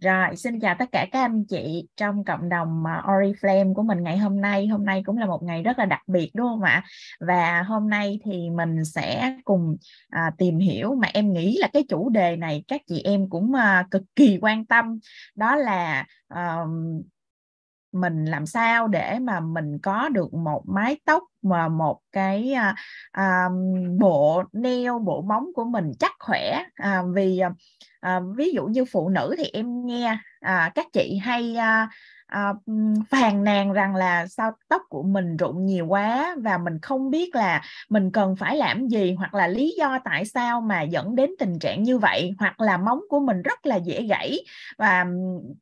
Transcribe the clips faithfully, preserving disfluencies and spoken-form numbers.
Rồi, xin chào tất cả các anh chị trong cộng đồng Oriflame của mình ngày hôm nay. Hôm nay cũng là một ngày rất là đặc biệt đúng không ạ? Và hôm nay thì mình sẽ cùng à, tìm hiểu, mà em nghĩ là cái chủ đề này các chị em cũng à, cực kỳ quan tâm. Đó là à, mình làm sao để mà mình có được một mái tóc mà một cái à, à, bộ nail, bộ móng của mình chắc khỏe. À, vì... À, ví dụ như phụ nữ thì em nghe à, các chị hay à, à, phàn nàn rằng là sao tóc của mình rụng nhiều quá và mình không biết là mình cần phải làm gì, hoặc là lý do tại sao mà dẫn đến tình trạng như vậy, hoặc là móng của mình rất là dễ gãy, và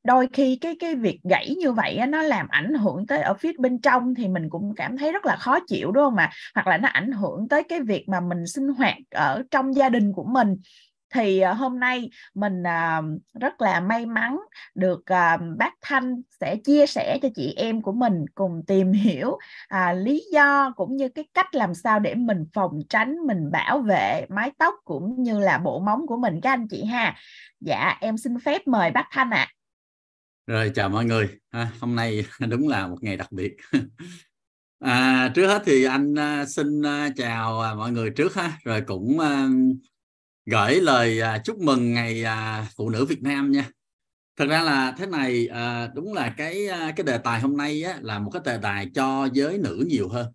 đôi khi cái cái việc gãy như vậy á, nó làm ảnh hưởng tới ở phía bên trong thì mình cũng cảm thấy rất là khó chịu đúng không ạ? Hoặc là nó ảnh hưởng tới cái việc mà mình sinh hoạt ở trong gia đình của mình. Thì hôm nay mình rất là may mắn được bác Thanh sẽ chia sẻ cho chị em của mình cùng tìm hiểu lý do cũng như cái cách làm sao để mình phòng tránh, mình bảo vệ mái tóc cũng như là bộ móng của mình các anh chị ha. Dạ, em xin phép mời bác Thanh ạ. À. Rồi, chào mọi người. À, hôm nay đúng là một ngày đặc biệt. À, trước hết thì anh xin chào mọi người trước ha, rồi cũng gửi lời chúc mừng ngày phụ nữ Việt Nam nha. Thật ra là thế này, đúng là cái cái đề tài hôm nay á, là một cái đề tài cho giới nữ nhiều hơn,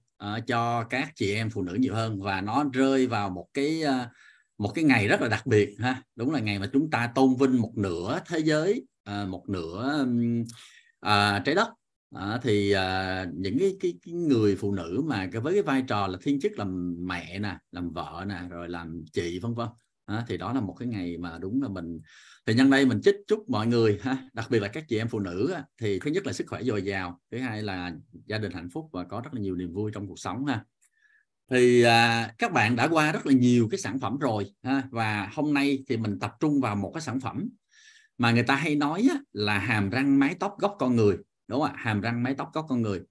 cho các chị em phụ nữ nhiều hơn, và nó rơi vào một cái một cái ngày rất là đặc biệt ha. Đúng là ngày mà chúng ta tôn vinh một nửa thế giới, một nửa à, trái đất. À, thì à, những cái, cái, cái người phụ nữ mà với cái vai trò là thiên chức làm mẹ nè, làm vợ nè, rồi làm chị vân vân. À, thì đó là một cái ngày mà đúng là mình, thì nhân đây mình chúc chúc mọi người ha, đặc biệt là các chị em phụ nữ ha, thì thứ nhất là sức khỏe dồi dào, thứ hai là gia đình hạnh phúc và có rất là nhiều niềm vui trong cuộc sống ha. Thì à, các bạn đã qua rất là nhiều cái sản phẩm rồi ha, và hôm nay thì mình tập trung vào một cái sản phẩm mà người ta hay nói á, là hàm răng mái tóc gốc con người. Đúng ạ, hàm răng mái tóc gốc con người.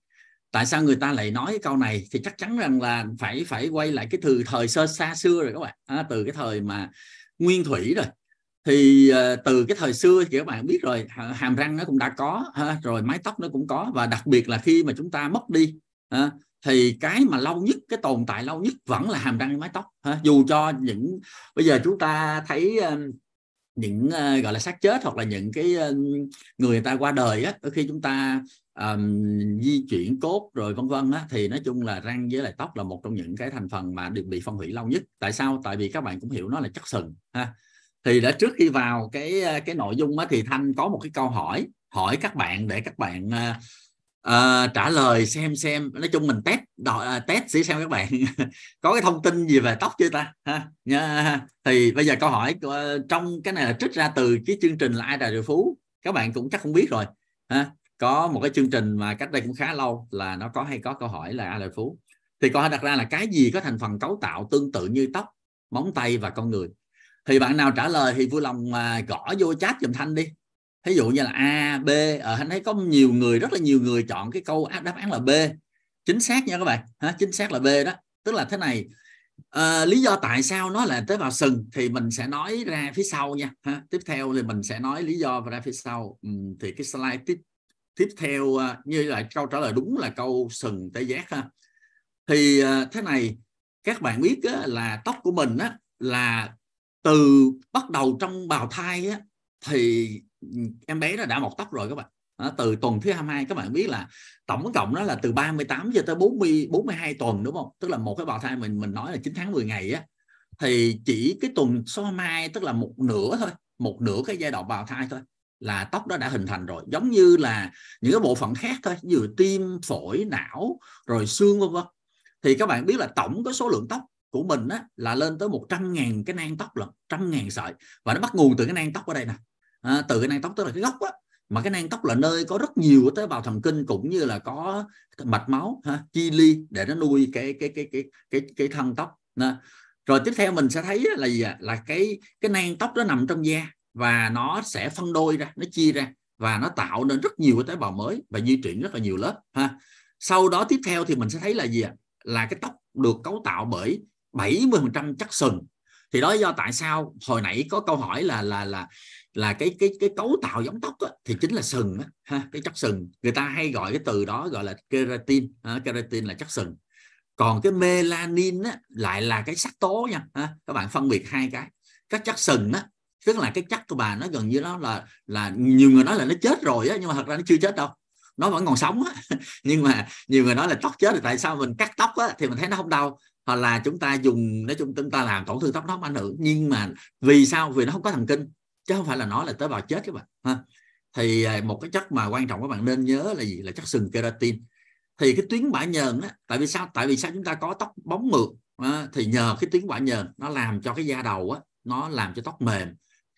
Tại sao người ta lại nói cái câu này? Thì chắc chắn rằng là phải phải quay lại cái từ thời sơ xa xưa rồi các bạn, à, từ cái thời mà nguyên thủy rồi. Thì à, từ cái thời xưa thì các bạn biết rồi, hàm răng nó cũng đã có, à, rồi mái tóc nó cũng có, và đặc biệt là khi mà chúng ta mất đi, à, thì cái mà lâu nhất, cái tồn tại lâu nhất vẫn là hàm răng mái tóc. À, dù cho những bây giờ chúng ta thấy những uh, gọi là xác chết, hoặc là những cái uh, người người ta qua đời á, khi chúng ta um, di chuyển cốt rồi vân vân á, thì nói chung là răng với lại tóc là một trong những cái thành phần mà được bị phân hủy lâu nhất. Tại sao? Tại vì các bạn cũng hiểu nó là chất sừng ha. Thì đã trước khi vào cái cái nội dung á, thì Thanh có một cái câu hỏi hỏi các bạn để các bạn uh, uh, trả lời xem xem nói chung mình test đòi, uh, test để xem các bạn có cái thông tin gì về tóc chưa ta ha. Yeah. Thì bây giờ câu hỏi uh, trong cái này là trích ra từ cái chương trình là Ai Là Triệu Phú, các bạn cũng chắc không biết rồi ha. Có một cái chương trình mà cách đây cũng khá lâu là nó có hay có câu hỏi là Ai Là Triệu Phú, thì câu hỏi đặt ra là cái gì có thành phần cấu tạo tương tự như tóc, móng tay và con người. Thì bạn nào trả lời thì vui lòng mà gõ vô chat giùm Thanh đi. Ví dụ như là A, B, à, anh thấy có nhiều người, rất là nhiều người chọn cái câu đáp án là B. Chính xác nha các bạn, ha, chính xác là B đó. Tức là thế này, à, lý do tại sao nó là tế bào sừng thì mình sẽ nói ra phía sau nha. Ha. Tiếp theo thì mình sẽ nói lý do ra phía sau. Ừ, thì cái slide tiếp, tiếp theo như là câu trả lời đúng là câu sừng tê giác ha. Thì thế này, các bạn biết á, là tóc của mình á, là từ bắt đầu trong bào thai á, thì em bé nó đã mọc tóc rồi các bạn. À, từ tuần thứ hai mươi hai các bạn biết là tổng cộng nó là từ ba mươi tám giờ tới bốn mươi, bốn mươi hai tuần đúng không? Tức là một cái bào thai mình mình nói là chín tháng mười ngày á, thì chỉ cái tuần so mai, tức là một nửa thôi, một nửa cái giai đoạn bào thai thôi là tóc đó đã hình thành rồi. Giống như là những cái bộ phận khác thôi, như tim, phổi, não, rồi xương vân vân. Thì các bạn biết là tổng cái số lượng tóc của mình á, là lên tới một trăm nghìn cái nang tóc, là một trăm nghìn sợi, và nó bắt nguồn từ cái nang tóc ở đây nè. À, từ cái nang tóc, tức là cái gốc á, mà cái nang tóc là nơi có rất nhiều tế bào thần kinh cũng như là có mạch máu ha, chi li để nó nuôi cái cái cái cái cái cái thân tóc. Nên, rồi tiếp theo mình sẽ thấy là gì ạ? Là cái cái nang tóc nó nằm trong da và nó sẽ phân đôi ra, nó chia ra và nó tạo nên rất nhiều tế bào mới và di chuyển rất là nhiều lớp ha. Sau đó tiếp theo thì mình sẽ thấy là gì ạ? Là cái tóc được cấu tạo bởi bảy mươi phần trăm chất sừng, Thì đó do tại sao hồi nãy có câu hỏi là là là là cái cái cái cấu tạo giống tóc á, thì chính là sừng á, ha, cái chất sừng, người ta hay gọi cái từ đó gọi là keratin, ha, keratin là chất sừng. Còn cái melanin á, lại là cái sắc tố nha, ha. Các bạn phân biệt hai cái. Các chất sừng á, tức là cái chất của bà nó gần như nó là là nhiều người nói là nó chết rồi á, nhưng mà thật ra nó chưa chết đâu, nó vẫn còn sống á. Nhưng mà nhiều người nói là tóc chết rồi, tại sao mình cắt tóc á thì mình thấy nó không đau, hoặc là chúng ta dùng, nói chung chúng ta làm tổn thương tóc nó không ảnh hưởng. Nhưng mà vì sao? Vì nó không có thần kinh, chứ không phải là nó là tế bào chết các bạn ha. Thì một cái chất mà quan trọng các bạn nên nhớ là gì? Là chất sừng keratin. Thì cái tuyến bã nhờn á, tại vì sao tại vì sao chúng ta có tóc bóng mượt á, thì nhờ cái tuyến bã nhờn nó làm cho cái da đầu á, nó làm cho tóc mềm,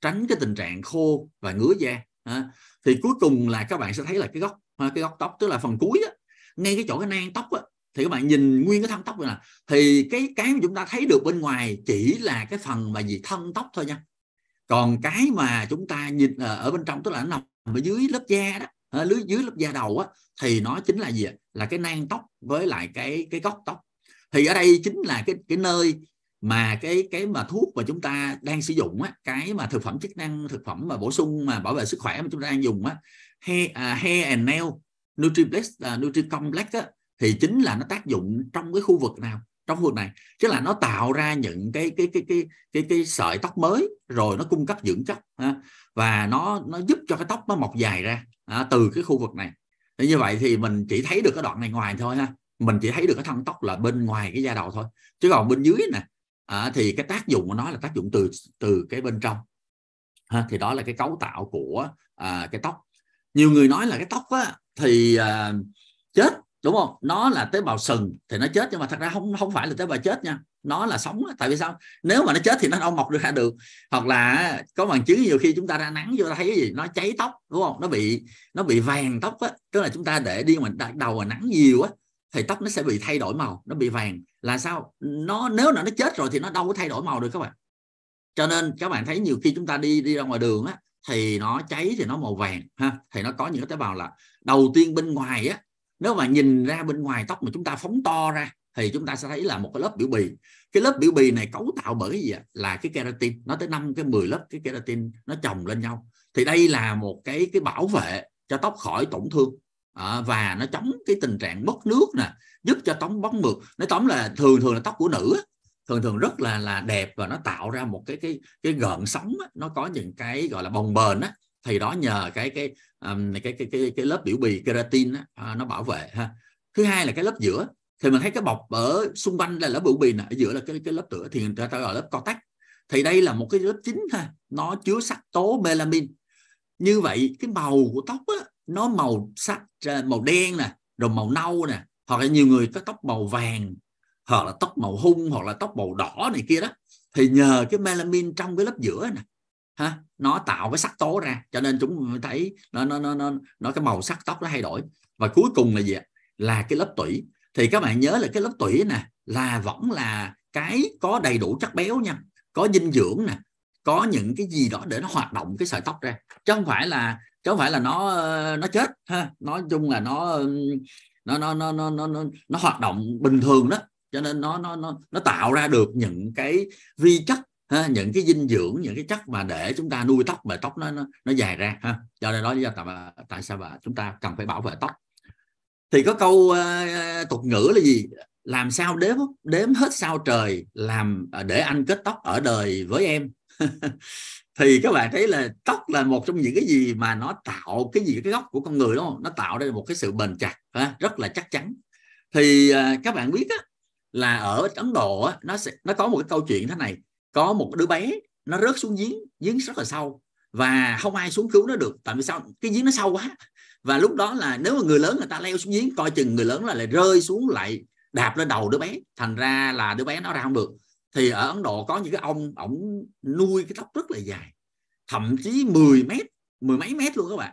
tránh cái tình trạng khô và ngứa da á. Thì cuối cùng là các bạn sẽ thấy là cái gốc ha, cái gốc tóc, tức là phần cuối á, ngay cái chỗ cái nang tóc á, thì các bạn nhìn nguyên cái thân tóc này nè, thì cái cái mà chúng ta thấy được bên ngoài chỉ là cái phần mà gì thân tóc thôi nha. Còn cái mà chúng ta nhìn ở bên trong, tức là nó nằm ở dưới lớp da đó, ở dưới lớp da đầu á, thì nó chính là gì? Là cái nang tóc với lại cái cái gốc tóc. Thì ở đây chính là cái cái nơi mà cái cái mà thuốc mà chúng ta đang sử dụng á, cái mà thực phẩm chức năng, thực phẩm mà bổ sung mà bảo vệ sức khỏe mà chúng ta đang dùng á, hair, uh, hair and nail Nutriplex, uh, Nutricomplex á, thì chính là nó tác dụng trong cái khu vực nào? Trong khu vực này, chứ là nó tạo ra những cái cái cái cái cái cái sợi tóc mới, rồi nó cung cấp dưỡng chất ha, và nó nó giúp cho cái tóc nó mọc dài ra ha, từ cái khu vực này. Thế như vậy thì mình chỉ thấy được cái đoạn này ngoài thôi ha, mình chỉ thấy được cái thân tóc là bên ngoài cái da đầu thôi, chứ còn bên dưới nè à, thì cái tác dụng của nó là tác dụng từ từ cái bên trong ha. Thì đó là cái cấu tạo của à, cái tóc. Nhiều người nói là cái tóc á, thì à, chết, đúng không? Nó là tế bào sừng thì nó chết, nhưng mà thật ra không không phải là tế bào chết nha, nó là sống. Tại vì sao? Nếu mà nó chết thì nó đâu mọc được ra được, hoặc là có bằng chứng nhiều khi chúng ta ra nắng vô ta thấy cái gì nó cháy tóc, đúng không? Nó bị nó bị vàng tóc á, tức là chúng ta để đi mà đầu mà nắng nhiều á thì tóc nó sẽ bị thay đổi màu, nó bị vàng là sao? Nó nếu là nó chết rồi thì nó đâu có thay đổi màu được các bạn. Cho nên các bạn thấy nhiều khi chúng ta đi đi ra ngoài đường á thì nó cháy thì nó màu vàng ha, thì nó có những cái tế bào là đầu tiên bên ngoài á. Nếu mà nhìn ra bên ngoài tóc mà chúng ta phóng to ra thì chúng ta sẽ thấy là một cái lớp biểu bì. Cái lớp biểu bì này cấu tạo bởi cái gì ạ? Là cái keratin, nó tới năm cái mười lớp cái keratin nó chồng lên nhau. Thì đây là một cái cái bảo vệ cho tóc khỏi tổn thương à, và nó chống cái tình trạng mất nước nè, giúp cho tóc bóng mượt. Nói tóm là thường thường là tóc của nữ thường thường rất là là đẹp, và nó tạo ra một cái cái cái gợn sóng, nó có những cái gọi là bồng bềnh á, thì đó nhờ cái cái um, cái cái cái cái lớp biểu bì keratin á, nó bảo vệ ha. Thứ hai là cái lớp giữa, thì mình thấy cái bọc ở xung quanh là lớp biểu bì nè, ở giữa là cái cái lớp giữa, thì người ta gọi là lớp cortex. Thì đây là một cái lớp chính ha, nó chứa sắc tố melanin. Như vậy cái màu của tóc á, nó màu sắc màu đen nè, rồi màu nâu nè, hoặc là nhiều người có tóc màu vàng, hoặc là tóc màu hung, hoặc là tóc màu đỏ này kia đó, thì nhờ cái melanin trong cái lớp giữa nè ha, nó tạo cái sắc tố ra, cho nên chúng mình thấy nó nó nó nó nó cái màu sắc tóc nó thay đổi. Và cuối cùng là gì ạ? Là cái lớp tủy. Thì các bạn nhớ là cái lớp tủy nè là vẫn là cái có đầy đủ chất béo nha, có dinh dưỡng nè, có những cái gì đó để nó hoạt động cái sợi tóc ra, chứ không phải là chứ không phải là nó nó chết ha. Nói chung là nó nó nó nó nó nó nó, nó hoạt động bình thường đó, cho nên nó nó nó nó tạo ra được những cái vi chất ha, những cái dinh dưỡng, những cái chất mà để chúng ta nuôi tóc mà tóc nó nó, nó dài ra ha. Do nên đó lý do tại, tại sao mà chúng ta cần phải bảo vệ tóc. Thì có câu uh, tục ngữ là gì? Làm sao đếm đếm hết sao trời, làm để anh kết tóc ở đời với em. Thì các bạn thấy là tóc là một trong những cái gì mà nó tạo cái gì cái gốc của con người, đúng không? Nó tạo ra một cái sự bền chặt ha, rất là chắc chắn. Thì uh, các bạn biết á, là ở Ấn Độ á, nó sẽ nó có một cái câu chuyện thế này. Có một đứa bé nó rớt xuống giếng, giếng rất là sâu, và không ai xuống cứu nó được. Tại vì sao? Cái giếng nó sâu quá, và lúc đó là nếu mà người lớn người ta leo xuống giếng, coi chừng người lớn là lại rơi xuống, lại đạp lên đầu đứa bé, thành ra là đứa bé nó ra không được. Thì ở Ấn Độ có những cái ông ổng nuôi cái tóc rất là dài, thậm chí mười mét, mười mấy mét luôn các bạn.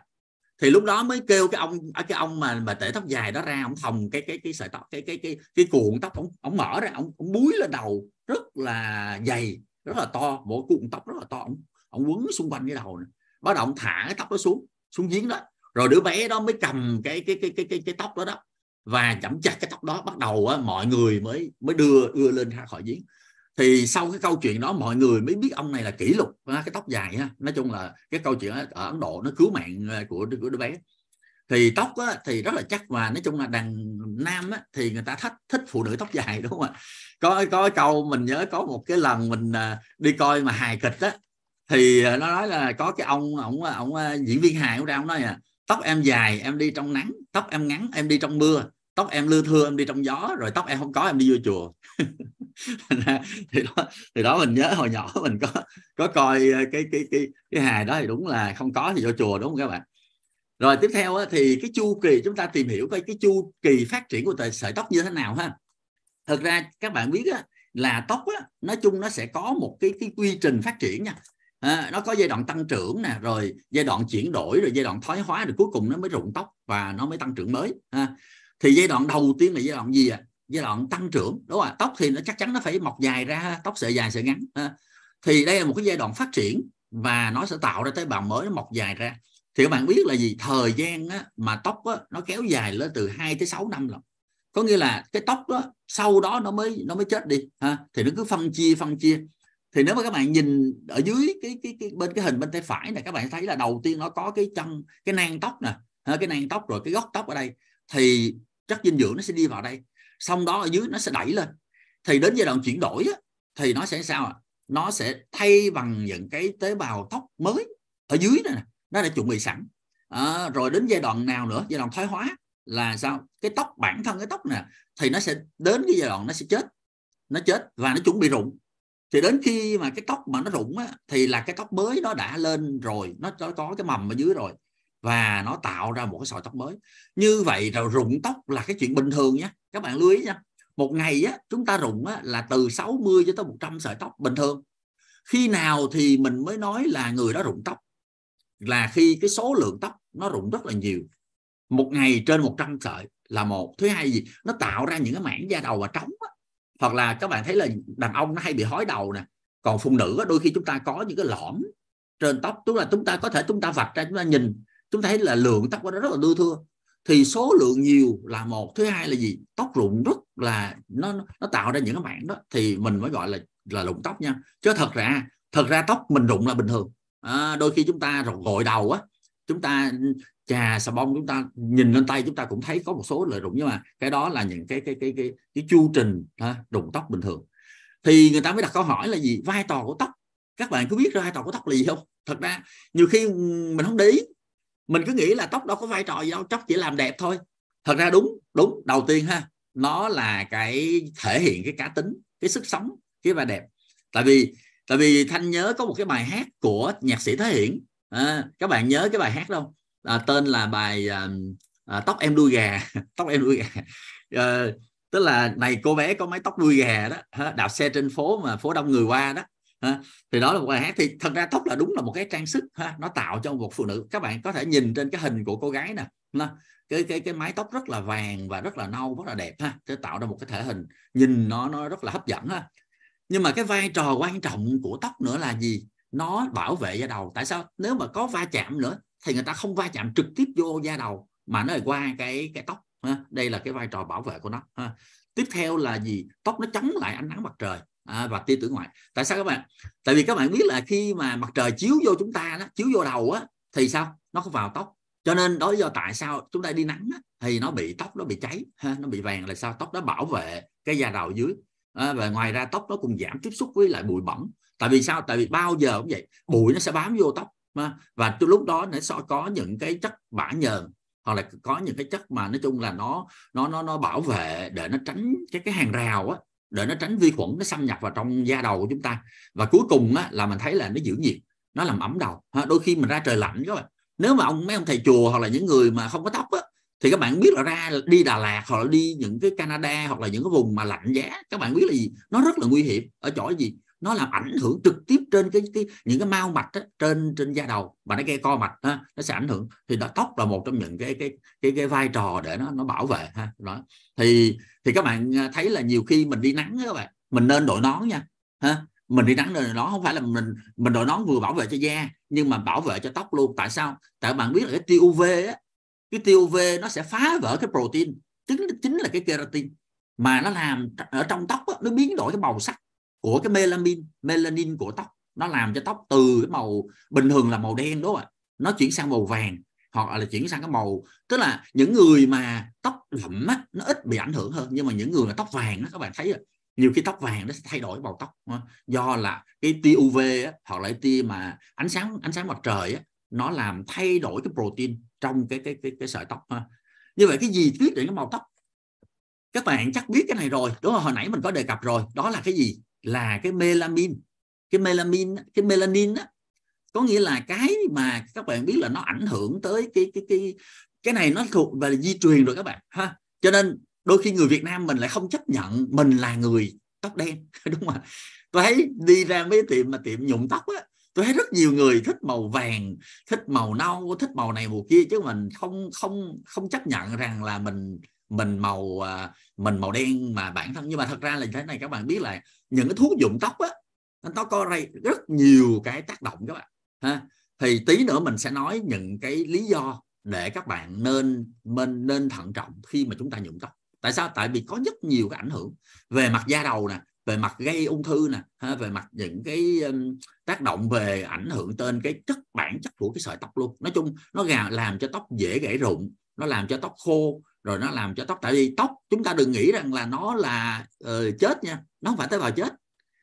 Thì lúc đó mới kêu cái ông cái ông mà mà tể tóc dài đó ra, ông thòng cái cái cái sợi tóc, cái cái cái cái cuộn tóc, ông ông mở ra, ông ông búi lên đầu rất là dày, rất là to, một cuộn tóc rất là to, ông, ông quấn xung quanh cái đầu này. Bắt đầu ông thả cái tóc đó xuống xuống giếng đó, rồi đứa bé đó mới cầm cái cái cái cái cái, cái tóc đó đó và chậm chặt cái tóc đó, bắt đầu á, mọi người mới mới đưa đưa lên ra khỏi giếng. Thì sau cái câu chuyện đó mọi người mới biết ông này là kỷ lục, cái tóc dài ha. Nói chung là cái câu chuyện ở Ấn Độ nó cứu mạng của, của đứa bé. Thì tóc á, thì rất là chắc, và nói chung là đàn nam á, thì người ta thích, thích phụ nữ tóc dài, đúng không ạ? Có, có câu mình nhớ có một cái lần mình đi coi mà hài kịch á, thì nó nói là có cái ông ông, ông diễn viên hài ra, ông nói à, tóc em dài em đi trong nắng, tóc em ngắn em đi trong mưa, tóc em lưa thưa em đi trong gió, rồi tóc em không có em đi vô chùa. Thì đó, thì đó mình nhớ hồi nhỏ mình có có coi cái cái cái cái hài đó, thì đúng là không có thì vô chùa, đúng không các bạn? Rồi tiếp theo thì cái chu kỳ, chúng ta tìm hiểu coi cái chu kỳ phát triển của sợi tóc như thế nào ha. Thật ra các bạn biết là tóc nói chung nó sẽ có một cái cái quy trình phát triển nha. À, nó có giai đoạn tăng trưởng nè, rồi giai đoạn chuyển đổi, rồi giai đoạn thoái hóa, rồi cuối cùng nó mới rụng tóc và nó mới tăng trưởng mới ha. Thì giai đoạn đầu tiên là giai đoạn gì ạ? À? Giai đoạn tăng trưởng, đúng không? Tóc thì nó chắc chắn nó phải mọc dài ra, tóc sợi dài sợi ngắn ha. Thì đây là một cái giai đoạn phát triển và nó sẽ tạo ra tế bào mới, nó mọc dài ra. Thì các bạn biết là gì, thời gian á, mà tóc á, nó kéo dài lên từ hai tới sáu năm lận. Có nghĩa là cái tóc á, sau đó nó mới nó mới chết đi ha. Thì nó cứ phân chia phân chia. Thì nếu mà các bạn nhìn ở dưới cái, cái, cái bên cái hình bên tay phải này, các bạn thấy là đầu tiên nó có cái chân, cái nang tóc nè, cái nang tóc, rồi cái gốc tóc ở đây, thì chất dinh dưỡng nó sẽ đi vào đây, xong đó ở dưới nó sẽ đẩy lên. Thì đến giai đoạn chuyển đổi á, thì nó sẽ sao ạ? Nó sẽ thay bằng những cái tế bào tóc mới ở dưới này nè, nó đã chuẩn bị sẵn. À, rồi đến giai đoạn nào nữa, giai đoạn thoái hóa là sao? Cái tóc bản thân, cái tóc nè, thì nó sẽ đến cái giai đoạn nó sẽ chết, nó chết và nó chuẩn bị rụng. Thì đến khi mà cái tóc mà nó rụng á, thì là cái tóc mới nó đã lên rồi, nó có cái mầm ở dưới rồi và nó tạo ra một cái sợi tóc mới. Như vậy rồi rụng tóc là cái chuyện bình thường nha, các bạn lưu ý nha. Một ngày á, chúng ta rụng á, là từ sáu mươi cho tới một trăm sợi tóc bình thường. Khi nào thì mình mới nói là người đó rụng tóc? Là khi cái số lượng tóc nó rụng rất là nhiều. Một ngày trên một trăm sợi là một. Thứ hai gì? Nó tạo ra những cái mảng da đầu và trống á. Hoặc là các bạn thấy là đàn ông nó hay bị hói đầu nè. Còn phụ nữ đôi khi chúng ta có những cái lõm trên tóc, tức là chúng ta có thể chúng ta vạch ra, chúng ta nhìn, chúng ta thấy là lượng tóc của nó rất là đưa thưa. Thì số lượng nhiều là một. Thứ hai là gì? Tóc rụng rất là nó nó tạo ra những cái mảng đó, thì mình mới gọi là là rụng tóc nha. Chứ thật ra thật ra tóc mình rụng là bình thường. À, đôi khi chúng ta gội đầu á, chúng ta chà xà bông, chúng ta nhìn lên tay chúng ta cũng thấy có một số lợi rụng, nhưng mà cái đó là những cái cái cái cái cái chu trình ha, rụng tóc bình thường. Thì người ta mới đặt câu hỏi là gì? Vai trò của tóc. Các bạn có biết vai trò của tóc là gì không? Thật ra nhiều khi mình không để ý, mình cứ nghĩ là tóc đâu có vai trò gì đâu, tóc chỉ làm đẹp thôi. Thật ra đúng đúng đầu tiên ha, nó là cái thể hiện cái cá tính, cái sức sống, cái vẻ đẹp. Tại vì tại vì Thanh nhớ có một cái bài hát của nhạc sĩ Thái Hiền, à, các bạn nhớ cái bài hát đâu? À, tên là bài à, à, tóc em đuôi gà. Tóc em đuôi gà, à, tức là này cô bé có mái tóc đuôi gà đó, đạp xe trên phố mà phố đông người qua đó. À, thì đó là một bài hát. Thì thật ra tóc là đúng là một cái trang sức ha, nó tạo cho một phụ nữ. Các bạn có thể nhìn trên cái hình của cô gái nè, cái cái cái mái tóc rất là vàng và rất là nâu, rất là đẹp ha, để tạo ra một cái thể hình nhìn nó nó rất là hấp dẫn ha. Nhưng mà cái vai trò quan trọng của tóc nữa là gì? Nó bảo vệ da đầu. Tại sao? Nếu mà có va chạm nữa thì người ta không va chạm trực tiếp vô da đầu mà nó lại qua cái cái tóc ha. Đây là cái vai trò bảo vệ của nó ha. Tiếp theo là gì? Tóc nó chống lại ánh nắng mặt trời à, và tia tử ngoại. Tại sao các bạn? Tại vì các bạn biết là khi mà mặt trời chiếu vô chúng ta đó, chiếu vô đầu á, thì sao? Nó không vào tóc. Cho nên đó do tại sao chúng ta đi nắng á, thì nó bị tóc nó bị cháy ha, nó bị vàng là sao? Tóc nó bảo vệ cái da đầu dưới. À, và ngoài ra tóc nó cũng giảm tiếp xúc với lại bụi bẩn. Tại vì sao? Tại vì bao giờ cũng vậy, bụi nó sẽ bám vô tóc mà. Và lúc đó nó sẽ có những cái chất bã nhờn, hoặc là có những cái chất mà nói chung là nó nó nó nó bảo vệ để nó tránh cái cái hàng rào á, để nó tránh vi khuẩn nó xâm nhập vào trong da đầu của chúng ta. Và cuối cùng á, là mình thấy là nó giữ nhiệt, nó làm ẩm đầu. À, đôi khi mình ra trời lạnh các bạn. Nếu mà ông mấy ông thầy chùa hoặc là những người mà không có tóc á, thì các bạn biết là ra đi Đà Lạt hoặc là đi những cái Canada hoặc là những cái vùng mà lạnh giá, các bạn biết là gì, nó rất là nguy hiểm ở chỗ gì, nó làm ảnh hưởng trực tiếp trên cái, cái những cái mao mạch á, trên trên da đầu và nó gây co mạch ha, nó sẽ ảnh hưởng. Thì đó, tóc là một trong những cái cái cái, cái vai trò để nó nó bảo vệ ha. Đó thì thì các bạn thấy là nhiều khi mình đi nắng các bạn, mình nên đội nón nha ha. Mình đi nắng nên nó không phải là mình mình đội nón vừa bảo vệ cho da nhưng mà bảo vệ cho tóc luôn. Tại sao? Tại bạn biết là cái tia u vê á, cái tia u vê nó sẽ phá vỡ cái protein, chính, chính là cái keratin mà nó làm ở trong tóc đó, nó biến đổi cái màu sắc của cái melanin melanin của tóc. Nó làm cho tóc từ cái màu bình thường là màu đen, đúng không ạ, nó chuyển sang màu vàng hoặc là chuyển sang cái màu, tức là những người mà tóc đậm á, nó ít bị ảnh hưởng hơn. Nhưng mà những người là tóc vàng đó, các bạn thấy nhiều khi tóc vàng nó sẽ thay đổi màu tóc, do là cái tia u vê á, hoặc là tia mà ánh sáng ánh sáng mặt trời á, nó làm thay đổi cái protein trong cái cái cái, cái sợi tóc ha. Như vậy cái gì quyết định cái màu tóc? Các bạn chắc biết cái này rồi, đúng không? Hồi nãy mình có đề cập rồi, đó là cái gì? Là cái melanin. Cái melanin, cái melanin á, có nghĩa là cái mà các bạn biết là nó ảnh hưởng tới cái cái cái cái này, nó thuộc về di truyền rồi các bạn ha. Cho nên đôi khi người Việt Nam mình lại không chấp nhận mình là người tóc đen, đúng không? Tôi thấy đi ra mấy tiệm mà tiệm nhuộm tóc á, tôi thấy rất nhiều người thích màu vàng, thích màu nâu, thích màu này màu kia, chứ mình không không không chấp nhận rằng là mình mình màu mình màu đen mà bản thân. Nhưng mà thật ra là thế này, các bạn biết là những cái thuốc nhuộm tóc á, nó có rất nhiều cái tác động các bạn ha. Thì tí nữa mình sẽ nói những cái lý do để các bạn nên nên, nên thận trọng khi mà chúng ta nhuộm tóc. Tại sao? Tại vì có rất nhiều cái ảnh hưởng về mặt da đầu nè, về mặt gây ung thư nè, ha, về mặt những cái um, tác động về ảnh hưởng tên cái chất bản chất của cái sợi tóc luôn. Nói chung nó gà, làm cho tóc dễ gãy rụng, nó làm cho tóc khô, rồi nó làm cho tóc, tại vì tóc chúng ta đừng nghĩ rằng là nó là uh, chết nha, nó không phải tế bào chết,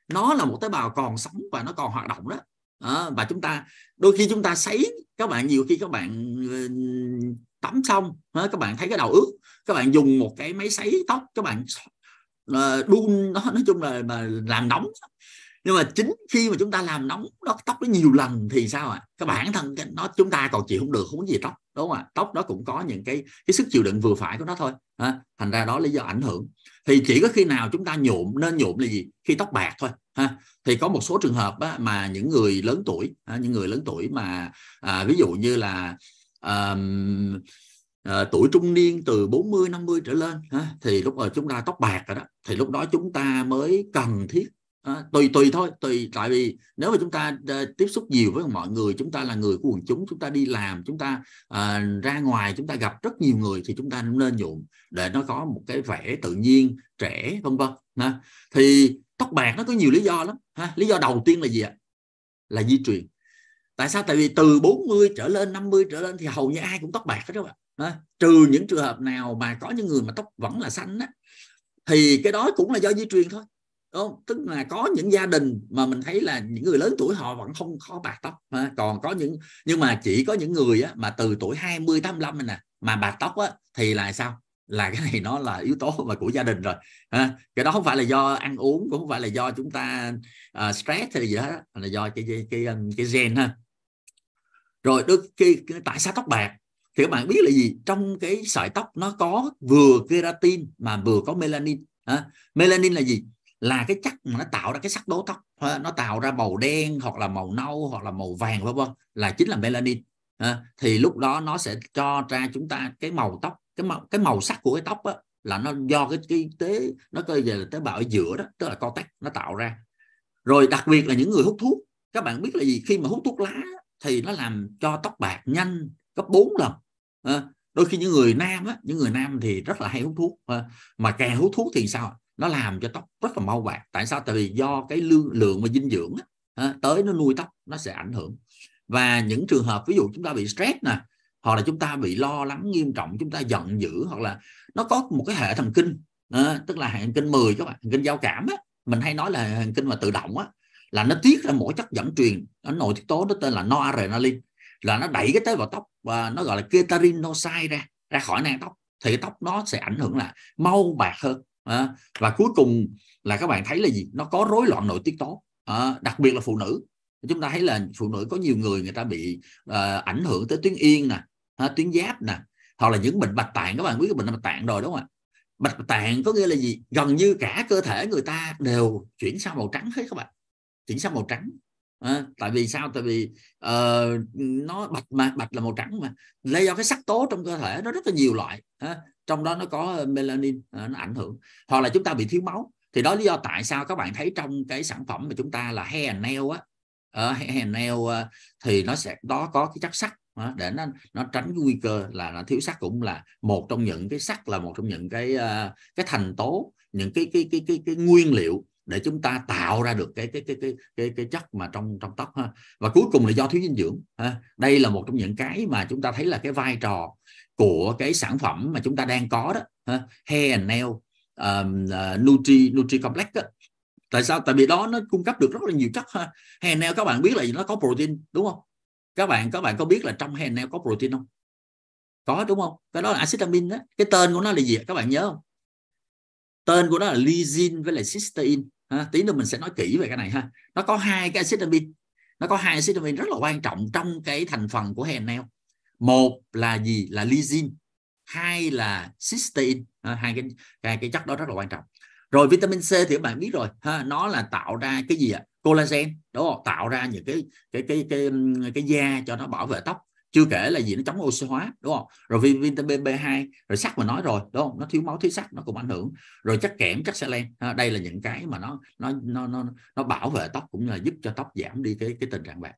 nó là một tế bào còn sống và nó còn hoạt động đó. À, và chúng ta đôi khi chúng ta sấy, các bạn nhiều khi các bạn uh, tắm xong, ha, các bạn thấy cái đầu ướt, các bạn dùng một cái máy sấy tóc, các bạn đun nó, nói chung là mà làm nóng. Nhưng mà chính khi mà chúng ta làm nóng đó, tóc nó nhiều lần thì sao ạ? À? Các bản thân nó chúng ta còn chịu không được, không có gì tóc, đúng không ạ? Tóc nó cũng có những cái cái sức chịu đựng vừa phải của nó thôi. Ha? Thành ra đó lý do ảnh hưởng. Thì chỉ có khi nào chúng ta nhuộm, nên nhuộm là gì? Khi tóc bạc thôi. Ha? Thì có một số trường hợp á, mà những người lớn tuổi, á, những người lớn tuổi mà à, ví dụ như là à, À, tuổi trung niên từ bốn mươi, năm mươi trở lên ha, thì lúc rồi chúng ta tóc bạc rồi đó, thì lúc đó chúng ta mới cần thiết à, tùy tùy thôi tùy tại vì nếu mà chúng ta à, tiếp xúc nhiều với mọi người, chúng ta là người của quần chúng, chúng ta đi làm, chúng ta à, ra ngoài, chúng ta gặp rất nhiều người, thì chúng ta nên nhuộm để nó có một cái vẻ tự nhiên, trẻ, vân vân. Thì tóc bạc nó có nhiều lý do lắm ha. Lý do đầu tiên là gì ạ? Là di truyền. Tại sao? Tại vì từ bốn mươi trở lên, năm mươi trở lên thì hầu như ai cũng tóc bạc hết các bạn. À, trừ những trường hợp nào mà có những người mà tóc vẫn là xanh á, thì cái đó cũng là do di truyền thôi, đúng không? Tức là có những gia đình mà mình thấy là những người lớn tuổi họ vẫn không có bạc tóc à, còn có những, nhưng mà chỉ có những người á, mà từ tuổi hai mươi, tám mươi lăm này nè mà bạc tóc á, thì là sao? Là cái này nó là yếu tố mà của gia đình rồi à, cái đó không phải là do ăn uống, cũng không phải là do chúng ta uh, stress hay gì hết, là do cái cái cái, cái gen ha. Rồi đôi khi tại sao tóc bạc? Thì các bạn biết là gì? Trong cái sợi tóc nó có vừa keratin mà vừa có melanin. À, melanin là gì? Là cái chất mà nó tạo ra cái sắc tố tóc. À, nó tạo ra màu đen hoặc là màu nâu hoặc là màu vàng, vân vân, là chính là melanin. À, thì lúc đó nó sẽ cho ra chúng ta cái màu tóc, cái màu, cái màu sắc của cái tóc á, là nó do cái, cái tế nó coi về là tế bào ở giữa đó, tức là cortex nó tạo ra. Rồi đặc biệt là những người hút thuốc, các bạn biết là gì? Khi mà hút thuốc lá thì nó làm cho tóc bạc nhanh gấp bốn lần. À, đôi khi những người nam á, những người nam thì rất là hay hút thuốc à, mà càng hút thuốc thì sao? Nó làm cho tóc rất là mau bạc. Tại sao? Tại vì do cái lượng, lượng mà dinh dưỡng á, à, tới nó nuôi tóc nó sẽ ảnh hưởng. Và những trường hợp ví dụ chúng ta bị stress nè, hoặc là chúng ta bị lo lắng nghiêm trọng, chúng ta giận dữ, hoặc là nó có một cái hệ thần kinh à, tức là hệ thần kinh mười các bạn, thần kinh giao cảm á, mình hay nói là hệ thần kinh mà tự động á, là nó tiết ra mỗi chất dẫn truyền, nó nội tiết tố, nó tên là noradrenaline, là nó đẩy cái tế bào tóc và nó gọi là keratinocyte ra ra khỏi nang tóc, thì cái tóc nó sẽ ảnh hưởng là mau bạc hơn. À, và cuối cùng là các bạn thấy là gì? Nó có rối loạn nội tiết tố, à, đặc biệt là phụ nữ. Chúng ta thấy là phụ nữ có nhiều người người ta bị à, ảnh hưởng tới tuyến yên nè, à, tuyến giáp nè, hoặc là những bệnh bạch tạng. Các bạn biết cái bệnh bạch tạng rồi đúng không ạ? Bạch tạng có nghĩa là gì? Gần như cả cơ thể người ta đều chuyển sang màu trắng hết các bạn, chuyển sang màu trắng. À, tại vì sao? Tại vì uh, nó bạch mà, bạch là màu trắng mà, là do cái sắc tố trong cơ thể nó rất là nhiều loại à, trong đó nó có melanin à, nó ảnh hưởng. Hoặc là chúng ta bị thiếu máu, thì đó lý do tại sao các bạn thấy trong cái sản phẩm mà chúng ta là hair and nail á, à, hair and nail à, thì nó sẽ đó có cái chất sắt à, để nó nó tránh nguy cơ là, là thiếu sắt, cũng là một trong những cái sắt, là một trong những cái uh, cái thành tố, những cái cái cái cái, cái, cái nguyên liệu để chúng ta tạo ra được cái cái cái cái cái, cái chất mà trong trong tóc ha. Và cuối cùng là do thiếu dinh dưỡng ha. Đây là một trong những cái mà chúng ta thấy là cái vai trò của cái sản phẩm mà chúng ta đang có đó ha. Hair and Nail uh, Nutri Nutri Complex đó. Tại sao? Tại vì đó nó cung cấp được rất là nhiều chất ha. Hair and Nail các bạn biết là nó có protein đúng không? Các bạn các bạn có biết là trong Hair and Nail có protein không? Có đúng không? Cái đó là axit amin đó. Cái tên của nó là gì các bạn nhớ không? Tên của nó là lysine với lại cysteine. Ha, tí nữa mình sẽ nói kỹ về cái này ha. Nó có hai cái axit amin, nó có hai axit amin rất là quan trọng trong cái thành phần của Hair and Nail. Một là gì? Là lysine, hai là cysteine. Ha, hai cái hai cái chất đó rất là quan trọng. Rồi vitamin C thì các bạn biết rồi ha, nó là tạo ra cái gì ạ? Collagen, đúng không? Tạo ra những cái cái cái cái cái, cái da cho nó bảo vệ tóc. Chưa kể là gì, nó chống oxy hóa đúng không? Rồi vitamin B hai, rồi sắt mà nói rồi đúng không? Nó thiếu máu, thiếu sắt nó cũng ảnh hưởng. Rồi chất kẽm, chất selen, đây là những cái mà nó nó nó nó nó bảo vệ tóc cũng như là giúp cho tóc giảm đi cái cái tình trạng bạc.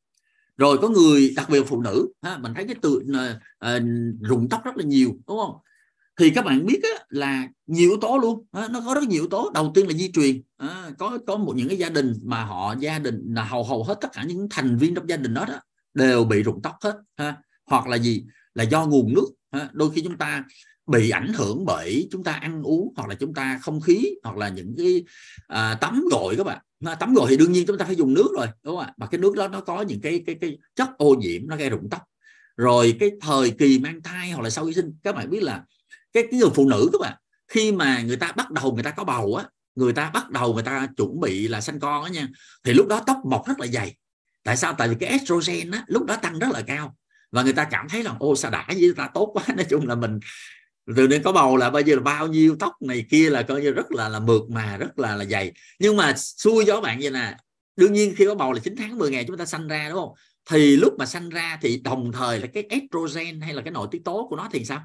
Rồi có người đặc biệt phụ nữ ha, mình thấy cái từ uh, rụng tóc rất là nhiều đúng không? Thì các bạn biết á, là nhiều yếu tố luôn, nó có rất nhiều yếu tố. Đầu tiên là di truyền, à, có có một những cái gia đình mà họ gia đình là hầu hầu hết tất cả những thành viên trong gia đình đó, đó đều bị rụng tóc hết ha. Hoặc là gì? Là do nguồn nước ha. Đôi khi chúng ta bị ảnh hưởng bởi chúng ta ăn uống, hoặc là chúng ta không khí, hoặc là những cái à, tắm gội các bạn. Tắm gội thì đương nhiên chúng ta phải dùng nước rồi đúng không ạ? Mà cái nước đó nó có những cái cái cái chất ô nhiễm, nó gây rụng tóc. Rồi cái thời kỳ mang thai hoặc là sau khi sinh, các bạn biết là cái cái người phụ nữ các bạn, khi mà người ta bắt đầu người ta có bầu á, người ta bắt đầu người ta chuẩn bị là sanh con á nha, thì lúc đó tóc mọc rất là dày. Tại sao? Tại vì cái estrogen á lúc đó tăng rất là cao, và người ta cảm thấy là ô sao đã với ta tốt quá. Nói chung là mình từ nên có bầu là bao nhiêu là bao nhiêu tóc này kia là coi như rất là là mượt mà rất là là dày. Nhưng mà xui cho các bạn vậy nè, đương nhiên khi có bầu là chín tháng mười ngày chúng ta sanh ra đúng không? Thì lúc mà sanh ra thì đồng thời là cái estrogen hay là cái nội tiết tố của nó thì sao?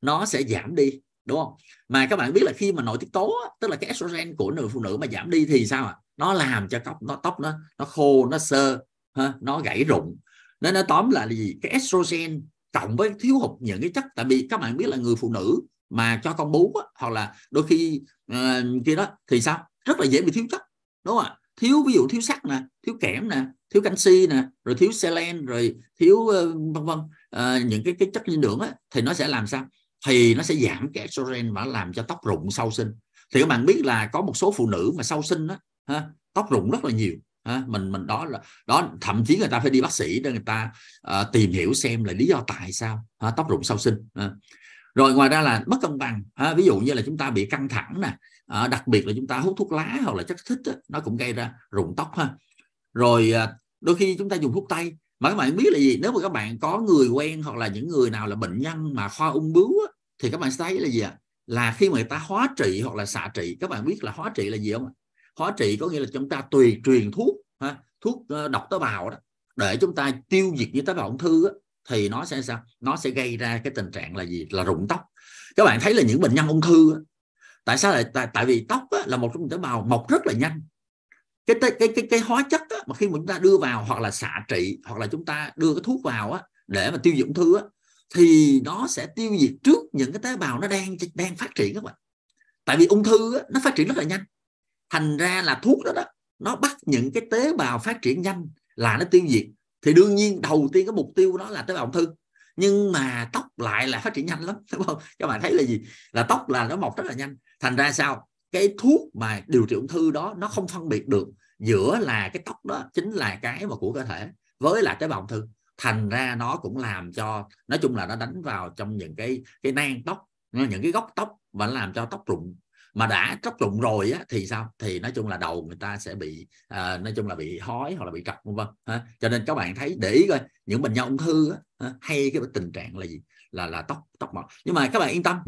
Nó sẽ giảm đi đúng không? Mà các bạn biết là khi mà nội tiết tố tức là cái estrogen của người phụ nữ mà giảm đi thì sao ạ? Nó làm cho tóc nó tóc nó nó khô, nó sơ ha, nó gãy rụng. Nên nó tóm lại là gì? Cái estrogen cộng với thiếu hụt những cái chất, tại vì các bạn biết là người phụ nữ mà cho con bú á, hoặc là đôi khi uh, kia đó thì sao? Rất là dễ bị thiếu chất đúng không ạ? Thiếu ví dụ thiếu sắt nè, thiếu kẽm nè, thiếu canxi nè, rồi thiếu selen, rồi thiếu uh, vân vân uh, những cái cái chất dinh dưỡng á, thì nó sẽ làm sao? Thì nó sẽ giảm cái estrogen và làm cho tóc rụng sau sinh. Thì các bạn biết là có một số phụ nữ mà sau sinh đó, ha, tóc rụng rất là nhiều. Ha, mình mình đó là đó thậm chí người ta phải đi bác sĩ để người ta uh, tìm hiểu xem là lý do tại sao ha, tóc rụng sau sinh. Ha. Rồi ngoài ra là bất cân bằng, ha, ví dụ như là chúng ta bị căng thẳng nè, uh, đặc biệt là chúng ta hút thuốc lá hoặc là chất kích thích, nó cũng gây ra rụng tóc ha. Rồi uh, đôi khi chúng ta dùng thuốc tây. Mà các bạn biết là gì? Nếu mà các bạn có người quen hoặc là những người nào là bệnh nhân mà khoa ung bướu á, thì các bạn sẽ thấy là gì ạ? Là khi mà người ta hóa trị hoặc là xạ trị, các bạn biết là hóa trị là gì không ạ? Hóa trị có nghĩa là chúng ta tùy truyền thuốc, ha, thuốc độc tế bào đó, để chúng ta tiêu diệt những tế bào ung thư á, thì nó sẽ sao? Nó sẽ gây ra cái tình trạng là gì? Là rụng tóc. Các bạn thấy là những bệnh nhân ung thư á, tại sao lại tại, tại vì tóc á, là một trong những tế bào mọc rất là nhanh. Cái, cái, cái, cái hóa chất á, mà khi mà chúng ta đưa vào hoặc là xạ trị hoặc là chúng ta đưa cái thuốc vào á, để mà tiêu diệt ung thư á, thì nó sẽ tiêu diệt trước những cái tế bào nó đang đang phát triển các bạn. Tại vì ung thư á, nó phát triển rất là nhanh, thành ra là thuốc đó đó nó bắt những cái tế bào phát triển nhanh là nó tiêu diệt. Thì đương nhiên đầu tiên cái mục tiêu của nó là tế bào ung thư, nhưng mà tóc lại là phát triển nhanh lắm đúng không? Các bạn thấy là gì? Là tóc là nó mọc rất là nhanh, thành ra sao? Cái thuốc mà điều trị ung thư đó nó không phân biệt được giữa là cái tóc đó chính là cái mà của cơ thể với là tế bào ung thư, thành ra nó cũng làm cho, nói chung là nó đánh vào trong những cái cái nang tóc, những cái gốc tóc và nó làm cho tóc rụng. Mà đã tóc rụng rồi á, thì sao? Thì nói chung là đầu người ta sẽ bị à, nói chung là bị hói hoặc là bị trật vân vân. Cho nên các bạn thấy để ý coi những bệnh nhân ung thư á, hay cái tình trạng là gì? Là là tóc tóc mọc. Nhưng mà các bạn yên tâm,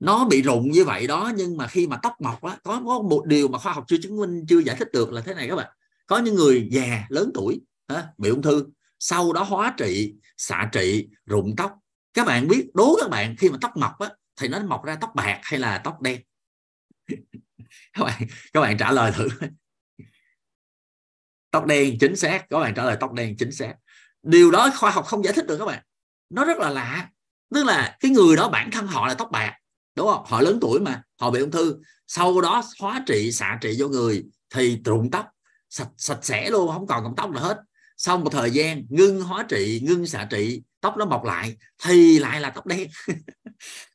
nó bị rụng như vậy đó, nhưng mà khi mà tóc mọc á, có một điều mà khoa học chưa chứng minh, chưa giải thích được là thế này các bạn. Có những người già lớn tuổi á, bị ung thư, sau đó hóa trị, xạ trị, rụng tóc. Các bạn biết, đố các bạn khi mà tóc mọc á, thì nó mọc ra tóc bạc hay là tóc đen? Các bạn các bạn trả lời thử. Tóc đen, chính xác. Các bạn trả lời tóc đen, chính xác. Điều đó khoa học không giải thích được các bạn. Nó rất là lạ. Tức là cái người đó bản thân họ là tóc bạc, đúng không? Họ lớn tuổi mà họ bị ung thư, sau đó hóa trị xạ trị vô người thì trụng tóc sạch sạch sẽ luôn, không còn cọng tóc là hết. Sau một thời gian ngưng hóa trị, ngưng xạ trị, tóc nó mọc lại thì lại là tóc đen.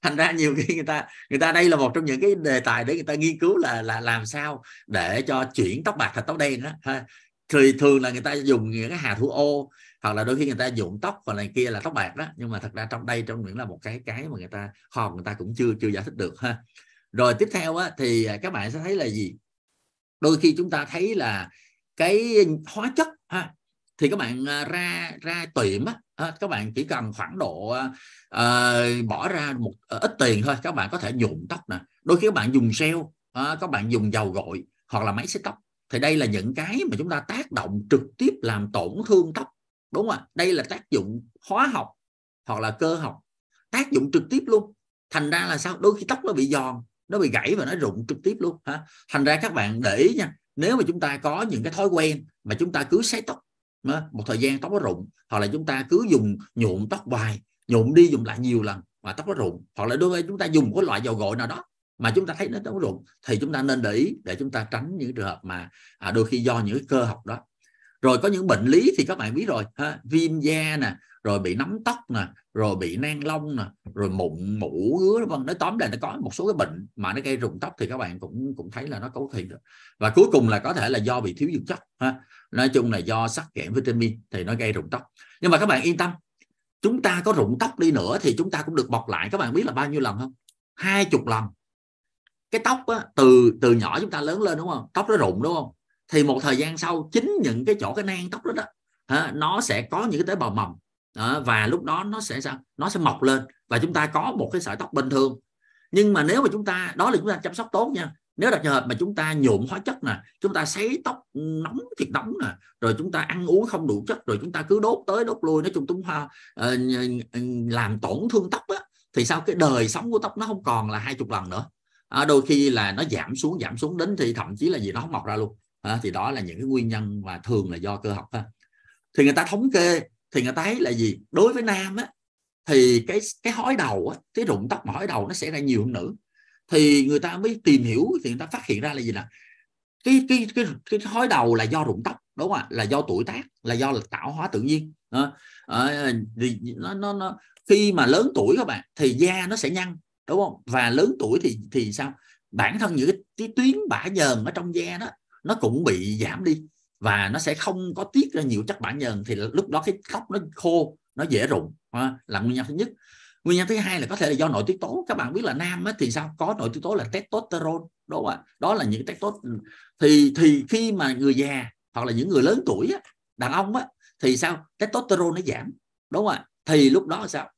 Thành ra nhiều khi người ta người ta đây là một trong những cái đề tài để người ta nghiên cứu là là làm sao để cho chuyển tóc bạc thành tóc đen đó ha. Thì thường là người ta dùng những cái hà thủ ô, hoặc là đôi khi người ta dụng tóc và này kia là tóc bạc đó, nhưng mà thật ra trong đây trong những là một cái cái mà người ta khoa học người ta cũng chưa chưa giải thích được ha. Rồi tiếp theo á, thì các bạn sẽ thấy là gì, đôi khi chúng ta thấy là cái hóa chất ha, thì các bạn ra ra tiệm á, các bạn chỉ cần khoảng độ uh, bỏ ra một uh, ít tiền thôi, các bạn có thể nhuộm tóc nè, đôi khi các bạn dùng gel, uh, các bạn dùng dầu gội hoặc là máy xấy tóc. Thì đây là những cái mà chúng ta tác động trực tiếp làm tổn thương tóc, đúng không ạ? Đây là tác dụng hóa học hoặc là cơ học, tác dụng trực tiếp luôn. Thành ra là sao? Đôi khi tóc nó bị giòn, nó bị gãy và nó rụng trực tiếp luôn ha. Thành ra các bạn để ý nha, nếu mà chúng ta có những cái thói quen mà chúng ta cứ sấy tóc một thời gian tóc nó rụng, hoặc là chúng ta cứ dùng nhuộm tóc hoài, nhuộm đi dùng lại nhiều lần mà tóc nó rụng, hoặc là đôi khi chúng ta dùng cái loại dầu gội nào đó mà chúng ta thấy nó tóc rụng, thì chúng ta nên để ý để chúng ta tránh những trường hợp mà à, đôi khi do những cái cơ học đó. Rồi có những bệnh lý thì các bạn biết rồi ha, viêm da nè, rồi bị nấm tóc nè, rồi bị nang lông nè, rồi mụn mủ ngứa, vân nói tóm lại nó có một số cái bệnh mà nó gây rụng tóc thì các bạn cũng cũng thấy là nó cấu thị được. Và cuối cùng là có thể là do bị thiếu dưỡng chất ha, nói chung là do sắc kẽm vitamin thì nó gây rụng tóc. Nhưng mà các bạn yên tâm, chúng ta có rụng tóc đi nữa thì chúng ta cũng được bọc lại, các bạn biết là bao nhiêu lần không? Hai chục lần. Cái tóc á, từ từ nhỏ chúng ta lớn lên đúng không, tóc nó rụng đúng không, thì một thời gian sau chính những cái chỗ cái nang tóc đó đó ha, nó sẽ có những cái tế bào mầm đó, và lúc đó nó sẽ sao, nó sẽ mọc lên và chúng ta có một cái sợi tóc bình thường. Nhưng mà nếu mà chúng ta, đó là chúng ta chăm sóc tốt nha, nếu đặc hợp mà chúng ta nhuộm hóa chất nè, chúng ta sấy tóc nóng thiệt nóng nè, rồi chúng ta ăn uống không đủ chất, rồi chúng ta cứ đốt tới đốt lui, nói chung chúng ta uh, làm tổn thương tóc á, thì sao cái đời sống của tóc nó không còn là hai chục lần nữa. À, đôi khi là nó giảm xuống giảm xuống đến thì thậm chí là gì nó không mọc ra luôn à, thì đó là những cái nguyên nhân mà thường là do cơ học ha. Thì người ta thống kê thì người ta thấy là gì, đối với nam á, thì cái cái hói đầu á, cái rụng tóc mà hói đầu nó sẽ ra nhiều hơn nữ. Thì người ta mới tìm hiểu thì người ta phát hiện ra là gì nè, cái cái cái cái hói đầu là do rụng tóc, đúng không ạ, là do tuổi tác, là do là tạo hóa tự nhiên à, à, thì nó, nó nó khi mà lớn tuổi các bạn thì da nó sẽ nhăn, đúng không, và lớn tuổi thì thì sao bản thân những cái, cái tuyến bã nhờn ở trong da đó nó cũng bị giảm đi và nó sẽ không có tiết ra nhiều chất bã nhờn, thì lúc đó cái tóc nó khô, nó dễ rụng ha, là nguyên nhân thứ nhất. Nguyên nhân thứ hai là có thể là do nội tiết tố. Các bạn biết là nam thì sao có nội tiết tố là testosterone, đúng không ạ, đó là những testosterone. thì thì khi mà người già hoặc là những người lớn tuổi đàn ông á, thì sao testosterone nó giảm, đúng không ạ, thì lúc đó sao,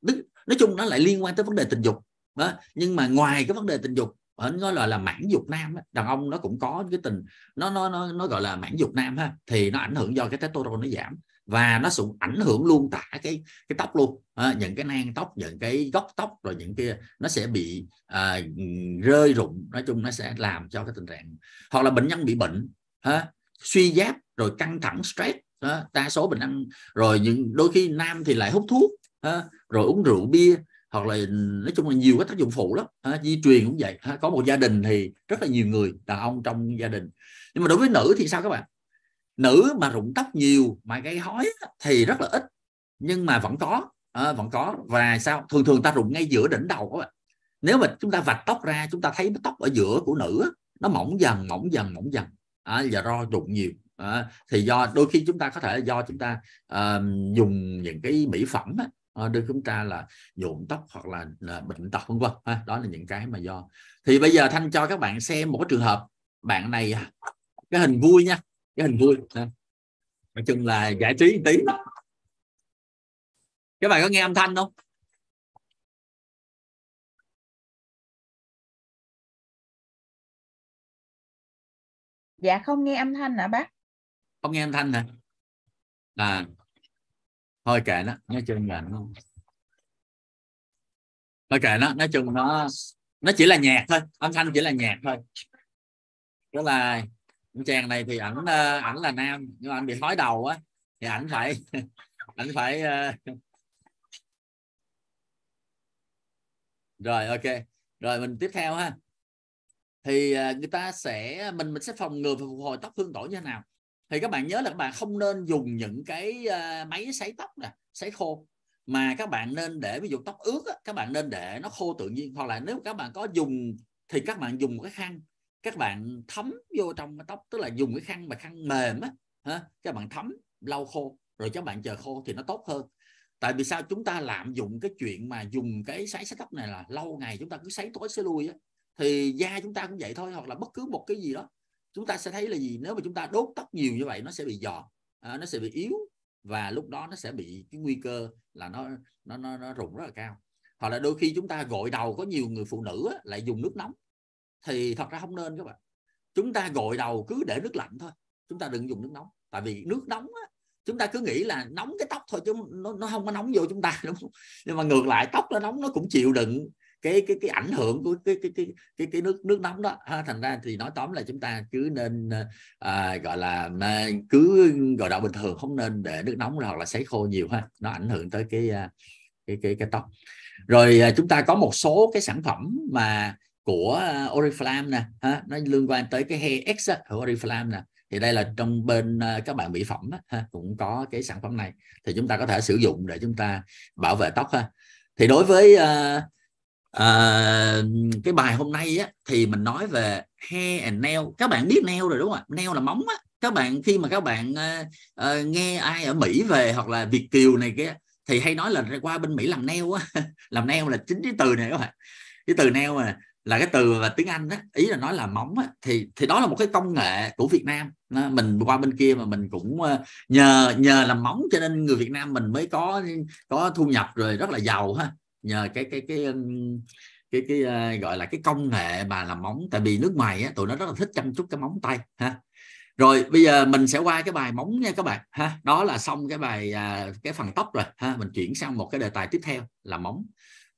nói chung nó lại liên quan tới vấn đề tình dục. Đó. Nhưng mà ngoài cái vấn đề tình dục, anh nói là là mãn dục nam, đàn ông nó cũng có cái tình nó nó nó nó gọi là mãn dục nam ha, thì nó ảnh hưởng do cái testosterone nó giảm và nó cũng ảnh hưởng luôn cả cái cái tóc luôn, à, những cái nang tóc, những cái góc tóc, rồi những kia nó sẽ bị à, rơi rụng, nói chung nó sẽ làm cho cái tình trạng. Hoặc là bệnh nhân bị bệnh ha, suy giáp, rồi căng thẳng stress, đó. Đa số bệnh nhân rồi những đôi khi nam thì lại hút thuốc ha, rồi uống rượu bia, hoặc là nói chung là nhiều cái tác dụng phụ lắm ha, di truyền cũng vậy ha. Có một gia đình thì rất là nhiều người đàn ông trong gia đình. Nhưng mà đối với nữ thì sao các bạn, nữ mà rụng tóc nhiều mà gây hói thì rất là ít, nhưng mà vẫn có à, vẫn có. Và sao thường thường ta rụng ngay giữa đỉnh đầu các bạn. Nếu mà chúng ta vạch tóc ra, chúng ta thấy tóc ở giữa của nữ nó mỏng dần mỏng dần mỏng dần à, và do rụng nhiều à, thì do đôi khi chúng ta có thể do chúng ta à, dùng những cái mỹ phẩm á, đưa chúng ta là nhuộm tóc hoặc là, là bệnh tật vân vân. Đó là những cái mà do. Thì bây giờ Thanh cho các bạn xem một cái trường hợp bạn này, cái hình vui nha, cái hình vui, nói chung là giải trí một tí. Các bạn có nghe âm thanh không? Dạ không nghe âm thanh hả bác? Không nghe âm thanh hả? À thôi kệ nó, nói chung là nó thôi kệ nó, nói chung nó nó chỉ là nhạc thôi, âm thanh chỉ là nhạc thôi. Tức là chàng này thì ảnh ảnh là nam, nhưng mà anh bị hói đầu á, thì ảnh phải ảnh phải rồi ok. Rồi mình tiếp theo ha. thì người ta sẽ mình mình sẽ phòng ngừa và phục hồi tóc hương tổn như thế nào. Thì các bạn nhớ là các bạn không nên dùng những cái máy sấy tóc nè, sấy khô, mà các bạn nên để ví dụ tóc ướt á, các bạn nên để nó khô tự nhiên, hoặc là nếu các bạn có dùng thì các bạn dùng cái khăn, các bạn thấm vô trong cái tóc, tức là dùng cái khăn mà khăn mềm á, ha, các bạn thấm lau khô rồi các bạn chờ khô thì nó tốt hơn. Tại vì sao chúng ta lạm dụng cái chuyện mà dùng cái sấy sấy tóc này là lâu ngày chúng ta cứ sấy tối sấy lui á, thì da chúng ta cũng vậy thôi, hoặc là bất cứ một cái gì đó chúng ta sẽ thấy là gì, nếu mà chúng ta đốt tóc nhiều như vậy nó sẽ bị giòn, nó sẽ bị yếu, và lúc đó nó sẽ bị cái nguy cơ là nó nó nó, nó rụng rất là cao. Hoặc là đôi khi chúng ta gội đầu, có nhiều người phụ nữ á, lại dùng nước nóng, thì thật ra không nên các bạn. Chúng ta gội đầu cứ để nước lạnh thôi, chúng ta đừng dùng nước nóng. Tại vì nước nóng á, chúng ta cứ nghĩ là nóng cái tóc thôi chứ nó, nó không có nóng vô chúng ta, đúng không? Nhưng mà ngược lại tóc nó nóng, nó cũng chịu đựng cái cái cái ảnh hưởng của cái cái cái cái, cái nước nước nóng đó ha. Thành ra thì nói tóm là chúng ta cứ nên à, gọi là cứ gội đầu bình thường, không nên để nước nóng hoặc là sấy khô nhiều ha, nó ảnh hưởng tới cái cái cái cái tóc. Rồi chúng ta có một số cái sản phẩm mà của Oriflame nè ha, nó liên quan tới cái hair x của Oriflame nè, thì đây là trong bên các bạn mỹ phẩm ha, cũng có cái sản phẩm này thì chúng ta có thể sử dụng để chúng ta bảo vệ tóc ha. Thì đối với à, cái bài hôm nay á, thì mình nói về hair and nail. Các bạn biết nail rồi đúng không ạ? Nail là móng á. Các bạn khi mà các bạn uh, nghe ai ở Mỹ về hoặc là Việt kiều này kia thì hay nói là qua bên Mỹ làm nail á. Làm nail là chính cái từ này các bạn. Cái từ nail mà là cái từ và tiếng Anh á, ý là nói là móng á, thì thì đó là một cái công nghệ của Việt Nam. Mình qua bên kia mà mình cũng nhờ nhờ làm móng cho nên người Việt Nam mình mới có có thu nhập rồi rất là giàu ha. Nhờ cái cái cái cái cái, cái uh, gọi là cái công nghệ mà làm móng, tại vì nước ngoài á, tụi nó rất là thích chăm chút cái móng tay ha. Rồi bây giờ mình sẽ qua cái bài móng nha các bạn ha. Đó là xong cái bài uh, cái phần tóc rồi ha. Mình chuyển sang một cái đề tài tiếp theo là móng.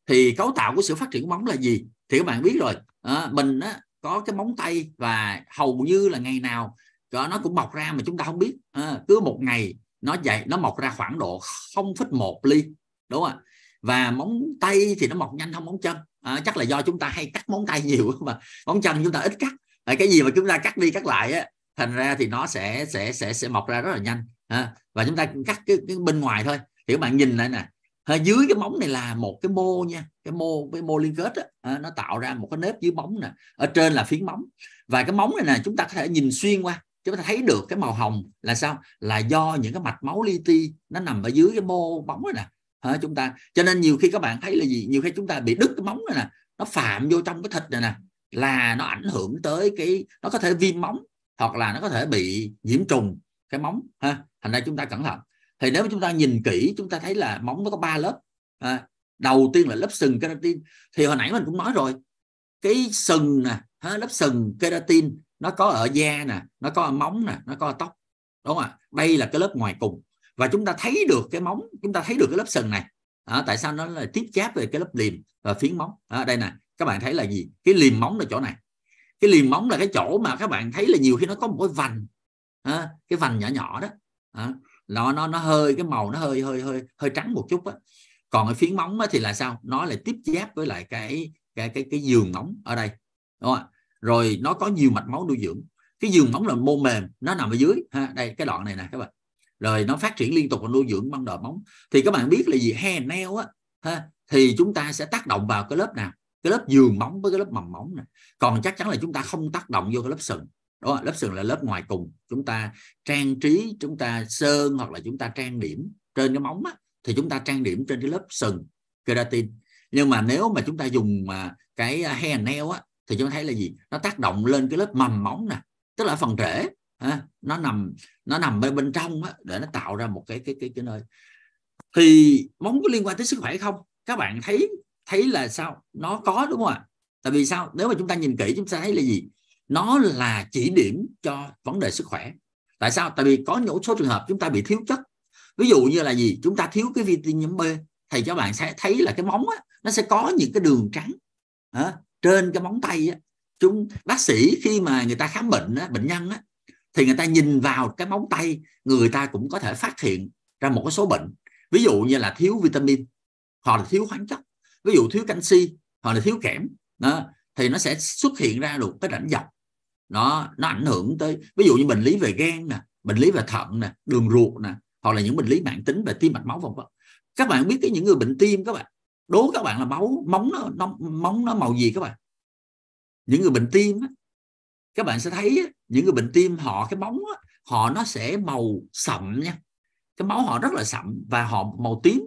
Thì cấu tạo của sự phát triển móng là gì thì các bạn biết rồi à, mình á, có cái móng tay và hầu như là ngày nào nó cũng mọc ra mà chúng ta không biết à, cứ một ngày nó dậy nó mọc ra khoảng độ không phẩy một ly, đúng không ạ? Và móng tay thì nó mọc nhanh hơn móng chân à, chắc là do chúng ta hay cắt móng tay nhiều mà móng chân chúng ta ít cắt à, cái gì mà chúng ta cắt đi cắt lại á, thành ra thì nó sẽ sẽ sẽ sẽ mọc ra rất là nhanh à, và chúng ta cắt cái, cái bên ngoài thôi. Thì các bạn nhìn lại nè, à, dưới cái móng này là một cái mô nha, cái mô cái mô liên kết á, à, nó tạo ra một cái nếp dưới móng nè, ở trên là phiến móng, và cái móng này nè chúng ta có thể nhìn xuyên qua, chúng ta thấy được cái màu hồng là sao, là do những cái mạch máu li ti nó nằm ở dưới cái mô móng này nè. Hả, chúng ta cho nên nhiều khi các bạn thấy là gì, nhiều khi chúng ta bị đứt cái móng này nè, nó phạm vô trong cái thịt này nè, là nó ảnh hưởng tới cái, nó có thể viêm móng hoặc là nó có thể bị nhiễm trùng cái móng ha. Thành ra chúng ta cẩn thận. Thì nếu chúng ta nhìn kỹ chúng ta thấy là móng nó có ba lớp ha. Đầu tiên là lớp sừng keratin, thì hồi nãy mình cũng nói rồi, cái sừng nè ha, lớp sừng keratin nó có ở da nè, nó có ở móng nè, nó có ở tóc, đúng không ạ? Đây là cái lớp ngoài cùng. Và chúng ta thấy được cái móng, chúng ta thấy được cái lớp sừng này. À, tại sao nó là tiếp giáp về cái lớp liềm và phiến móng? À, đây nè, các bạn thấy là gì? Cái liềm móng là chỗ này. Cái liềm móng là cái chỗ mà các bạn thấy là nhiều khi nó có một cái vành, à, cái vành nhỏ nhỏ đó. À, nó nó nó hơi cái màu nó hơi hơi hơi hơi trắng một chút á. Còn cái phiến móng thì là sao? Nó lại tiếp giáp với lại cái cái cái cái giường móng ở đây, đúng không? Rồi nó có nhiều mạch máu nuôi dưỡng. Cái giường móng là mô mềm, nó nằm ở dưới. À, đây cái đoạn này nè các bạn. Rồi nó phát triển liên tục và nuôi dưỡng ban đầu móng. Thì các bạn biết là gì, hair nail á ha, thì chúng ta sẽ tác động vào cái lớp nào? Cái lớp giường móng với cái lớp mầm móng này. Còn chắc chắn là chúng ta không tác động vô cái lớp sừng. Đó, lớp sừng là lớp ngoài cùng. Chúng ta trang trí, chúng ta sơn hoặc là chúng ta trang điểm trên cái móng á, thì chúng ta trang điểm trên cái lớp sừng keratin. Nhưng mà nếu mà chúng ta dùng mà cái hair nail á, thì chúng ta thấy là gì? Nó tác động lên cái lớp mầm móng nè, tức là phần rễ. À, nó nằm nó nằm bên bên trong á, để nó tạo ra một cái cái cái cái nơi. Thì móng có liên quan tới sức khỏe không? Các bạn thấy thấy là sao? Nó có, đúng không ạ? Tại vì sao? Nếu mà chúng ta nhìn kỹ chúng ta thấy là gì? Nó là chỉ điểm cho vấn đề sức khỏe. Tại sao? Tại vì có những số trường hợp chúng ta bị thiếu chất. Ví dụ như là gì? Chúng ta thiếu cái vitamin B, thì các bạn sẽ thấy là cái móng á, nó sẽ có những cái đường trắng à, trên cái móng tay á. Chúng bác sĩ khi mà người ta khám bệnh á, bệnh nhân á, thì người ta nhìn vào cái móng tay, người ta cũng có thể phát hiện ra một số bệnh. Ví dụ như là thiếu vitamin, hoặc là thiếu khoáng chất, ví dụ thiếu canxi, hoặc là thiếu kẽm. Đó. thì nó sẽ xuất hiện ra được cái rãnh dọc, nó nó ảnh hưởng tới ví dụ như bệnh lý về gan nè, bệnh lý về thận nè, đường ruột nè, hoặc là những bệnh lý mãn tính về tim mạch máu vân vân. Các bạn biết cái những người bệnh tim, các bạn đố các bạn là máu móng nó, nó móng nó màu gì các bạn? Những người bệnh tim á, các bạn sẽ thấy á, những người bệnh tim họ cái móng á, họ nó sẽ màu sậm nha, cái máu họ rất là sậm và họ màu tím,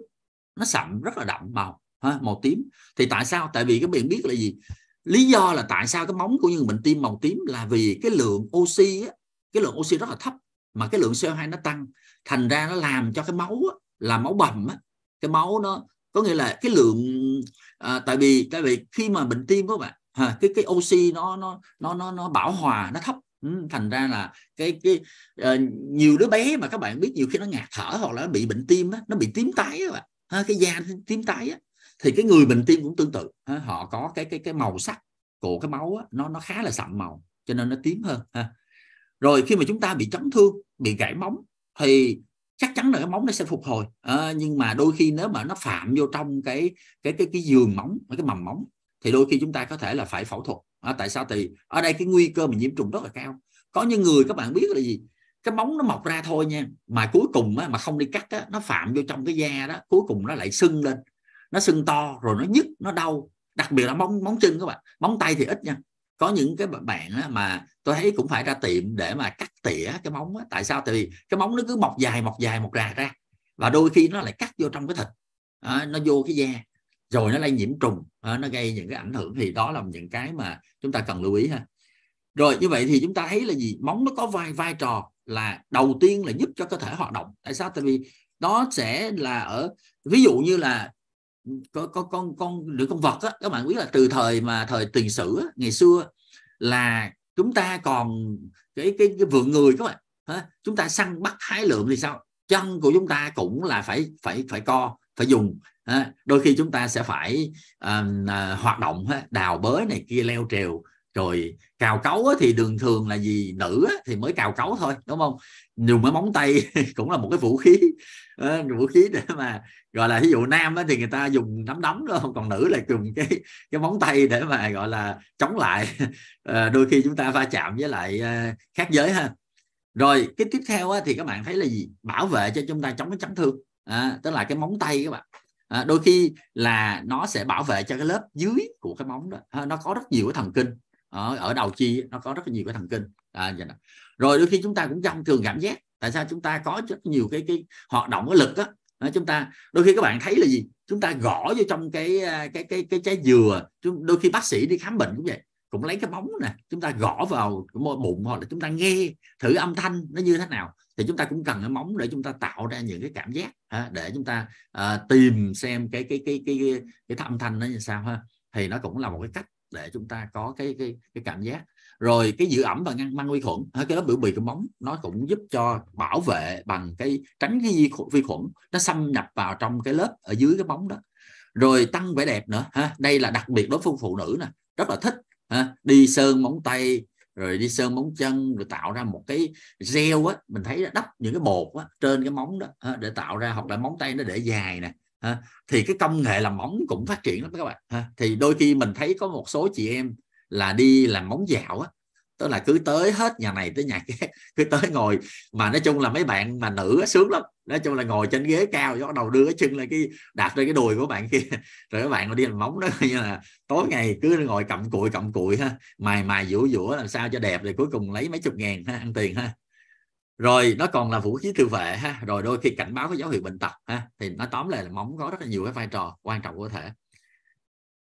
nó sậm rất là đậm màu ha, màu tím. Thì tại sao? Tại vì các bạn biết là gì? Lý do là tại sao cái móng của những người bệnh tim màu tím là vì cái lượng oxy á, cái lượng oxy rất là thấp mà cái lượng xê o hai nó tăng, thành ra nó làm cho cái máu á, là máu bầm á, cái máu nó có nghĩa là cái lượng à, tại vì tại vì khi mà bệnh tim các bạn à, cái cái oxy nó nó nó nó nó bão hòa nó thấp, thành ra là cái cái uh, nhiều đứa bé mà các bạn biết nhiều khi nó ngạt thở hoặc là nó bị bệnh tim á, nó bị tím tái các bạn ha, cái da tím tái á, thì cái người bệnh tim cũng tương tự ha, họ có cái cái cái màu sắc của cái máu á, nó nó khá là sậm màu cho nên nó tím hơn ha. Rồi khi mà chúng ta bị chấn thương, bị gãy móng thì chắc chắn là cái móng nó sẽ phục hồi à, nhưng mà đôi khi nếu mà nó phạm vô trong cái cái cái cái giường móng, cái mầm móng thì đôi khi chúng ta có thể là phải phẫu thuật à, tại sao? Thì ở đây cái nguy cơ mà nhiễm trùng rất là cao. Có những người các bạn biết là gì, cái móng nó mọc ra thôi nha, mà cuối cùng á, mà không đi cắt á, nó phạm vô trong cái da đó, cuối cùng nó lại sưng lên, nó sưng to rồi nó nhức, nó đau, đặc biệt là móng móng chân các bạn, móng tay thì ít nha. Có những cái bạn á, mà tôi thấy cũng phải ra tiệm để mà cắt tỉa cái móng á. Tại sao? Tại vì cái móng nó cứ mọc dài mọc dài mọc rà ra và đôi khi nó lại cắt vô trong cái thịt à, nó vô cái da rồi nó lây nhiễm trùng à, nó gây những cái ảnh hưởng. Thì đó là những cái mà chúng ta cần lưu ý ha. Rồi như vậy thì chúng ta thấy là gì, móng nó có vai vai trò là đầu tiên là giúp cho cơ thể hoạt động. Tại sao? Tại vì nó sẽ là ở ví dụ như là con con con đứa con vật á, các bạn biết là từ thời mà thời tiền sử á, ngày xưa là chúng ta còn cái cái, cái vượn người các bạn ha, chúng ta săn bắt hái lượm thì sao, chân của chúng ta cũng là phải phải phải co, phải dùng ha. Đôi khi chúng ta sẽ phải à, à, hoạt động ha, đào bới này kia, leo trèo, rồi cào cấu á, thì đường thường là gì, nữ á, thì mới cào cấu thôi, đúng không? Dùng cái móng tay cũng là một cái vũ khí à, vũ khí để mà gọi là, ví dụ nam á, thì người ta dùng nắm đấm đó, còn nữ là dùng cái cái móng tay để mà gọi là chống lại à, đôi khi chúng ta va chạm với lại à, khác giới ha. Rồi cái tiếp theo á, thì các bạn thấy là gì, bảo vệ cho chúng ta chống cái chấn thương à, tức là cái móng tay các bạn à, đôi khi là nó sẽ bảo vệ cho cái lớp dưới của cái móng đó à, nó có rất nhiều cái thần kinh ở, ở đầu chi, nó có rất là nhiều cái thần kinh à, vậy. Rồi đôi khi chúng ta cũng tăng cường cảm giác. Tại sao? Chúng ta có rất nhiều cái cái hoạt động cái lực á, chúng ta đôi khi các bạn thấy là gì, chúng ta gõ vô trong cái cái cái cái trái dừa, đôi khi bác sĩ đi khám bệnh cũng vậy, cũng lấy cái móng nè, chúng ta gõ vào bụng hoặc là chúng ta nghe thử âm thanh nó như thế nào, thì chúng ta cũng cần cái móng để chúng ta tạo ra những cái cảm giác ha, để chúng ta à, tìm xem cái cái cái cái cái, cái âm thanh nó như sao ha, thì nó cũng là một cái cách để chúng ta có cái cái cái cảm giác. Rồi cái giữ ẩm và ngăn mang vi khuẩn, cái lớp biểu bì của móng nó cũng giúp cho bảo vệ bằng cái tránh cái vi khuẩn nó xâm nhập vào trong cái lớp ở dưới cái móng đó. Rồi tăng vẻ đẹp nữa ha, đây là đặc biệt đối với phụ nữ nè, rất là thích ha, đi sơn móng tay rồi đi sơn móng chân, rồi tạo ra một cái gel á, mình thấy đắp những cái bột á trên cái móng đó ha, để tạo ra, hoặc là móng tay nó để dài nè. À, thì cái công nghệ làm móng cũng phát triển lắm các bạn à, thì đôi khi mình thấy có một số chị em là đi làm móng dạo á, tức là cứ tới hết nhà này tới nhà kia, cứ tới ngồi, mà nói chung là mấy bạn mà nữ á, sướng lắm, nói chung là ngồi trên ghế cao, bắt đầu đưa cái chân lên, cái đạp lên cái đùi của bạn kia, rồi các bạn đi làm móng đó, như là tối ngày cứ ngồi cặm cụi cặm cụi ha, mài mài dũa dũa làm sao cho đẹp, rồi cuối cùng lấy mấy chục ngàn ha, ăn tiền ha. Rồi nó còn là vũ khí tự vệ ha, rồi đôi khi cảnh báo với dấu hiệu bệnh tật ha, thì nó tóm lại là móng có rất là nhiều cái vai trò quan trọng của thể.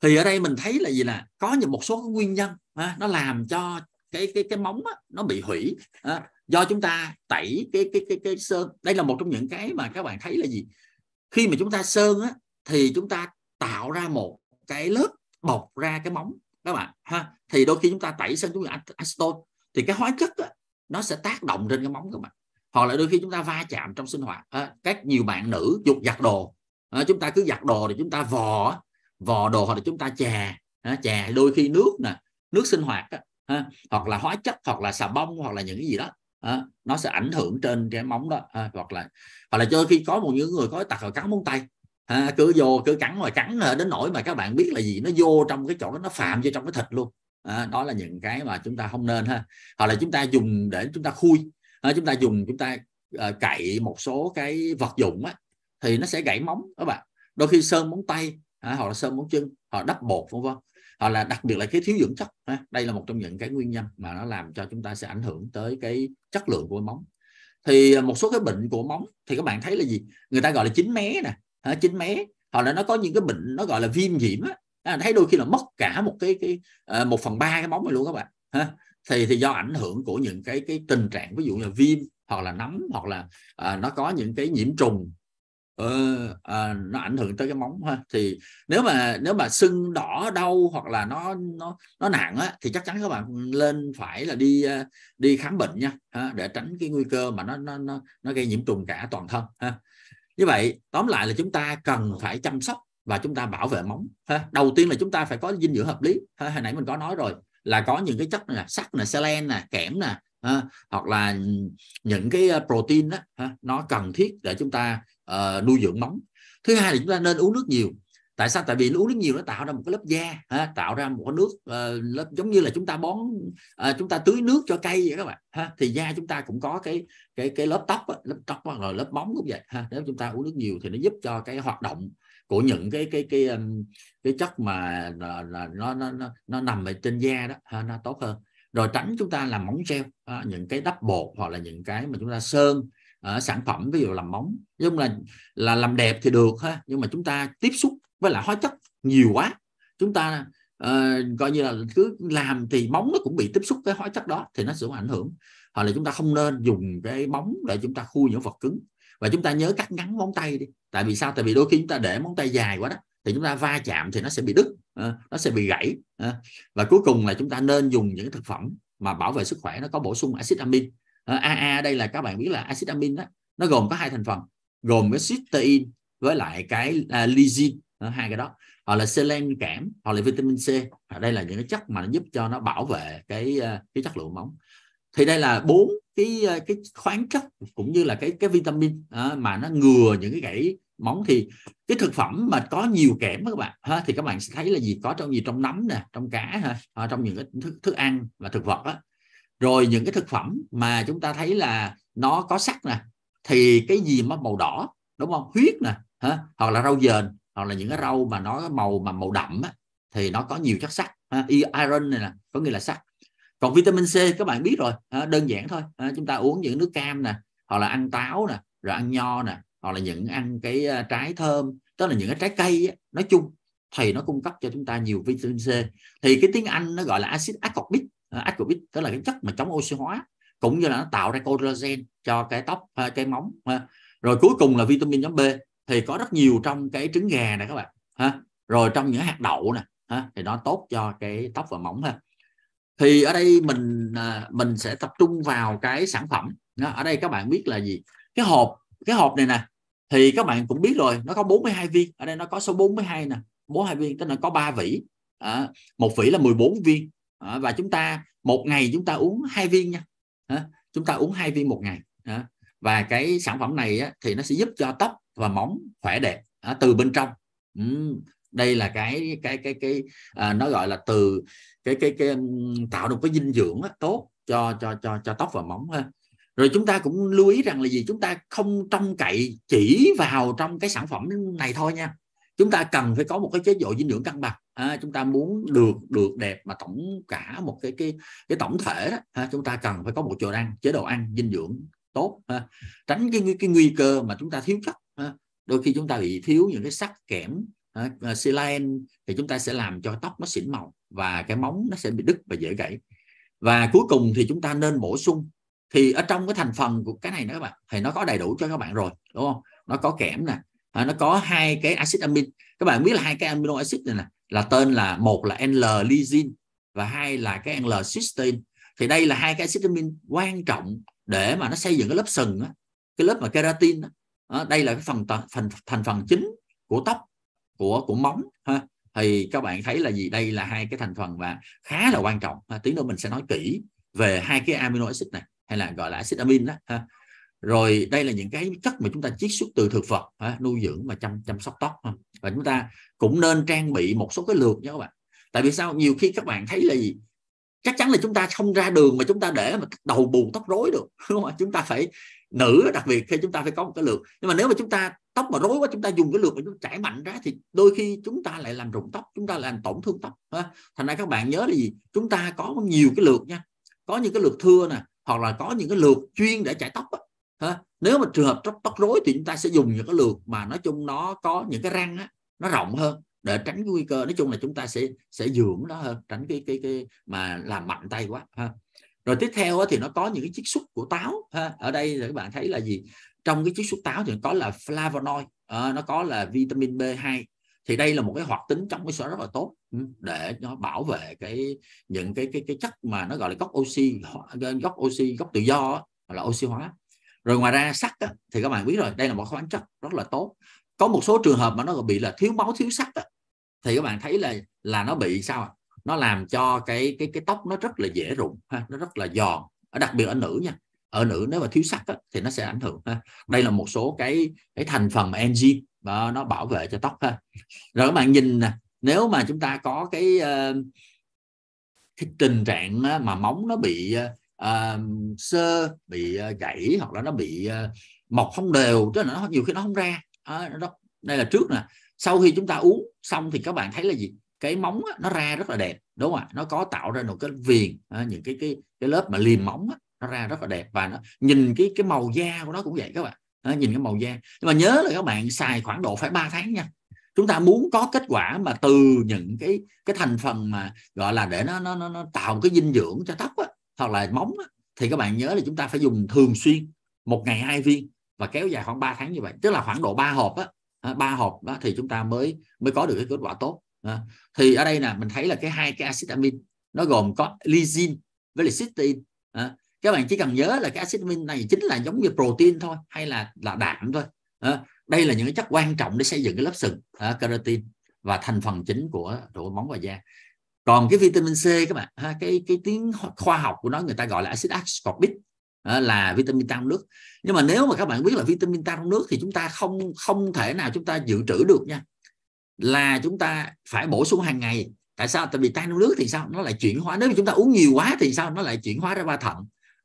Thì ở đây mình thấy là gì, là có những một số cái nguyên nhân ha, nó làm cho cái cái cái móng á, nó bị hủy ha, do chúng ta tẩy cái cái cái cái sơn. Đây là một trong những cái mà các bạn thấy là gì, khi mà chúng ta sơn á, thì chúng ta tạo ra một cái lớp bọc ra cái móng các bạn ha, thì đôi khi chúng ta tẩy sơn, chúng ta acetone, thì cái hóa chất á, nó sẽ tác động trên cái móng các bạn, hoặc là đôi khi chúng ta va chạm trong sinh hoạt à, các nhiều bạn nữ dục giặt đồ à, chúng ta cứ giặt đồ thì chúng ta vò vò đồ, hoặc là chúng ta chà à, chà đôi khi nước nè, nước sinh hoạt à, hoặc là hóa chất, hoặc là xà bông, hoặc là những cái gì đó à, nó sẽ ảnh hưởng trên cái móng đó à, hoặc là hoặc là đôi khi có một những người có tật là cắn móng tay à, cứ vô cứ cắn rồi cắn đến nỗi mà các bạn biết là gì, nó vô trong cái chỗ nó phạm vô trong cái thịt luôn. À, đó là những cái mà chúng ta không nên ha, hoặc là chúng ta dùng để chúng ta khui, à, chúng ta dùng chúng ta à, cậy một số cái vật dụng á, thì nó sẽ gãy móng các bạn, đôi khi sơn móng tay, à, hoặc là sơn móng chân, hoặc đắp bột vân vân, hoặc là đặc biệt là cái thiếu dưỡng chất, à, đây là một trong những cái nguyên nhân mà nó làm cho chúng ta sẽ ảnh hưởng tới cái chất lượng của móng. Thì một số cái bệnh của móng thì các bạn thấy là gì, người ta gọi là chín mé nè, à, chín mé, hoặc là nó có những cái bệnh nó gọi là viêm nhiễm á. À, thấy đôi khi là mất cả một cái cái à, một phần ba cái móng này luôn các bạn ha. Thì thì do ảnh hưởng của những cái cái tình trạng ví dụ như là viêm hoặc là nấm, hoặc là à, nó có những cái nhiễm trùng, ừ, à, nó ảnh hưởng tới cái móng ha. Thì nếu mà nếu mà sưng đỏ đau hoặc là nó nó nó nặng á, thì chắc chắn các bạn lên phải là đi đi khám bệnh nha, ha, để tránh cái nguy cơ mà nó nó nó nó gây nhiễm trùng cả toàn thân ha. Như vậy tóm lại là chúng ta cần phải chăm sóc và chúng ta bảo vệ móng. Đầu tiên là chúng ta phải có dinh dưỡng hợp lý. Hồi nãy mình có nói rồi là có những cái chất này, sắt này, selen này, kẽm này, hoặc là những cái protein đó, nó cần thiết để chúng ta nuôi dưỡng móng. Thứ hai là chúng ta nên uống nước nhiều. Tại sao? Tại vì uống nước nhiều nó tạo ra một cái lớp da, tạo ra một cái nước lớp giống như là chúng ta bón, chúng ta tưới nước cho cây vậy các bạn. Thì da chúng ta cũng có cái cái cái lớp tóc, lớp tóc rồi lớp móng cũng vậy. Nếu chúng ta uống nước nhiều thì nó giúp cho cái hoạt động của những cái cái cái cái, cái chất mà là, là nó nó nó nó nằm ở trên da đó ha, nó tốt hơn. Rồi tránh chúng ta làm móng treo, ha, những cái đắp bột hoặc là những cái mà chúng ta sơn uh, sản phẩm ví dụ làm móng. Nhưng là là làm đẹp thì được ha, nhưng mà chúng ta tiếp xúc với lại hóa chất nhiều quá, chúng ta uh, coi như là cứ làm thì móng nó cũng bị tiếp xúc với hóa chất đó thì nó sẽ ảnh hưởng. Hoặc là chúng ta không nên dùng cái móng để chúng ta khui những vật cứng. Và chúng ta nhớ cắt ngắn móng tay đi. Tại vì sao? Tại vì đôi khi chúng ta để móng tay dài quá đó thì chúng ta va chạm thì nó sẽ bị đứt, nó sẽ bị gãy. Và cuối cùng là chúng ta nên dùng những thực phẩm mà bảo vệ sức khỏe nó có bổ sung axit amin. a a đây là các bạn biết là axit amin đó, nó gồm có hai thành phần, gồm cái cysteine với lại cái lysine, hai cái đó, hoặc là selen kẽm, hoặc là vitamin C. Đây là những cái chất mà nó giúp cho nó bảo vệ cái cái chất lượng móng. Thì đây là bốn cái cái khoáng chất cũng như là cái cái vitamin à, mà nó ngừa những cái gãy móng. Thì cái thực phẩm mà có nhiều kẽm các bạn ha, thì các bạn sẽ thấy là gì, có trong gì, trong nấm nè, trong cá ha, à, trong những cái thức, thức ăn và thực vật á. Rồi những cái thực phẩm mà chúng ta thấy là nó có sắt nè, thì cái gì mà màu đỏ đúng không, huyết nè ha, hoặc là rau dền, hoặc là những cái rau mà nó màu mà màu đậm á, thì nó có nhiều chất sắt, iron này nè, có nghĩa là sắt. Còn vitamin C các bạn biết rồi, đơn giản thôi, chúng ta uống những nước cam nè, hoặc là ăn táo nè, rồi ăn nho nè, hoặc là những ăn cái trái thơm, tức là những cái trái cây ấy, nói chung thì nó cung cấp cho chúng ta nhiều vitamin C. Thì cái tiếng Anh nó gọi là acid ascorbic, ascorbic tức là cái chất mà chống oxy hóa, cũng như là nó tạo ra collagen cho cái tóc, cái móng. Rồi cuối cùng là vitamin nhóm B thì có rất nhiều trong cái trứng gà này các bạn ha, rồi trong những hạt đậu nè thì nó tốt cho cái tóc và móng ha. Thì ở đây mình mình sẽ tập trung vào cái sản phẩm. Ở đây các bạn biết là gì? Cái hộp, cái hộp này nè thì các bạn cũng biết rồi, nó có bốn mươi hai viên. Ở đây nó có số bốn mươi hai nè, bốn mươi hai viên, tức là có ba vỉ. À, một vỉ là mười bốn viên. À, và chúng ta một ngày chúng ta uống hai viên nha. À, chúng ta uống hai viên một ngày. À, và cái sản phẩm này á, thì nó sẽ giúp cho tóc và móng khỏe đẹp à, từ bên trong. Uhm. Đây là cái cái cái cái à, nó gọi là từ cái cái cái tạo được cái dinh dưỡng đó, tốt cho cho cho cho tóc và móng ha. Rồi chúng ta cũng lưu ý rằng là gì, chúng ta không trông cậy chỉ vào trong cái sản phẩm này thôi nha. Chúng ta cần phải có một cái chế độ dinh dưỡng cân bằng. À, chúng ta muốn được được đẹp mà tổng cả một cái cái cái tổng thể đó, ha, chúng ta cần phải có một chế độ ăn, chế độ ăn dinh dưỡng tốt ha. Tránh cái cái nguy cơ mà chúng ta thiếu chất. Ha. Đôi khi chúng ta bị thiếu những cái sắt kẽm, selen thì chúng ta sẽ làm cho tóc nó xỉn màu và cái móng nó sẽ bị đứt và dễ gãy. Và cuối cùng thì chúng ta nên bổ sung, thì ở trong cái thành phần của cái này nữa các bạn thì nó có đầy đủ cho các bạn rồi đúng không, nó có kẽm nè, nó có hai cái axit amin, các bạn biết là hai cái amino acid này nè là tên là, một là L-lysine và hai là cái L-cysteine. Thì đây là hai cái axit amin quan trọng để mà nó xây dựng cái lớp sừng đó, cái lớp mà keratin đó. Đây là cái phần thành thành phần chính của tóc, của của móng ha. Thì các bạn thấy là gì, đây là hai cái thành phần và khá là quan trọng ha. Tí nữa mình sẽ nói kỹ về hai cái amino acid này hay là gọi là acid amin đó ha. Rồi đây là những cái cách mà chúng ta chiết xuất từ thực vật, à, nuôi dưỡng và chăm chăm sóc tóc. À. Và chúng ta cũng nên trang bị một số cái lược nha các bạn. Tại vì sao? Nhiều khi các bạn thấy là gì? Chắc chắn là chúng ta không ra đường mà chúng ta để mà đầu bù tóc rối được. Đúng không? Chúng ta phải, nữ đặc biệt khi chúng ta phải có một cái lược. Nhưng mà nếu mà chúng ta tóc mà rối quá, chúng ta dùng cái lược mà chúng ta chảy mạnh ra thì đôi khi chúng ta lại làm rụng tóc, chúng ta làm tổn thương tóc. À. Thành ra các bạn nhớ là gì? Chúng ta có nhiều cái lược nha. Có những cái lược thưa nè, hoặc là có những cái lược chuyên để chải tóc á. Ha? Nếu mà trường hợp tóc, tóc rối thì chúng ta sẽ dùng những cái lược mà nói chung nó có những cái răng á, nó rộng hơn để tránh nguy cơ. Nói chung là chúng ta sẽ sẽ dưỡng nó hơn, tránh cái cái cái mà làm mạnh tay quá. Ha? Rồi tiếp theo á, thì nó có những cái chiết xuất của táo. Ha? Ở đây là các bạn thấy là gì? Trong cái chiết xuất táo thì có là flavonoid, à, nó có là vitamin B hai. Thì đây là một cái hoạt tính trong cái sữa rất là tốt để nó bảo vệ cái những cái cái cái chất mà nó gọi là gốc oxy, gốc oxy, gốc tự do là oxy hóa. Rồi ngoài ra sắt á, thì các bạn biết rồi, đây là một khoáng chất rất là tốt. Có một số trường hợp mà nó bị là thiếu máu, thiếu sắt á, thì các bạn thấy là là nó bị sao ạ? Nó làm cho cái cái cái tóc nó rất là dễ rụng, ha? Nó rất là giòn, đặc biệt ở nữ nha. Ở nữ nếu mà thiếu sắt á, thì nó sẽ ảnh hưởng. Ha? Đây là một số cái cái thành phần enzyme mà nó bảo vệ cho tóc. Ha? Rồi các bạn nhìn nè, nếu mà chúng ta có cái cái tình trạng mà móng nó bị À, sơ, bị gãy, hoặc là nó bị uh, mọc không đều, tức là nó nhiều khi nó không ra. À, nó, đây là trước nè. Sau khi chúng ta uống xong thì các bạn thấy là gì? Cái móng á, nó ra rất là đẹp, đúng không ạ? Nó có tạo ra một cái viền, à, những cái cái cái lớp mà liềm móng á, nó ra rất là đẹp, và nó nhìn cái cái màu da của nó cũng vậy các bạn. À, nhìn cái màu da. Nhưng mà nhớ là các bạn xài khoảng độ phải ba tháng nha. Chúng ta muốn có kết quả mà từ những cái cái thành phần mà gọi là để nó nó nó, nó tạo cái dinh dưỡng cho tóc á, hoặc là móng á, thì các bạn nhớ là chúng ta phải dùng thường xuyên, một ngày hai viên và kéo dài khoảng ba tháng như vậy, tức là khoảng độ ba hộp á, ba hộp đó thì chúng ta mới mới có được cái kết quả tốt. Thì ở đây nè, mình thấy là cái hai cái axit amin nó gồm có lysine với là cysteine. Các bạn chỉ cần nhớ là cái axit amin này chính là giống như protein thôi, hay là là đạm thôi. Đây là những cái chất quan trọng để xây dựng cái lớp sừng keratin và thành phần chính của của móng và da. Còn cái vitamin C các bạn, ha, cái cái tiếng khoa học của nó người ta gọi là axit ascorbic, là vitamin tan trong nước. Nhưng mà nếu mà các bạn biết là vitamin tan trong nước thì chúng ta không không thể nào chúng ta dự trữ được nha. Là chúng ta phải bổ sung hàng ngày. Tại sao? Tại vì tan trong nước thì sao? Nó lại chuyển hóa, nếu mà chúng ta uống nhiều quá thì sao? Nó lại chuyển hóa ra qua thận,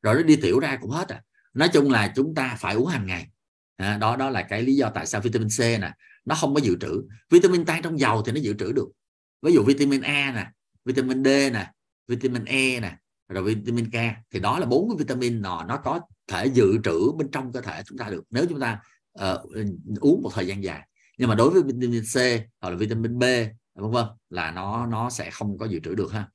rồi nó đi tiểu ra cũng hết à. Nói chung là chúng ta phải uống hàng ngày. À, đó đó là cái lý do tại sao vitamin C nè, nó không có dự trữ. Vitamin tan trong dầu thì nó dự trữ được. Ví dụ vitamin A nè, vitamin D nè, vitamin E nè, rồi vitamin K, thì đó là bốn cái vitamin nó nó có thể dự trữ bên trong cơ thể chúng ta được nếu chúng ta uh, uống một thời gian dài. Nhưng mà đối với vitamin C hoặc là vitamin B vân vân là nó nó sẽ không có dự trữ được ha.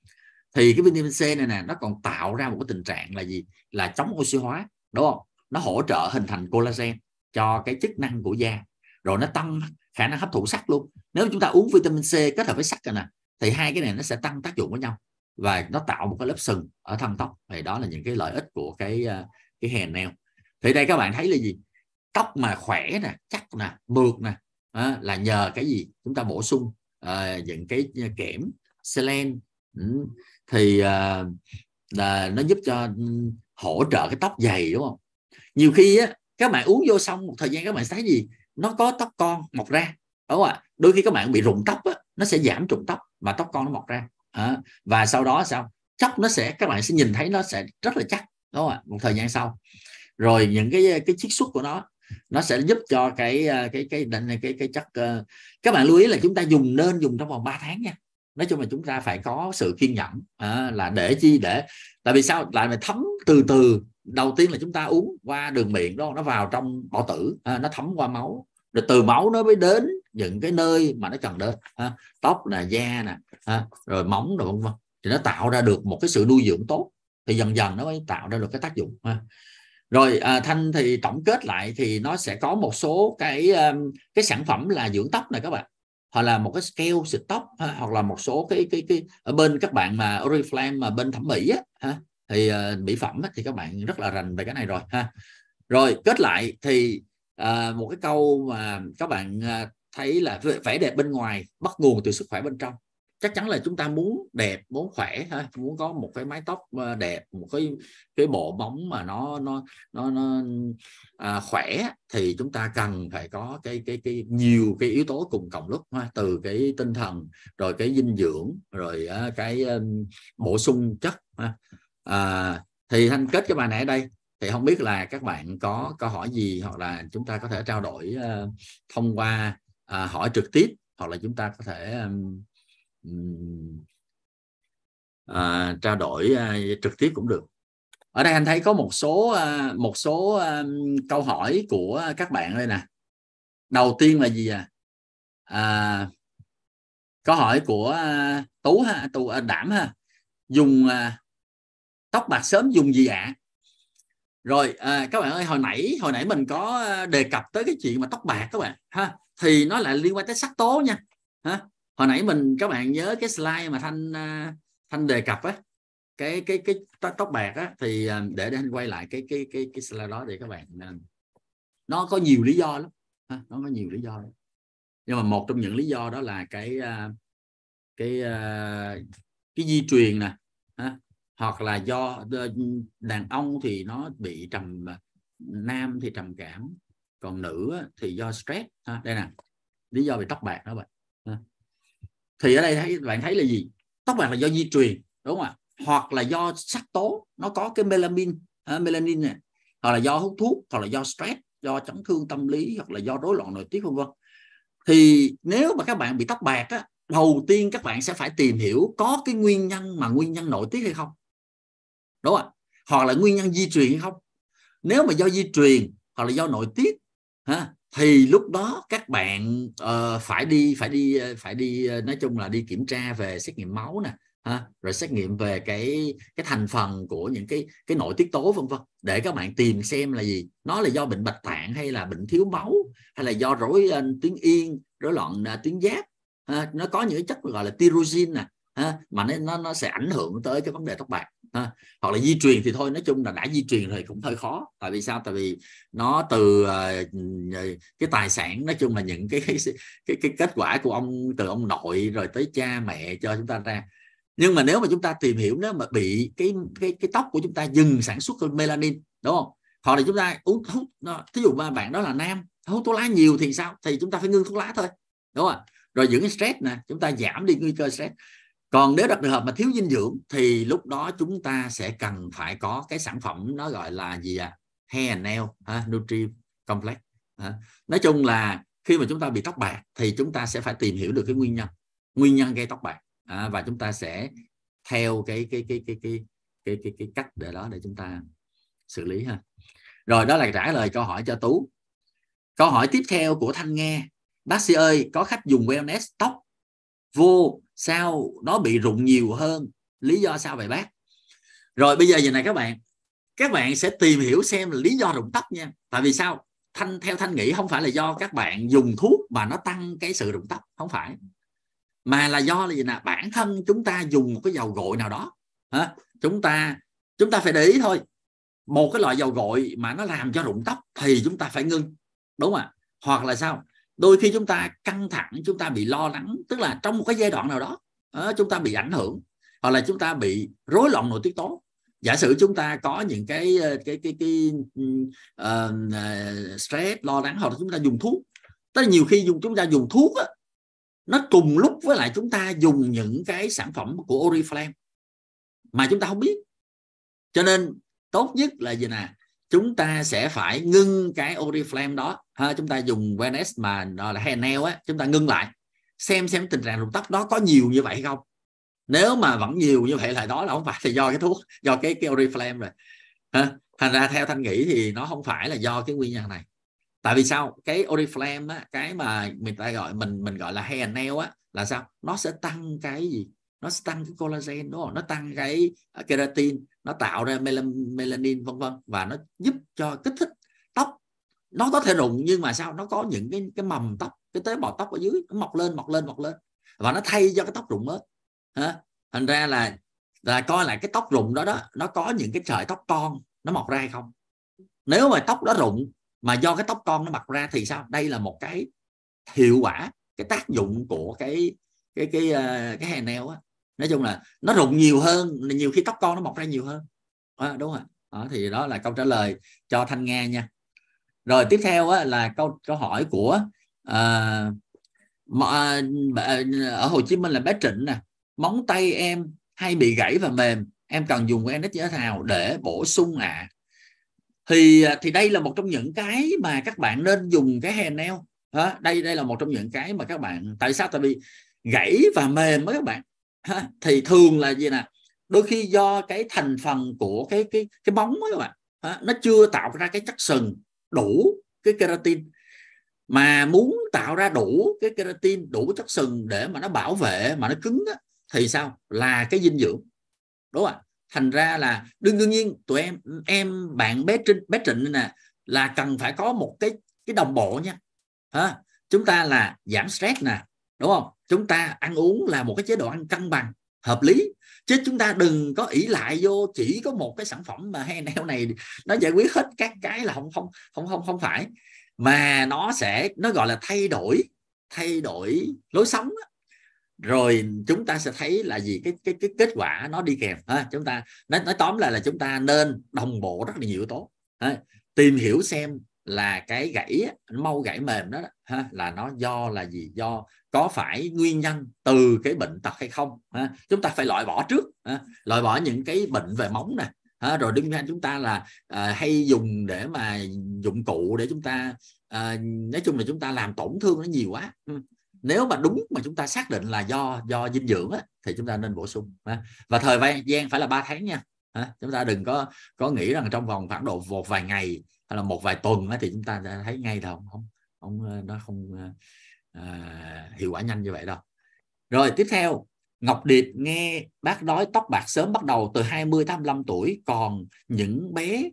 Thì cái vitamin C này nè, nó còn tạo ra một cái tình trạng là gì? Là chống oxy hóa, đúng không? Nó hỗ trợ hình thành collagen cho cái chức năng của da, rồi nó tăng khả năng hấp thụ sắt luôn. Nếu chúng ta uống vitamin C kết hợp với sắt rồi nè, thì hai cái này nó sẽ tăng tác dụng với nhau và nó tạo một cái lớp sừng ở thân tóc. Thì đó là những cái lợi ích của cái cái hair nail. Thì đây các bạn thấy là gì? Tóc mà khỏe nè, chắc nè, mượt nè, à, là nhờ cái gì? Chúng ta bổ sung à, những cái kẽm selen, ừ, thì à, à, nó giúp cho hỗ trợ cái tóc dày, đúng không? Nhiều khi á, các bạn uống vô xong một thời gian các bạn thấy gì? Nó có tóc con mọc ra, đúng không ạ? Đôi khi các bạn bị rụng tóc á, nó sẽ giảm rụng tóc mà tóc con nó mọc ra, à, và sau đó sao? Chắc nó sẽ, các bạn sẽ nhìn thấy nó sẽ rất là chắc, đúng không ạ? Một thời gian sau, rồi những cái cái chiết xuất của nó nó sẽ giúp cho cái cái cái cái cái, cái chất uh... các bạn lưu ý là chúng ta dùng nên dùng trong vòng ba tháng nha. Nói chung là chúng ta phải có sự kiên nhẫn, à, là để chi để tại vì sao lại mà thấm từ từ. Đầu tiên là chúng ta uống qua đường miệng, đó nó vào trong bào tử, à, nó thấm qua máu, rồi từ máu nó mới đến những cái nơi mà nó cần đến, ha, tóc nè, da nè, ha, rồi móng rồi vân vân, thì nó tạo ra được một cái sự nuôi dưỡng tốt, thì dần dần nó mới tạo ra được cái tác dụng, ha. Rồi à, Thanh thì tổng kết lại thì nó sẽ có một số cái cái sản phẩm là dưỡng tóc này các bạn, hoặc là một cái gel xịt tóc, ha, hoặc là một số cái cái cái ở bên các bạn mà Oriflame mà bên thẩm mỹ á, ha, thì uh, mỹ phẩm á, thì các bạn rất là rành về cái này rồi, ha. Rồi kết lại thì uh, một cái câu mà các bạn uh, thấy là vẻ đẹp bên ngoài bắt nguồn từ sức khỏe bên trong. chắc chắn là chúng ta muốn đẹp, muốn khỏe ha, muốn có một cái mái tóc đẹp, một cái cái bộ móng mà nó nó nó, nó à, khỏe, thì chúng ta cần phải có cái cái cái nhiều cái yếu tố cùng cộng lúc ha, từ cái tinh thần rồi cái dinh dưỡng rồi cái um, bổ sung chất ha. À, thì Thanh kết cái bài này ở đây, thì không biết là các bạn có câu hỏi gì, hoặc là chúng ta có thể trao đổi uh, thông qua uh, hỏi trực tiếp, hoặc là chúng ta có thể um, À, trao đổi à, trực tiếp cũng được. Ở đây anh thấy có một số à, một số à, câu hỏi của các bạn đây nè. Đầu tiên là gì à? À câu hỏi của à, Tú ha, Tú à, Đảm ha. Dùng à, tóc bạc sớm dùng gì ạ? À? Rồi à, các bạn ơi, hồi nãy hồi nãy mình có đề cập tới cái chuyện mà tóc bạc các bạn ha, thì nó lại liên quan tới sắc tố nha. Ha? Hồi nãy mình, các bạn nhớ cái slide mà Thanh Thanh đề cập á, cái cái cái tóc bạc á, thì để để Thanh quay lại cái cái cái cái slide đó để các bạn, nó có nhiều lý do lắm, nó có nhiều lý do lắm. Nhưng mà một trong những lý do đó là cái cái cái di truyền nè, hoặc là do đàn ông thì nó bị trầm, nam thì trầm cảm, còn nữ thì do stress. Đây nè, lý do về tóc bạc đó bạn. Thì ở đây thấy, bạn thấy là gì? Tóc bạc là do di truyền, đúng không ạ? Hoặc là do sắc tố, nó có cái melanin, uh, melanin này. Hoặc là do hút thuốc, hoặc là do stress, do chấn thương tâm lý, hoặc là do rối loạn nội tiết, vân vân. Thì nếu mà các bạn bị tóc bạc á, đầu tiên các bạn sẽ phải tìm hiểu có cái nguyên nhân mà nguyên nhân nội tiết hay không, đúng không ạ? Hoặc là nguyên nhân di truyền hay không? Nếu mà do di truyền hoặc là do nội tiết, ha, thì lúc đó các bạn uh, phải đi phải đi phải đi nói chung là đi kiểm tra về xét nghiệm máu nè, ha, rồi xét nghiệm về cái cái thành phần của những cái cái nội tiết tố vân vân, để các bạn tìm xem là gì, nó là do bệnh bạch tạng hay là bệnh thiếu máu, hay là do rối uh, tuyến yên, rối loạn uh, tuyến giáp, ha, nó có những chất gọi là tyrosine nè, ha, mà nó nó sẽ ảnh hưởng tới cái vấn đề tóc bạc. Ha. Hoặc là di truyền thì thôi, nói chung là đã di truyền thì cũng hơi khó, tại vì sao? Tại vì nó từ uh, cái tài sản, nói chung là những cái cái, cái cái kết quả của ông, từ ông nội rồi tới cha mẹ cho chúng ta ra. Nhưng mà nếu mà chúng ta tìm hiểu, nếu mà bị cái cái cái tóc của chúng ta dừng sản xuất melanin, đúng không? Hoặc là chúng ta uống thuốc, thí dụ mà bạn đó là nam hút thuốc lá nhiều thì sao? Thì chúng ta phải ngưng thuốc lá thôi, đúng không? Rồi những cái stress nè, chúng ta giảm đi nguy cơ stress. Còn nếu đặc trường hợp mà thiếu dinh dưỡng thì lúc đó chúng ta sẽ cần phải có cái sản phẩm nó gọi là gì ạ? À? Hair and Nail, ha? Nutri Complex. Ha? Nói chung là khi mà chúng ta bị tóc bạc thì chúng ta sẽ phải tìm hiểu được cái nguyên nhân, nguyên nhân gây tóc bạc, à, và chúng ta sẽ theo cái cái cái cái cái cái cái, cái cách để đó để chúng ta xử lý ha. Rồi đó là trả lời câu hỏi cho Tú. Câu hỏi tiếp theo của Thanh nghe: bác sĩ ơi, có khách dùng wellness tóc vô sao nó bị rụng nhiều hơn, lý do sao vậy bác? Rồi bây giờ giờ này các bạn, các bạn sẽ tìm hiểu xem là lý do rụng tóc nha. Tại vì sao? Thanh, theo Thanh nghĩ không phải là do các bạn dùng thuốc mà nó tăng cái sự rụng tóc, không phải, mà là do là gì nè, bản thân chúng ta dùng một cái dầu gội nào đó, hả? Chúng ta chúng ta phải để ý thôi, một cái loại dầu gội mà nó làm cho rụng tóc thì chúng ta phải ngưng, đúng không ạ? Hoặc là sao? Đôi khi chúng ta căng thẳng, chúng ta bị lo lắng, tức là trong một cái giai đoạn nào đó chúng ta bị ảnh hưởng, hoặc là chúng ta bị rối loạn nội tiết tố. Giả sử chúng ta có những cái cái cái, cái uh, stress, lo lắng, hoặc là chúng ta dùng thuốc. Tức là nhiều khi dùng chúng ta dùng thuốc á, nó cùng lúc với lại chúng ta dùng những cái sản phẩm của Oriflame mà chúng ta không biết. Cho nên tốt nhất là gì nè, chúng ta sẽ phải ngưng cái Oriflame đó, ha, chúng ta dùng wellness mà nó là hair nail á, chúng ta ngưng lại xem xem tình trạng rụng tóc đó có nhiều như vậy hay không. Nếu mà vẫn nhiều như vậy là đó là không phải là do cái thuốc, do cái, cái Oriflame rồi, ha. Thành ra theo Thanh nghĩ thì nó không phải là do cái nguyên nhân này. Tại vì sao? Cái Oriflame á, cái mà người ta gọi mình mình gọi là hair nail á, là sao? Nó sẽ tăng cái gì? Nó sẽ tăng cái collagen, đúng không? Nó tăng cái keratin, nó tạo ra melanin vân vân, và nó giúp cho kích thích tóc. Nó có thể rụng nhưng mà sao? Nó có những cái cái mầm tóc, cái tế bào tóc ở dưới nó mọc lên, mọc lên, mọc lên và nó thay cho cái tóc rụng mới. Hả? Thành ra là là coi lại cái tóc rụng đó đó, nó có những cái sợi tóc con nó mọc ra hay không. Nếu mà tóc đó rụng mà do cái tóc con nó mọc ra thì sao? Đây là một cái hiệu quả, cái tác dụng của cái cái cái cái hè neo á, nói chung là nó rụng nhiều hơn, nhiều khi tóc con nó mọc ra nhiều hơn. À, đúng rồi. À, thì đó là câu trả lời cho Thanh Nga nha. Rồi tiếp theo á, là câu câu hỏi của à, mà, ở Hồ Chí Minh là bé Trịnh nè, móng tay em hay bị gãy và mềm, em cần dùng em như thế nào để bổ sung ạ? À? Thì thì đây là một trong những cái mà các bạn nên dùng cái hand nail. À, đây đây là một trong những cái mà các bạn, tại sao? Tại vì gãy và mềm đó các bạn. À, thì thường là gì nè, đôi khi do cái thành phần của cái cái cái móng đó các bạn, à, nó chưa tạo ra cái chất sừng đủ cái keratin, mà muốn tạo ra đủ cái keratin, đủ chất sừng để mà nó bảo vệ mà nó cứng đó, thì sao? Là cái dinh dưỡng, đúng không? Thành ra là đương, đương nhiên tụi em em bạn bé Trịnh bé Trịnh nè là cần phải có một cái cái đồng bộ nha. À, chúng ta là giảm stress nè, đúng không? Chúng ta ăn uống là một cái chế độ ăn cân bằng hợp lý, chứ chúng ta đừng có ỷ lại vô chỉ có một cái sản phẩm mà hay nào này nó giải quyết hết các cái, là không không không không không phải, mà nó sẽ, nó gọi là thay đổi thay đổi lối sống đó. Rồi chúng ta sẽ thấy là gì, cái cái cái kết quả nó đi kèm. À, chúng ta nói, nói tóm lại là chúng ta nên đồng bộ rất là nhiều yếu tố. À, tìm hiểu xem là cái gãy mau gãy mềm đó, đó là nó do là gì, do có phải nguyên nhân từ cái bệnh tật hay không. À, chúng ta phải loại bỏ trước, à, loại bỏ những cái bệnh về móng nè. À, rồi đương nhiên chúng ta là à, hay dùng để mà dụng cụ để chúng ta à, nói chung là chúng ta làm tổn thương nó nhiều quá. Ừ. Nếu mà đúng mà chúng ta xác định là do do dinh dưỡng á, thì chúng ta nên bổ sung. À, và thời gian phải là ba tháng nha. À, chúng ta đừng có có nghĩ rằng trong vòng khoảng độ một vài ngày hay là một vài tuần á, thì chúng ta sẽ thấy ngay đâu, không không nó không à, hiệu quả nhanh như vậy đâu. Rồi tiếp theo, Ngọc Điệp nghe bác nói tóc bạc sớm bắt đầu từ hai mươi đến hai mươi lăm tuổi, còn những bé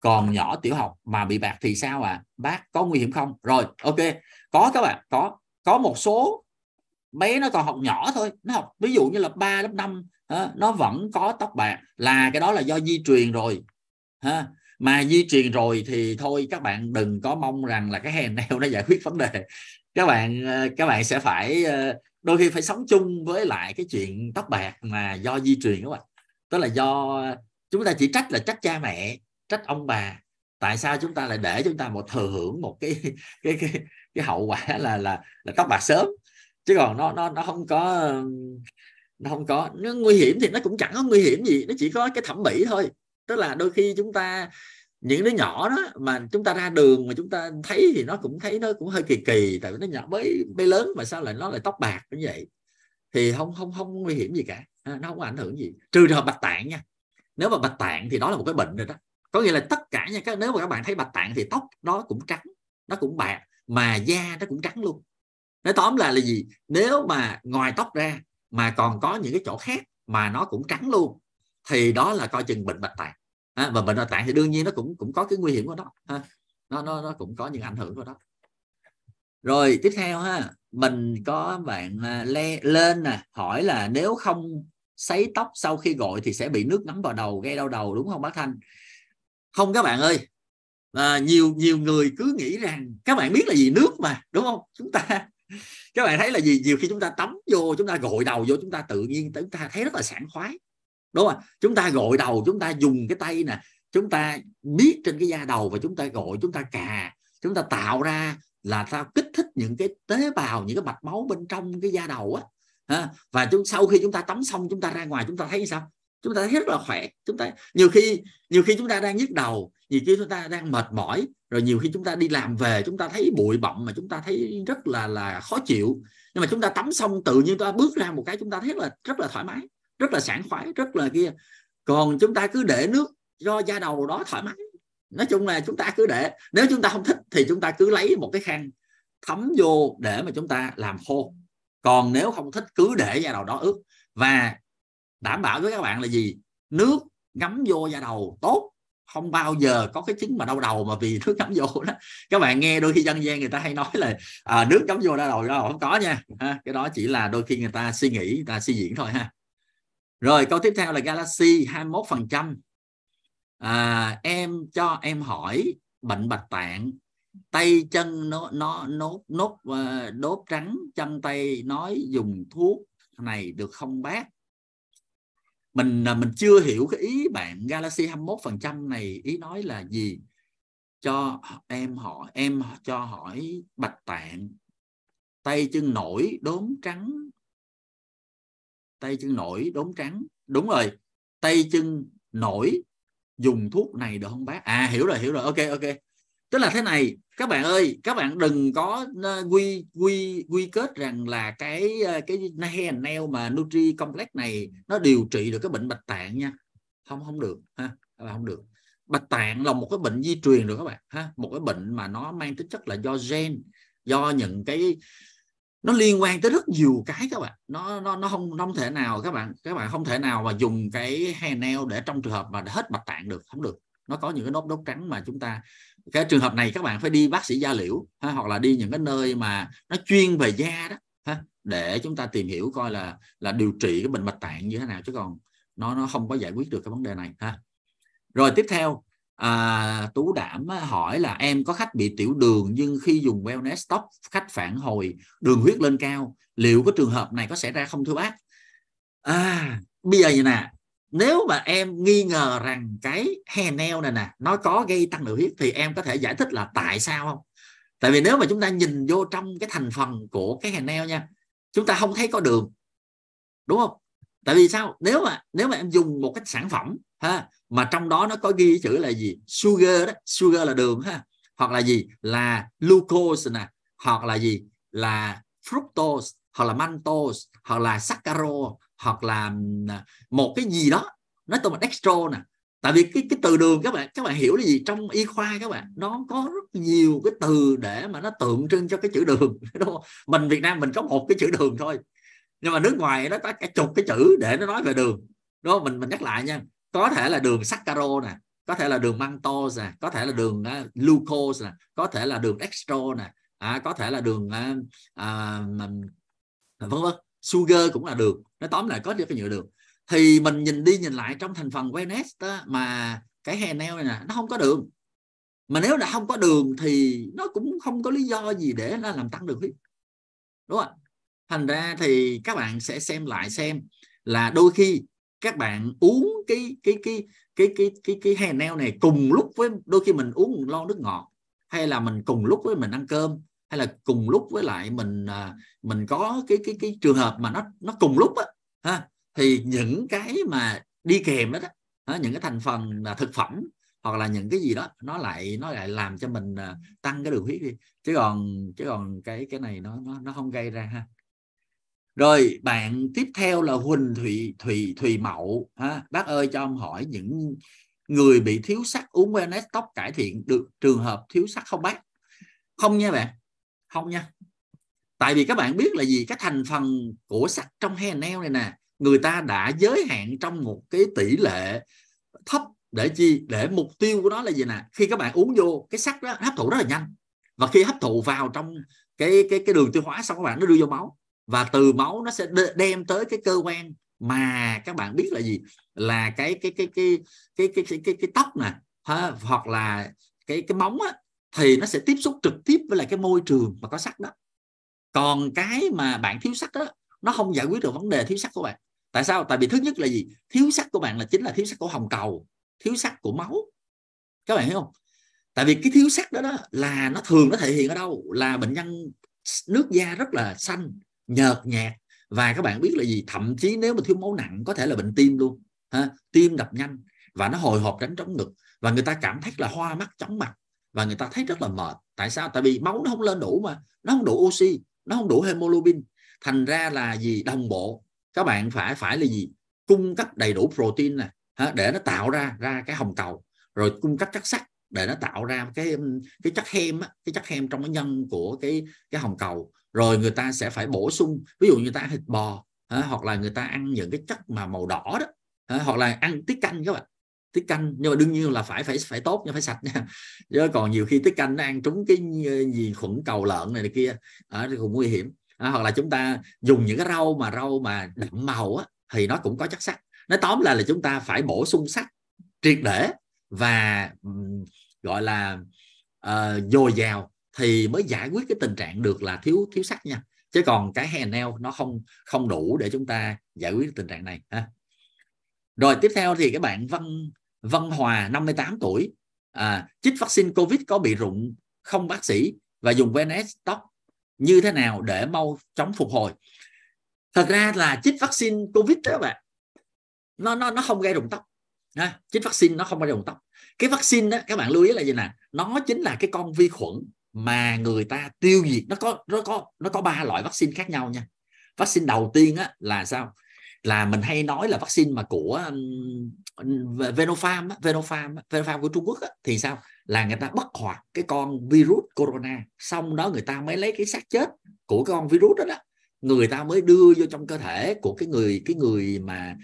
còn nhỏ tiểu học mà bị bạc thì sao ạ? À? Bác có nguy hiểm không? Rồi, ok, có các bạn, có có một số bé nó còn học nhỏ thôi, nó học ví dụ như là ba lớp năm nó vẫn có tóc bạc, là cái đó là do di truyền rồi. Ha, mà di truyền rồi thì thôi các bạn đừng có mong rằng là cái hand nail nó giải quyết vấn đề. Các bạn các bạn sẽ phải đôi khi phải sống chung với lại cái chuyện tóc bạc mà do di truyền các bạn. Tức là do chúng ta chỉ trách là trách cha mẹ, trách ông bà, tại sao chúng ta lại để chúng ta một thừa hưởng một cái cái cái cái hậu quả là là là tóc bạc sớm, chứ còn nó nó nó không có nó không có nó nguy hiểm thì nó cũng chẳng có nguy hiểm gì, nó chỉ có cái thẩm mỹ thôi. Tức là đôi khi chúng ta, những đứa nhỏ đó mà chúng ta ra đường mà chúng ta thấy thì nó cũng thấy nó cũng hơi kỳ kỳ, tại vì nó nhỏ mới mới lớn mà sao lại nó lại tóc bạc như vậy, thì không không không nguy hiểm gì cả, nó không có ảnh hưởng gì, trừ trường hợp bạch tạng nha. Nếu mà bạch tạng thì đó là một cái bệnh rồi đó, có nghĩa là tất cả nha các, nếu mà các bạn thấy bạch tạng thì tóc nó cũng trắng, nó cũng bạc, mà da nó cũng trắng luôn. Nói tóm là là gì, nếu mà ngoài tóc ra mà còn có những cái chỗ khác mà nó cũng trắng luôn thì đó là coi chừng bệnh bạch tạng. À, và bệnh bạch tạng thì đương nhiên nó cũng cũng có cái nguy hiểm của nó. À, nó nó nó cũng có những ảnh hưởng của nó. Rồi tiếp theo ha, mình có bạn le, lên nè, hỏi là nếu không sấy tóc sau khi gội thì sẽ bị nước ngấm vào đầu gây đau đầu đúng không bác Thanh? Không các bạn ơi, à, nhiều nhiều người cứ nghĩ rằng, các bạn biết là gì, nước mà, đúng không? Chúng ta, các bạn thấy là gì, nhiều khi chúng ta tắm vô, chúng ta gội đầu vô, chúng ta tự nhiên chúng ta thấy rất là sảng khoái, đúng không? Chúng ta gội đầu, chúng ta dùng cái tay nè, chúng ta miết trên cái da đầu và chúng ta gội, chúng ta cà, chúng ta tạo ra là sao, kích thích những cái tế bào, những cái mạch máu bên trong cái da đầu á. Ha? Và chúng, sau khi chúng ta tắm xong chúng ta ra ngoài chúng ta thấy sao? Chúng ta thấy rất là khỏe. Chúng ta nhiều khi nhiều khi chúng ta đang nhức đầu, nhiều khi chúng ta đang mệt mỏi, rồi nhiều khi chúng ta đi làm về chúng ta thấy bụi bặm mà chúng ta thấy rất là là khó chịu, nhưng mà chúng ta tắm xong tự nhiên ta bước ra một cái chúng ta thấy là rất là thoải mái, rất là sảng khoái, rất là kia. Còn chúng ta cứ để nước do da đầu đó thoải mái, nói chung là chúng ta cứ để, nếu chúng ta không thích thì chúng ta cứ lấy một cái khăn thấm vô để mà chúng ta làm khô, còn nếu không thích cứ để da đầu đó ướt. Và đảm bảo với các bạn là gì, nước ngấm vô da đầu tốt, không bao giờ có cái chứng mà đau đầu mà vì nước ngấm vô đó. Các bạn nghe đôi khi dân gian người ta hay nói là à, nước ngấm vô da đầu, đó không có nha. Ha, cái đó chỉ là đôi khi người ta suy nghĩ, người ta suy diễn thôi ha. Rồi câu tiếp theo là Galaxy hai mươi mốt phần trăm. À, em cho em hỏi bệnh bạch tạng tay chân nó nó nốt nốt và đốt trắng, chân tay nói dùng thuốc này được không bác? Mình mình chưa hiểu cái ý bạn Galaxy hai mươi mốt phần trăm này ý nói là gì. Cho em hỏi em cho hỏi bạch tạng, tay chân nổi đốm trắng, tay chân nổi đốm trắng, đúng rồi, tay chân nổi dùng thuốc này được không bác? À hiểu rồi hiểu rồi, ok ok. Tức là thế này các bạn ơi, các bạn đừng có quy quy quy kết rằng là cái cái hair and nail mà Nutri Complex này nó điều trị được cái bệnh bạch tạng nha, không không được ha, không được. Bạch tạng là một cái bệnh di truyền rồi các bạn ha, một cái bệnh mà nó mang tính chất là do gen, do những cái nó liên quan tới rất nhiều cái các bạn, nó nó nó không không thể nào các bạn các bạn không thể nào mà dùng cái hair nail để trong trường hợp mà hết bạch tạng được, không được. Nó có những cái nốt đốt trắng mà chúng ta, cái trường hợp này các bạn phải đi bác sĩ da liễu ha, hoặc là đi những cái nơi mà nó chuyên về da đó ha, để chúng ta tìm hiểu coi là là điều trị cái bệnh bạch tạng như thế nào, chứ còn nó nó không có giải quyết được cái vấn đề này ha. Rồi tiếp theo à, Tú Đảm hỏi là em có khách bị tiểu đường nhưng khi dùng wellness stop khách phản hồi đường huyết lên cao, liệu cái trường hợp này có xảy ra không thưa bác? À, bây giờ vậy nè, nếu mà em nghi ngờ rằng cái hair nail này nè nó có gây tăng đường huyết thì em có thể giải thích là tại sao không? Tại vì nếu mà chúng ta nhìn vô trong cái thành phần của cái hair nail nha, chúng ta không thấy có đường, đúng không? Tại vì sao? Nếu mà nếu mà em dùng một cái sản phẩm ha, mà trong đó nó có ghi chữ là gì? Sugar đó, sugar là đường ha, hoặc là gì? Là glucose nè, hoặc là gì? Là fructose, hoặc là maltose, hoặc là saccharose, hoặc là một cái gì đó, nói tôi là dextro nè. Tại vì cái cái từ đường các bạn các bạn hiểu là gì, trong y khoa các bạn nó có rất nhiều cái từ để mà nó tượng trưng cho cái chữ đường, đúng không? Mình Việt Nam mình có một cái chữ đường thôi, nhưng mà nước ngoài nó có cả chục cái chữ để nó nói về đường, đúng không? Mình mình nhắc lại nha, có thể là đường saccharose nè, có thể là đường maltose nè, có thể là đường uh, glucose nè, có thể là đường dextro nè, à, có thể là đường uh, uh, vân vân, sugar cũng là đường. Nó tóm lại có rất nhiều đường. Thì mình nhìn đi nhìn lại trong thành phần wellness đó, mà cái hair nail này nè nó không có đường. Mà nếu đã không có đường thì nó cũng không có lý do gì để nó làm tăng đường huyết, đúng không? Thành ra thì các bạn sẽ xem lại xem là đôi khi các bạn uống cái cái cái cái cái cái cái hair nail này cùng lúc với, đôi khi mình uống một lon nước ngọt, hay là mình cùng lúc với mình ăn cơm, hay là cùng lúc với lại mình mình có cái cái cái trường hợp mà nó nó cùng lúc á ha, thì những cái mà đi kèm đó, đó những cái thành phần là thực phẩm hoặc là những cái gì đó nó lại nó lại làm cho mình tăng cái đường huyết đi, chứ còn chứ còn cái cái này nó nó nó không gây ra ha. Rồi bạn tiếp theo là Huỳnh Thụy Thụy Thùy Mậu ha, bác ơi cho ông hỏi những người bị thiếu sắt uống wellness tóc cải thiện được trường hợp thiếu sắt không bác? Không nha bạn, không nha. Tại vì các bạn biết là gì, cái thành phần của sắt trong hair nail này nè, người ta đã giới hạn trong một cái tỷ lệ thấp để chi, để mục tiêu của nó là gì nè, khi các bạn uống vô cái sắt đó hấp thụ rất là nhanh, và khi hấp thụ vào trong cái cái cái đường tiêu hóa xong các bạn nó đưa vô máu, và từ máu nó sẽ đem tới cái cơ quan mà các bạn biết là gì, là cái cái cái cái cái cái cái, cái, cái tóc nè, hoặc là cái cái móng á, thì nó sẽ tiếp xúc trực tiếp với lại cái môi trường mà có sắt đó. Còn cái mà bạn thiếu sắt đó, nó không giải quyết được vấn đề thiếu sắt của bạn. Tại sao? Tại vì thứ nhất là gì? Thiếu sắt của bạn là chính là thiếu sắt của hồng cầu, thiếu sắt của máu. Các bạn hiểu không? Tại vì cái thiếu sắt đó, đó là nó thường nó thể hiện ở đâu? Là bệnh nhân nước da rất là xanh, nhợt nhạt, và các bạn biết là gì? Thậm chí nếu mà thiếu máu nặng có thể là bệnh tim luôn. Ha? Tim đập nhanh và nó hồi hộp đánh trống ngực, và người ta cảm thấy là hoa mắt, chóng mặt, và người ta thấy rất là mệt. Tại sao? Tại vì máu nó không lên đủ mà, nó không đủ oxy, nó không đủ hemoglobin. Thành ra là gì? Đồng bộ các bạn phải phải là gì? Cung cấp đầy đủ protein này để nó tạo ra ra cái hồng cầu, rồi cung cấp chất sắt để nó tạo ra cái cái chất hem á, cái chất hem trong cái nhân của cái cái hồng cầu. Rồi người ta sẽ phải bổ sung, ví dụ người ta ăn thịt bò, hoặc là người ta ăn những cái chất mà màu đỏ đó, hoặc là ăn tiết canh các bạn. Tiết canh, nhưng mà đương nhiên là phải phải phải tốt nha, phải sạch nha. Chứ còn nhiều khi tiết canh nó ăn trúng cái gì khuẩn cầu lợn này, này kia à, thì cũng nguy hiểm. À, hoặc là chúng ta dùng những cái rau mà rau mà đậm màu á, thì nó cũng có chất sắt. Nói tóm lại là chúng ta phải bổ sung sắt triệt để, và um, gọi là uh, dồi dào thì mới giải quyết cái tình trạng được là thiếu thiếu sắt nha, chứ còn cái H and L nó không không đủ để chúng ta giải quyết tình trạng này ha. Rồi tiếp theo thì các bạn Văn Văn Hòa năm mươi tám tuổi, à, chích vaccine Covid có bị rụng không bác sĩ, và dùng vê en ét tóc như thế nào để mau chóng phục hồi? Thật ra là chích vaccine Covid đó các bạn, nó nó nó không gây rụng tóc. À, chích vaccine nó không gây rụng tóc. Cái vaccine đó các bạn lưu ý là gì nè, nó chính là cái con vi khuẩn mà người ta tiêu diệt. Nó có nó có nó có ba loại vaccine khác nhau nha. Vaccine đầu tiên á, là sao? Là mình hay nói là vaccine mà của um, Vinopharm, Vinopharm, Vinopharm của Trung Quốc á, thì sao? Là người ta bất hoạt cái con virus corona, xong đó người ta mới lấy cái xác chết của cái con virus đó, đó người ta mới đưa vô trong cơ thể của cái người cái người mà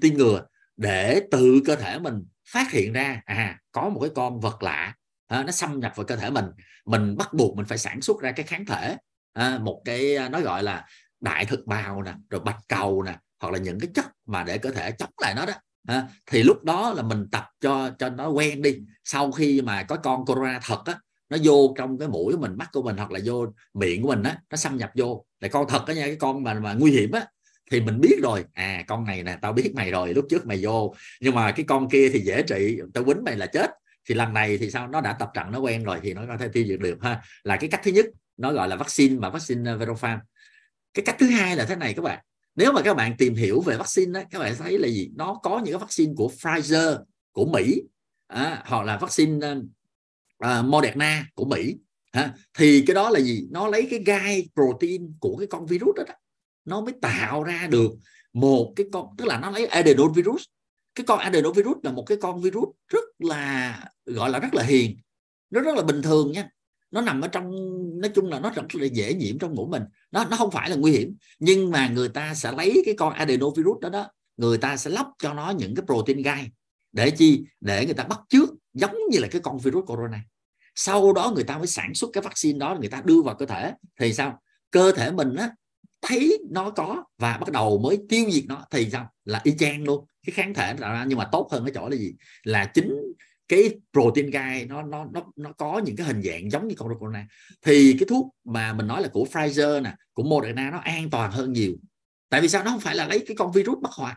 tiêm ngừa, để tự cơ thể mình phát hiện ra à có một cái con vật lạ à, nó xâm nhập vào cơ thể mình, mình bắt buộc mình phải sản xuất ra cái kháng thể, à, một cái nó gọi là đại thực bào nè, rồi bạch cầu nè, hoặc là những cái chất mà để cơ thể chống lại nó đó, à, thì lúc đó là mình tập cho cho nó quen đi. Sau khi mà có con corona thật á, nó vô trong cái mũi của mình, mắt của mình, hoặc là vô miệng của mình á, nó xâm nhập vô, là con thật đó nha, cái con mà mà nguy hiểm á, thì mình biết rồi, à con này nè, tao biết mày rồi, lúc trước mày vô, nhưng mà cái con kia thì dễ trị, tao quýnh mày là chết. Thì lần này thì sao, nó đã tập trận, nó quen rồi thì nó có thể tiêu diệt được ha. Là cái cách thứ nhất, nó gọi là vaccine mà vaccine Verofan. Cái cách thứ hai là thế này các bạn, nếu mà các bạn tìm hiểu về vaccine đó, các bạn thấy là gì, nó có những cái vaccine của Pfizer của Mỹ, à, hoặc là vaccine uh, Moderna của Mỹ, à, thì cái đó là gì, nó lấy cái gai protein của cái con virus đó, đó nó mới tạo ra được một cái con, tức là nó lấy adenovirus. Cái con adenovirus là một cái con virus rất là gọi là rất là hiền, nó rất là bình thường nha, nó nằm ở trong, nói chung là nó rất là dễ nhiễm trong mũi mình, nó nó không phải là nguy hiểm, nhưng mà người ta sẽ lấy cái con adenovirus đó đó, người ta sẽ lắp cho nó những cái protein gai để chi, để người ta bắt chước giống như là cái con virus corona, sau đó người ta mới sản xuất cái vaccine đó, người ta đưa vào cơ thể thì sao, cơ thể mình á thấy nó có và bắt đầu mới tiêu diệt nó, thì sao, là y chang luôn cái kháng thể tạo ra. Nhưng mà tốt hơn cái chỗ là gì, là chính cái protein gai nó nó nó nó có những cái hình dạng giống như con corona, thì cái thuốc mà mình nói là của Pfizer nè, của Moderna nó an toàn hơn nhiều. Tại vì sao, nó không phải là lấy cái con virus bất hoạt,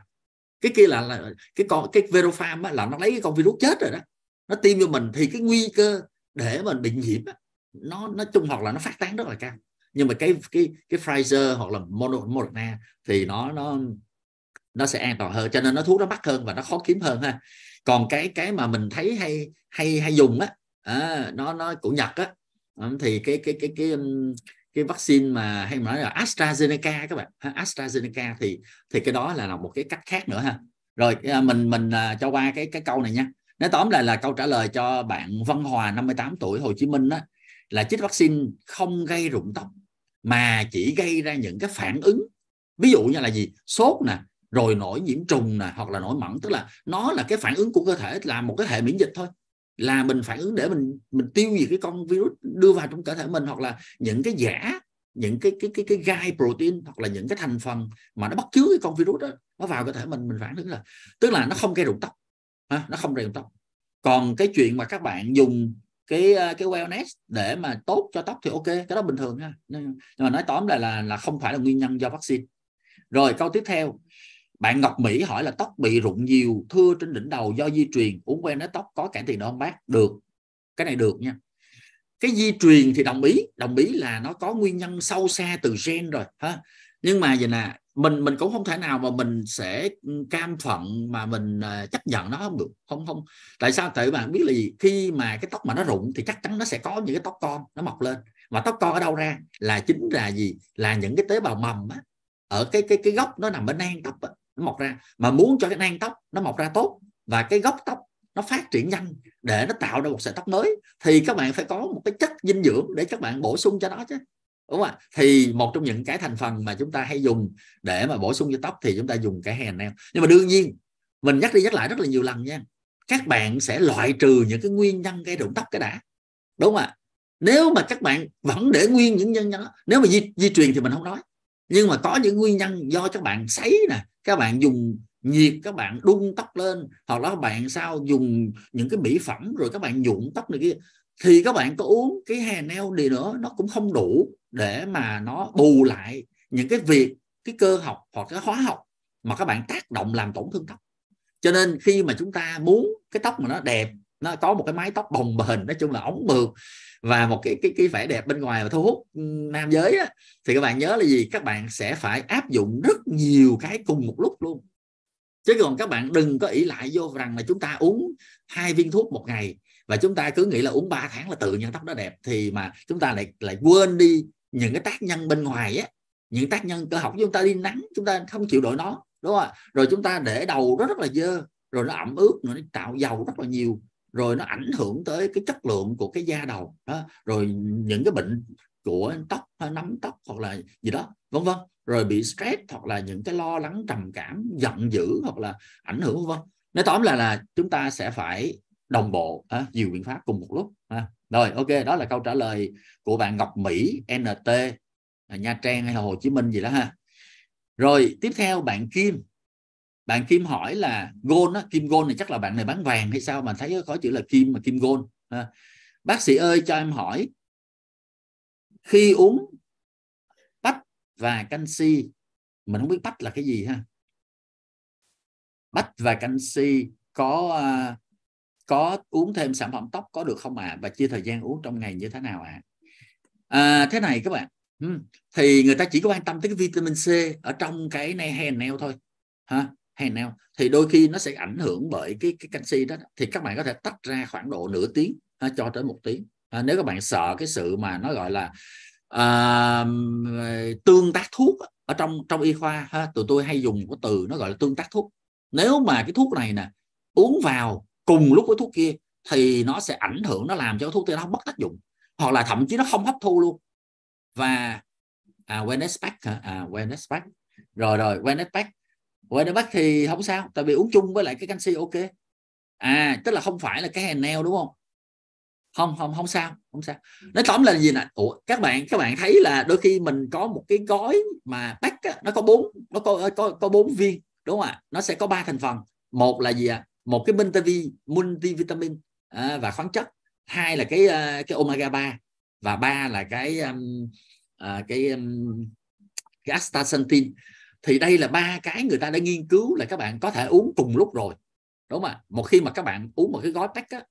cái kia là, là cái con cái Verofam á, là nó lấy cái con virus chết rồi đó, nó tiêm cho mình, thì cái nguy cơ để mình bị nhiễm á, nó nó chung hoặc là nó phát tán rất là cao. Nhưng mà cái cái cái Pfizer hoặc là Moderna thì nó nó nó sẽ an toàn hơn, cho nên nó thuốc nó mắc hơn và nó khó kiếm hơn ha. Còn cái cái mà mình thấy hay hay hay dùng á, à, nó nó của Nhật á, thì cái cái cái cái cái vaccine mà hay nói là AstraZeneca các bạn, AstraZeneca thì thì cái đó là một cái cách khác nữa ha. Rồi mình mình cho qua cái cái câu này nha. Nói tóm lại là câu trả lời cho bạn Văn Hòa năm mươi tám tuổi Hồ Chí Minh á, là chích vaccine không gây rụng tóc mà chỉ gây ra những cái phản ứng, ví dụ như là gì, sốt nè, rồi nổi nhiễm trùng nè, hoặc là nổi mẩn, tức là nó là cái phản ứng của cơ thể, là một cái hệ miễn dịch thôi, là mình phản ứng để mình mình tiêu diệt cái con virus đưa vào trong cơ thể mình, hoặc là những cái giả, những cái cái cái cái gai protein, hoặc là những cái thành phần mà nó bắt chước cái con virus đó nó vào cơ thể mình mình phản ứng là, tức là nó không gây rụng tóc, ha, nó không gây rụng tóc. Còn cái chuyện mà các bạn dùng cái cái wellness để mà tốt cho tóc thì ok, cái đó bình thường ha. Nhưng mà nói tóm lại là là không phải là nguyên nhân do vaccine. Rồi câu tiếp theo, bạn Ngọc Mỹ hỏi là tóc bị rụng nhiều, thưa trên đỉnh đầu do di truyền, uống wellness tóc có cải thiện được không bác? Được, cái này được nha. Cái di truyền thì đồng ý, đồng ý là nó có nguyên nhân sâu xa từ gen rồi ha. Nhưng mà vậy nè, mình mình cũng không thể nào mà mình sẽ cam phận mà mình chấp nhận nó không được, không không. Tại sao? Tại bạn biết là gì? Khi mà cái tóc mà nó rụng thì chắc chắn nó sẽ có những cái tóc con nó mọc lên, mà tóc con ở đâu ra, là chính là gì? Là những cái tế bào mầm á, ở cái cái cái gốc nó nằm ở nang tóc á, nó mọc ra. Mà muốn cho cái nang tóc nó mọc ra tốt và cái gốc tóc nó phát triển nhanh để nó tạo ra một sợi tóc mới, thì các bạn phải có một cái chất dinh dưỡng để các bạn bổ sung cho nó chứ, đúng không ạ? Thì một trong những cái thành phần mà chúng ta hay dùng để mà bổ sung cho tóc thì chúng ta dùng cái H and L. Nhưng mà đương nhiên mình nhắc đi nhắc lại rất là nhiều lần nha, các bạn sẽ loại trừ những cái nguyên nhân gây rụng tóc cái đã, đúng không ạ? Nếu mà các bạn vẫn để nguyên những nhân nhân đó, nếu mà di, di truyền thì mình không nói, nhưng mà có những nguyên nhân do các bạn sấy nè, các bạn dùng nhiệt, các bạn đun tóc lên, hoặc là các bạn sao dùng những cái mỹ phẩm rồi các bạn nhuộm tóc này kia, thì các bạn có uống cái hè neo đi nữa nó cũng không đủ để mà nó bù lại những cái việc, cái cơ học hoặc cái hóa học mà các bạn tác động làm tổn thương tóc. Cho nên khi mà chúng ta muốn cái tóc mà nó đẹp, nó có một cái mái tóc bồng bềnh, nói chung là ống mượt và một cái cái cái vẻ đẹp bên ngoài và thu hút nam giới á, thì các bạn nhớ là gì? Các bạn sẽ phải áp dụng rất nhiều cái cùng một lúc luôn. Chứ còn các bạn đừng có ỷ lại vô rằng là chúng ta uống hai viên thuốc một ngày và chúng ta cứ nghĩ là uống ba tháng là tự nhiên tóc nó đẹp, thì mà chúng ta lại lại quên đi những cái tác nhân bên ngoài á, những tác nhân cơ học. Chúng ta đi nắng, chúng ta không chịu đổi nó, đúng không? Rồi chúng ta để đầu rất, rất là dơ, rồi nó ẩm ướt, rồi nó tạo dầu rất là nhiều, rồi nó ảnh hưởng tới cái chất lượng của cái da đầu đó. Rồi những cái bệnh của tóc, nấm tóc hoặc là gì đó, vân vân, rồi bị stress hoặc là những cái lo lắng, trầm cảm, giận dữ hoặc là ảnh hưởng, vân vân. Nói tóm là là chúng ta sẽ phải đồng bộ à, nhiều biện pháp cùng một lúc à. Rồi ok, đó là câu trả lời của bạn Ngọc Mỹ en tê Nha Trang hay là Hồ Chí Minh gì đó ha. Rồi tiếp theo bạn Kim. Bạn Kim hỏi là gold á, Kim gold này chắc là bạn này bán vàng hay sao mà thấy có chữ là Kim mà Kim gold à. Bác sĩ ơi cho em hỏi, khi uống bách và canxi, mình không biết bách là cái gì ha, bách và canxi có uh, có uống thêm sản phẩm tóc có được không ạ? À? Và chia thời gian uống trong ngày như thế nào ạ? À? À, thế này các bạn, ừ. Thì người ta chỉ có quan tâm tới cái vitamin C ở trong cái này hair nail thôi, ha, hair nail. Thì đôi khi nó sẽ ảnh hưởng bởi cái cái canxi đó. Thì các bạn có thể tách ra khoảng độ nửa tiếng ha, cho tới một tiếng. À, nếu các bạn sợ cái sự mà nó gọi là uh, tương tác thuốc ở trong trong y khoa, ha, tụi tôi hay dùng cái từ nó gọi là tương tác thuốc. Nếu mà cái thuốc này nè uống vào cùng lúc với thuốc kia thì nó sẽ ảnh hưởng, nó làm cho thuốc kia nó mất tác dụng hoặc là thậm chí nó không hấp thu luôn. Và à, wellness pack hả? À, wellness pack. Rồi rồi, wellness pack. Wellness pack thì không sao, tại vì uống chung với lại cái canxi ok. À, tức là không phải là cái hair nail đúng không? Không không không sao, không sao. Nói tóm là gì nè? Ủa, các bạn các bạn thấy là đôi khi mình có một cái gói mà pack á, nó có bốn nó có có có bốn viên, đúng không ạ? Nó sẽ có ba thành phần. Một là gì ạ? À? Một cái multivitamin, multivitamin à, và khoáng chất. Hai là cái cái omega ba, và ba là cái um, à, cái um, cái astaxanthin. Thì đây là ba cái người ta đã nghiên cứu là các bạn có thể uống cùng lúc rồi, đúng không ạ? Một khi mà các bạn uống một cái gói pack á,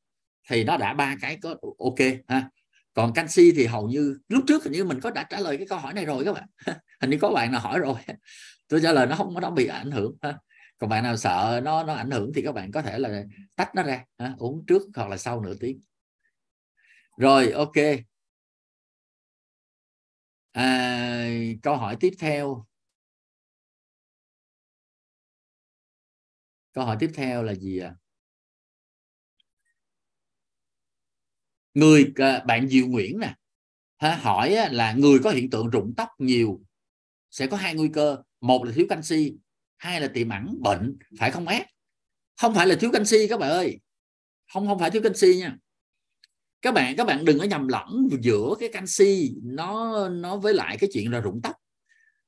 thì nó đã ba cái có ok ha. Còn canxi thì hầu như lúc trước hình như mình có đã trả lời cái câu hỏi này rồi các bạn. Hình như có bạn nào hỏi rồi, tôi trả lời nó không nó bị ảnh hưởng ha. Còn bạn nào sợ nó nó ảnh hưởng thì các bạn có thể là tách nó ra, ha, uống trước hoặc là sau nửa tiếng. Rồi ok. À, câu hỏi tiếp theo. Câu hỏi tiếp theo là gì ạ? À? Người bạn Diệu Nguyễn nè, ha, hỏi là người có hiện tượng rụng tóc nhiều sẽ có hai nguy cơ, một là thiếu canxi, hai là tiềm ẩn bệnh phải không ác? Không phải là thiếu canxi các bạn ơi, không không phải thiếu canxi nha các bạn. Các bạn đừng có nhầm lẫn giữa cái canxi nó nó với lại cái chuyện là rụng tóc.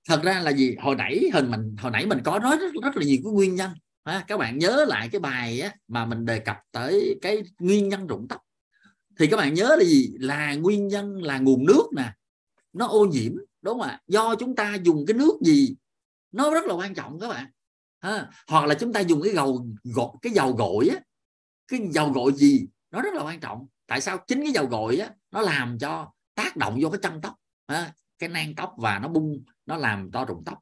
Thật ra là gì, hồi nãy hình mình hồi nãy mình có nói rất, rất là nhiều cái nguyên nhân ha. Các bạn nhớ lại cái bài á, mà mình đề cập tới cái nguyên nhân rụng tóc thì các bạn nhớ là gì, là nguyên nhân là nguồn nước nè, nó ô nhiễm, đúng không ạ? Do chúng ta dùng cái nước gì nó rất là quan trọng các bạn ha. Hoặc là chúng ta dùng cái dầu gội, cái dầu gội á, cái dầu gội gì nó rất là quan trọng. Tại sao? Chính cái dầu gội á nó làm cho tác động vô cái chân tóc ha, cái nang tóc, và nó bung, nó làm to rụng tóc.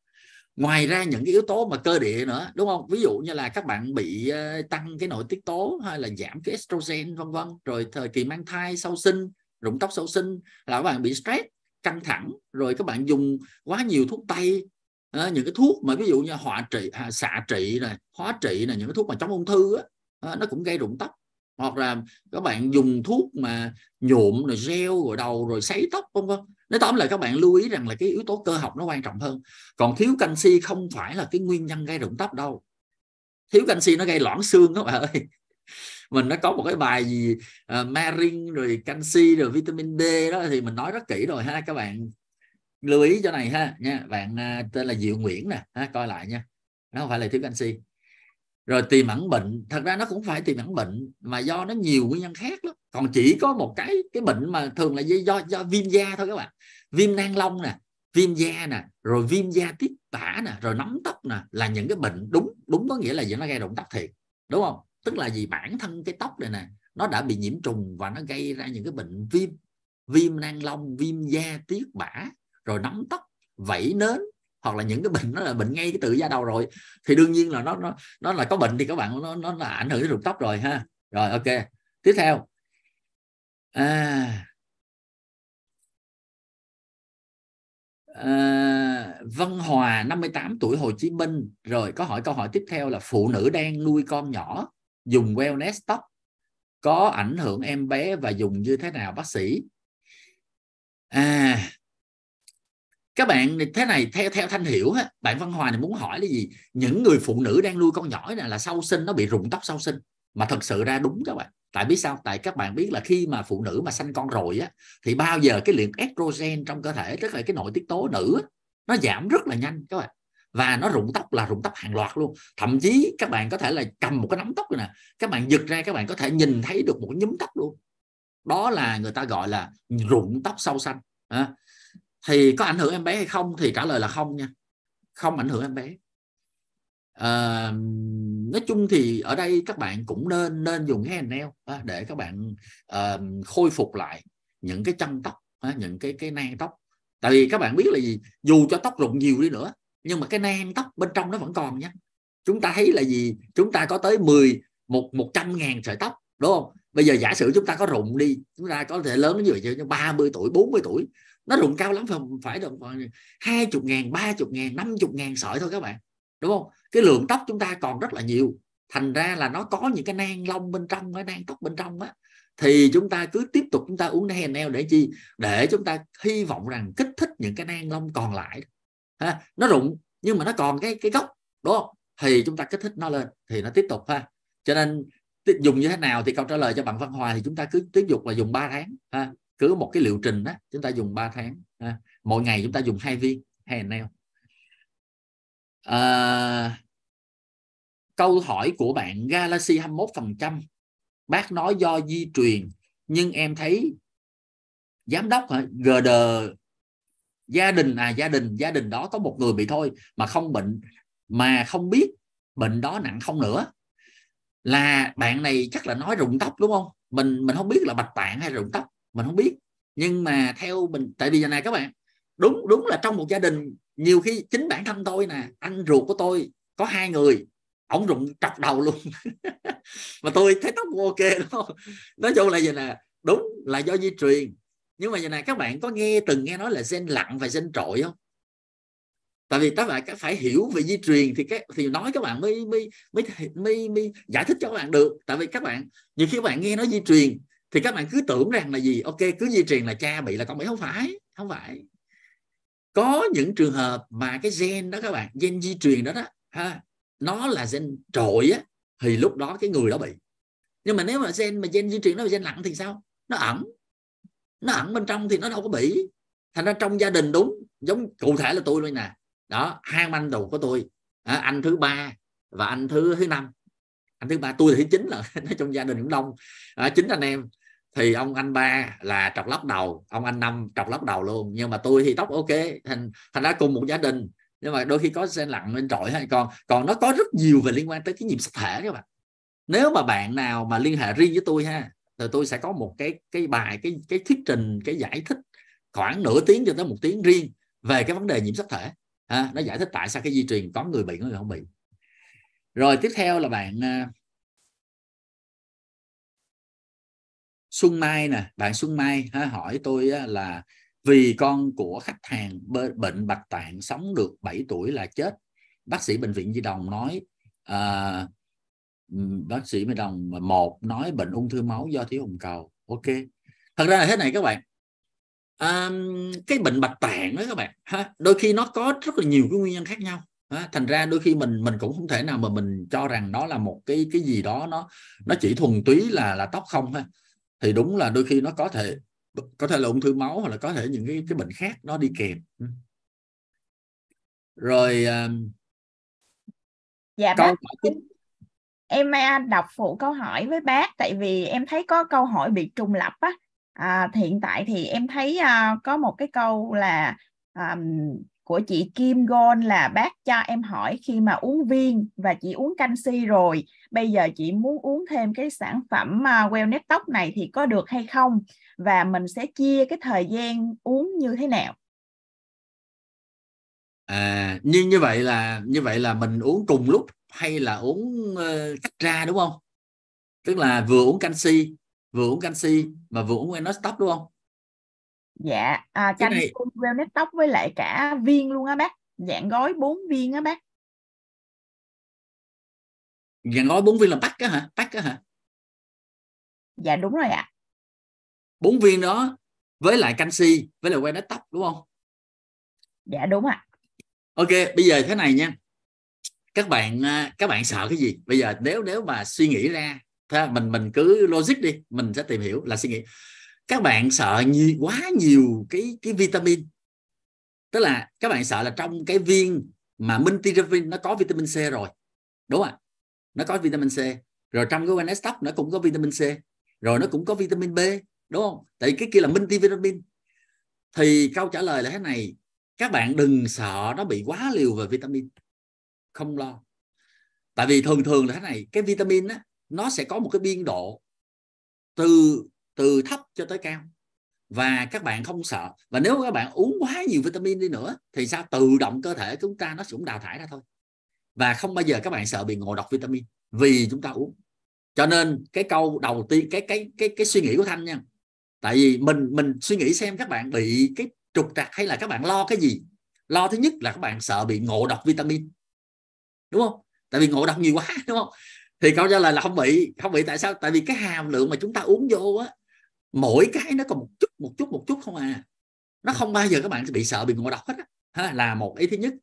Ngoài ra những cái yếu tố mà cơ địa nữa, đúng không? Ví dụ như là các bạn bị tăng cái nội tiết tố hay là giảm cái estrogen vân vân, rồi thời kỳ mang thai, sau sinh, rụng tóc sau sinh, là các bạn bị stress, căng thẳng, rồi các bạn dùng quá nhiều thuốc tây. À, những cái thuốc mà ví dụ như hóa trị, à, xạ trị này, hóa trị này, những cái thuốc mà chống ung thư á, à, nó cũng gây rụng tóc. Hoặc là các bạn dùng thuốc mà nhuộm rồi gel rồi đầu rồi sấy tóc vân vân. Nói tóm lại các bạn lưu ý rằng là cái yếu tố cơ học nó quan trọng hơn. Còn thiếu canxi không phải là cái nguyên nhân gây rụng tóc đâu. Thiếu canxi nó gây loãng xương các bạn ơi. Mình nó có một cái bài gì uh, marin rồi canxi rồi vitamin D đó thì mình nói rất kỹ rồi ha các bạn. Lưu ý chỗ này ha nha, bạn tên là Diệu Nguyễn nè ha, coi lại nha, nó không phải là thiếu canxi. Rồi tiềm ẩn bệnh, thật ra nó cũng phải tiềm ẩn bệnh mà do nó nhiều nguyên nhân khác lắm. Còn chỉ có một cái cái bệnh mà thường là do do viêm da thôi các bạn, viêm nang lông nè, viêm da nè, rồi viêm da tiết tả nè, rồi nấm tóc nè, là những cái bệnh đúng đúng có nghĩa là gì, nó gây rụng tóc thiệt, đúng không? Tức là gì, bản thân cái tóc này nè nó đã bị nhiễm trùng và nó gây ra những cái bệnh viêm, viêm nang lông, viêm da tiết bã, rồi nấm tóc, vẩy nến, hoặc là những cái bệnh nó là bệnh ngay cái từ da đầu rồi, thì đương nhiên là nó nó nó là có bệnh thì các bạn nó nó là ảnh hưởng đến rụng tóc rồi ha. Rồi ok, tiếp theo. À, à, Vân Hòa năm mươi tám tuổi, Hồ Chí Minh. Rồi có hỏi câu hỏi tiếp theo là phụ nữ đang nuôi con nhỏ dùng wellness tóc có ảnh hưởng em bé và dùng như thế nào bác sĩ? À, các bạn thế này, theo theo Thanh hiểu á, bạn Văn Hòa này muốn hỏi là gì? Những người phụ nữ đang nuôi con nhỏ này là sau sinh nó bị rụng tóc sau sinh, mà thật sự ra đúng các bạn. Tại biết sao? Tại các bạn biết là khi mà phụ nữ mà sanh con rồi á, thì bao giờ cái lượng estrogen trong cơ thể, tức là cái nội tiết tố nữ á, nó giảm rất là nhanh các bạn. Và nó rụng tóc là rụng tóc hàng loạt luôn. Thậm chí các bạn có thể là cầm một cái nắm tóc này nè, các bạn giật ra các bạn có thể nhìn thấy được một nhúm tóc luôn. Đó là người ta gọi là rụng tóc sau sanh. À, thì có ảnh hưởng em bé hay không? Thì trả lời là không nha. Không ảnh hưởng em bé. À, nói chung thì ở đây các bạn cũng nên nên dùng cái nail à, để các bạn à, khôi phục lại những cái chân tóc, à, những cái cái nang tóc. Tại vì các bạn biết là gì, dù cho tóc rụng nhiều đi nữa, nhưng mà cái nang tóc bên trong nó vẫn còn nhé. Chúng ta thấy là gì, chúng ta có tới mười, một trăm ngàn sợi tóc, đúng không? Bây giờ giả sử chúng ta có rụng đi, chúng ta có thể lớn đến như vậy, ba mươi tuổi, bốn mươi tuổi, nó rụng cao lắm phải không? Phải được hai mươi ngàn, ba mươi ngàn, năm mươi ngàn sợi thôi các bạn, đúng không? Cái lượng tóc chúng ta còn rất là nhiều, thành ra là nó có những cái nang lông bên trong, cái nang tóc bên trong á, thì chúng ta cứ tiếp tục chúng ta uống hair nail để chi, để chúng ta hy vọng rằng kích thích những cái nang lông còn lại. Ha, nó rụng nhưng mà nó còn cái cái gốc, đúng không? Thì chúng ta kích thích nó lên thì nó tiếp tục ha. Cho nên dùng như thế nào thì câu trả lời cho bạn Văn Hoài thì chúng ta cứ tiếp tục là dùng ba tháng ha. Cứ một cái liệu trình đó chúng ta dùng ba tháng ha. Mỗi ngày chúng ta dùng hai viên hair nail. À, câu hỏi của bạn Galaxy hai mươi mốt phần trăm, bác nói do di truyền nhưng em thấy giám đốc hả? giê đê gia đình à gia đình gia đình đó có một người bị thôi mà không bệnh, mà không biết bệnh đó nặng không nữa. Là bạn này chắc là nói rụng tóc đúng không? Mình mình không biết là bạch tạng hay rụng tóc, mình không biết. Nhưng mà theo mình, tại vì giờ này các bạn, đúng đúng là trong một gia đình nhiều khi chính bản thân tôi nè, anh ruột của tôi có hai người, ổng rụng trọc đầu luôn. Mà tôi thấy tóc ok đúng không? Nói chung là giờ nè, đúng là do di truyền. Nhưng mà giờ này các bạn có nghe từng nghe nói là gen lặng và gen trội không? Tại vì các bạn phải hiểu về di truyền thì cái thì nói các bạn mới mới mới mới, mới giải thích cho các bạn được. Tại vì các bạn nhiều khi các bạn nghe nói di truyền thì các bạn cứ tưởng rằng là gì, ok cứ di truyền là cha bị là con bị, không phải, không phải. Có những trường hợp mà cái gen đó các bạn, gen di truyền đó đó ha, nó là gen trội á, thì lúc đó cái người đó bị. Nhưng mà nếu mà gen mà gen di truyền nó là gen lặng thì sao? Nó ẩn. Nó ẩn bên trong thì nó đâu có bị. Thành ra trong gia đình đúng, giống cụ thể là tôi luôn nè. Đó, hai anh đầu của tôi, à, anh thứ ba và anh thứ thứ năm. Anh thứ ba tôi thì chính là trong gia đình cũng đông. À, chính anh em thì ông anh ba là trọc lóc đầu, ông anh năm trọc lóc đầu luôn, nhưng mà tôi thì tóc ok, thành thành ra cùng một gia đình. Nhưng mà đôi khi có gen lặng nên trội hay còn còn nó có rất nhiều về liên quan tới cái nhịp sắc thể các bạn. Nếu mà bạn nào mà liên hệ riêng với tôi ha, rồi tôi sẽ có một cái cái bài cái cái thuyết trình, cái giải thích khoảng nửa tiếng cho tới một tiếng riêng về cái vấn đề nhiễm sắc thể. À, nó giải thích tại sao cái di truyền có người bị có người không bị. Rồi tiếp theo là bạn uh, Xuân Mai nè, bạn Xuân Mai ha, hỏi tôi uh, là vì con của khách hàng bệnh bạch tạng sống được bảy tuổi là chết. Bác sĩ bệnh viện Nhi Đồng nói uh, bác sĩ Mỹ Đồng một nói bệnh ung thư máu do thiếu hồng cầu. Ok, thật ra là thế này các bạn, à, cái bệnh bạch tạng đó các bạn ha, đôi khi nó có rất là nhiều cái nguyên nhân khác nhau ha, thành ra đôi khi mình mình cũng không thể nào mà mình cho rằng đó là một cái cái gì đó nó nó chỉ thuần túy là là tóc không ha. Thì đúng là đôi khi nó có thể có thể là ung thư máu hoặc là có thể những cái cái bệnh khác nó đi kèm. Rồi à, dạ bác. Em đọc phụ câu hỏi với bác, tại vì em thấy có câu hỏi bị trùng lặp á. À, hiện tại thì em thấy uh, có một cái câu là um, của chị Kim Gôn là bác cho em hỏi khi mà uống viên và chị uống canxi rồi, bây giờ chị muốn uống thêm cái sản phẩm uh, wellness tóc này thì có được hay không? Và mình sẽ chia cái thời gian uống như thế nào? À, như như vậy là như vậy là mình uống cùng lúc hay là uống uh, tách ra đúng không? Tức là vừa uống canxi vừa uống canxi mà vừa uống wellness tóc đúng không? Dạ, à, canxi này... wellness tóc với lại cả viên luôn á bác, dạng gói bốn viên á bác. Dạng gói bốn viên là pack á hả? Pack á hả? Dạ đúng rồi ạ. À. bốn viên đó với lại canxi với lại wellness tóc đúng không? Dạ đúng ạ. À. Ok, bây giờ thế này nha. Các bạn các bạn sợ cái gì? Bây giờ nếu nếu mà suy nghĩ ra, mình mình cứ logic đi, mình sẽ tìm hiểu là suy nghĩ. Các bạn sợ nhiều, quá nhiều cái cái vitamin. Tức là các bạn sợ là trong cái viên mà multivitamin nó có vitamin C rồi. Đúng không ạ? Nó có vitamin C. Rồi trong cái wellness top nó cũng có vitamin C. Rồi nó cũng có vitamin B, đúng không? Tại cái kia là multivitamin. Thì câu trả lời là thế này, các bạn đừng sợ nó bị quá liều về vitamin. Không lo. Tại vì thường thường là thế này, cái vitamin á, nó sẽ có một cái biên độ từ từ thấp cho tới cao. Và các bạn không sợ. Và nếu các bạn uống quá nhiều vitamin đi nữa thì sao, tự động cơ thể chúng ta nó cũng đào thải ra thôi. Và không bao giờ các bạn sợ bị ngộ độc vitamin vì chúng ta uống. Cho nên cái câu đầu tiên, cái cái cái cái suy nghĩ của Thanh nha. Tại vì mình mình suy nghĩ xem các bạn bị cái trục trặc hay là các bạn lo cái gì. Lo thứ nhất là các bạn sợ bị ngộ độc vitamin. Đúng không? Tại vì ngộ độc nhiều quá đúng không? Thì câu trả lời là không bị, không bị tại sao? Tại vì cái hàm lượng mà chúng ta uống vô á, mỗi cái nó còn một chút, một chút, một chút không à. Nó không bao giờ các bạn bị sợ bị ngộ độc hết á, là một ý thứ nhất.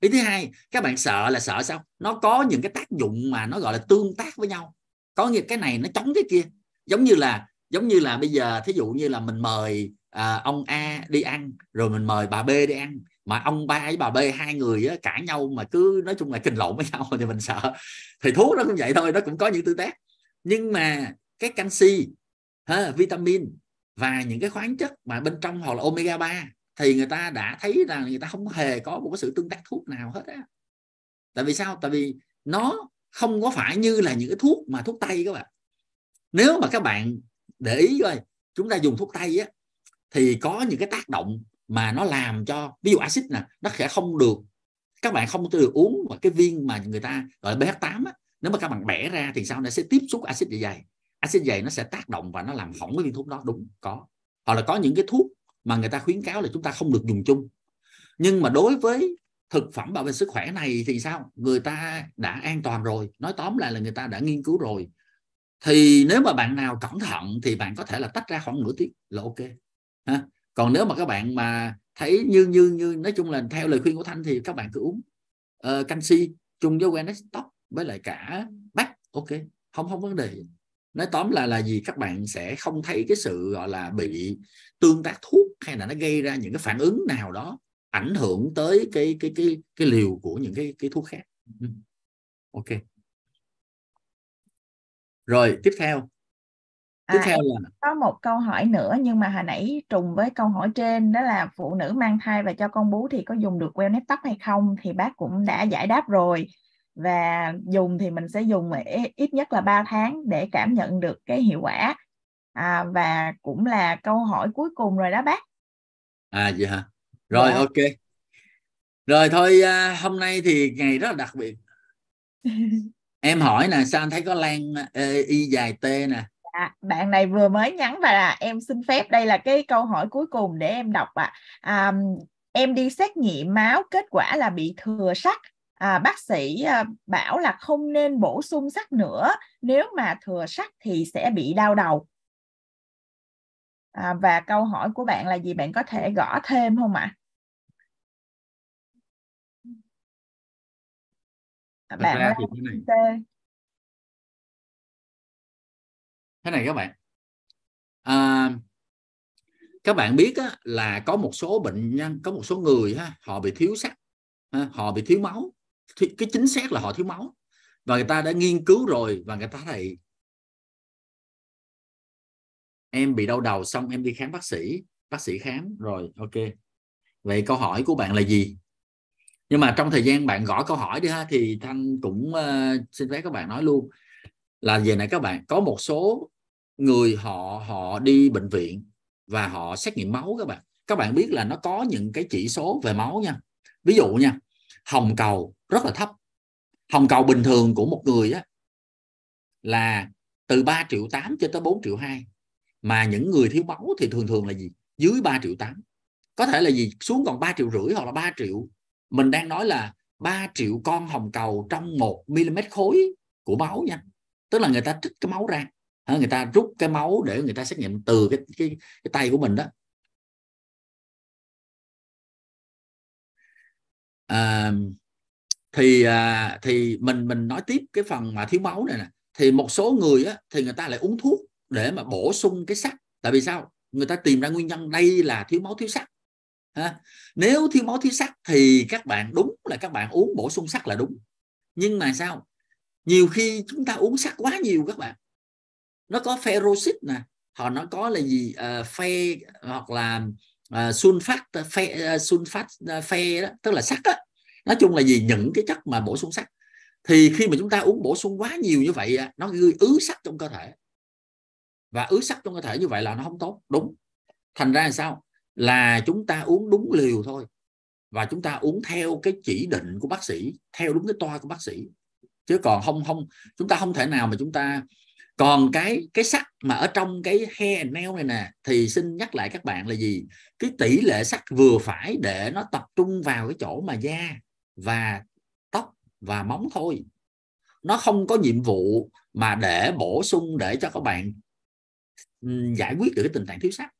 Ý thứ hai, các bạn sợ là sợ sao? Nó có những cái tác dụng mà nó gọi là tương tác với nhau. Có nghĩa cái này nó chống cái kia. Giống như là giống như là bây giờ thí dụ như là mình mời à, ông A đi ăn, rồi mình mời bà B đi ăn. Mà ông ba với bà B hai người cãi nhau mà cứ nói chung là kình lộn với nhau thì mình sợ. Thì thuốc nó cũng vậy thôi, nó cũng có những tương tác. Nhưng mà cái canxi, ha, vitamin và những cái khoáng chất mà bên trong hoặc là omega ba thì người ta đã thấy rằng người ta không hề có một cái sự tương tác thuốc nào hết á. Tại vì sao? Tại vì nó không có phải như là những cái thuốc mà thuốc tây các bạn. Nếu mà các bạn để ý coi, chúng ta dùng thuốc tây á thì có những cái tác động mà nó làm cho, ví dụ axit nè, nó sẽ không được, các bạn không được uống mà cái viên mà người ta gọi là B H tám á, nếu mà các bạn bẻ ra thì sao, nó sẽ tiếp xúc axit dạ dày, axit dạ dày nó sẽ tác động và nó làm hỏng cái viên thuốc đó, đúng có. Hoặc là có những cái thuốc mà người ta khuyến cáo là chúng ta không được dùng chung. Nhưng mà đối với thực phẩm bảo vệ sức khỏe này thì sao, người ta đã an toàn rồi, nói tóm lại là người ta đã nghiên cứu rồi. Thì nếu mà bạn nào cẩn thận thì bạn có thể là tách ra khoảng nửa tiếng là ok. Ha? Còn nếu mà các bạn mà thấy như như như nói chung là theo lời khuyên của Thanh thì các bạn cứ uống uh, canxi chung với wellness tóc với lại cả bách, ok, không không vấn đề. Nói tóm là là gì, các bạn sẽ không thấy cái sự gọi là bị tương tác thuốc hay là nó gây ra những cái phản ứng nào đó ảnh hưởng tới cái cái cái cái, cái liều của những cái cái thuốc khác. Ok. Rồi tiếp theo. Tiếp à, theo là... có một câu hỏi nữa nhưng mà hồi nãy trùng với câu hỏi trên, đó là phụ nữ mang thai và cho con bú thì có dùng được wellness tóc hay không, thì bác cũng đã giải đáp rồi. Và dùng thì mình sẽ dùng ít nhất là ba tháng để cảm nhận được cái hiệu quả. À, và cũng là câu hỏi cuối cùng rồi đó bác. À vậy hả? Rồi dạ. Ok. Rồi thôi hôm nay thì ngày rất là đặc biệt. Em hỏi nè, sao anh thấy có Lan e, y dài T nè. À, bạn này vừa mới nhắn và là em xin phép, đây là cái câu hỏi cuối cùng để em đọc ạ. À. À, em đi xét nghiệm máu, kết quả là bị thừa sắt. À, bác sĩ bảo là không nên bổ sung sắt nữa, nếu mà thừa sắt thì sẽ bị đau đầu. À, và câu hỏi của bạn là gì, bạn có thể gõ thêm không ạ? À? Bạn là... Thế này các bạn, à, các bạn biết á, là có một số bệnh nhân, có một số người ha, họ bị thiếu sắt, ha, họ bị thiếu máu, thì cái chính xác là họ thiếu máu. và người ta đã nghiên cứu rồi, và người ta thấy em bị đau đầu, xong em đi khám bác sĩ, bác sĩ khám rồi, ok, vậy câu hỏi của bạn là gì? Nhưng mà trong thời gian bạn gõ câu hỏi đi ha, thì Thanh cũng uh, xin phép các bạn nói luôn là về này các bạn, có một số người họ họ đi bệnh viện và họ xét nghiệm máu các bạn. Các bạn biết là nó có những cái chỉ số về máu nha. Ví dụ nha, hồng cầu rất là thấp. Hồng cầu bình thường của một người á là từ ba triệu tám cho tới bốn triệu hai. Mà những người thiếu máu thì thường thường là gì? Dưới ba triệu tám. Có thể là gì? Xuống còn ba triệu rưỡi hoặc là ba triệu. Mình đang nói là ba triệu con hồng cầu trong một mi-li-mét khối của máu nha. Tức là người ta trích cái máu ra. Người ta rút cái máu để người ta xét nghiệm từ cái, cái, cái tay của mình đó. À, thì à, thì mình mình nói tiếp cái phần mà thiếu máu này nè. Thì một số người á, thì người ta lại uống thuốc để mà bổ sung cái sắt. Tại vì sao? Người ta tìm ra nguyên nhân đây là thiếu máu thiếu sắt. À, nếu thiếu máu thiếu sắt thì các bạn đúng là các bạn uống bổ sung sắt là đúng. Nhưng mà sao? Nhiều khi chúng ta uống sắt quá nhiều các bạn. Nó có ferrocit nè, họ nó có là gì uh, fe hoặc là uh, sulfat fe, uh, sulfat uh, fe đó, tức là sắt á. Nói chung là gì những cái chất mà bổ sung sắt. Thì khi mà chúng ta uống bổ sung quá nhiều như vậy, nó gây ứ sắt trong cơ thể. Và ứ sắt trong cơ thể như vậy là nó không tốt, đúng. Thành ra là sao? Là chúng ta uống đúng liều thôi. Và chúng ta uống theo cái chỉ định của bác sĩ, theo đúng cái toa của bác sĩ. Chứ còn không không chúng ta không thể nào mà chúng ta. Còn cái cái sắt mà ở trong cái hair and nail này nè, thì xin nhắc lại các bạn là gì? Cái tỷ lệ sắt vừa phải để nó tập trung vào cái chỗ mà da và tóc và móng thôi. Nó không có nhiệm vụ mà để bổ sung để cho các bạn giải quyết được cái tình trạng thiếu sắt.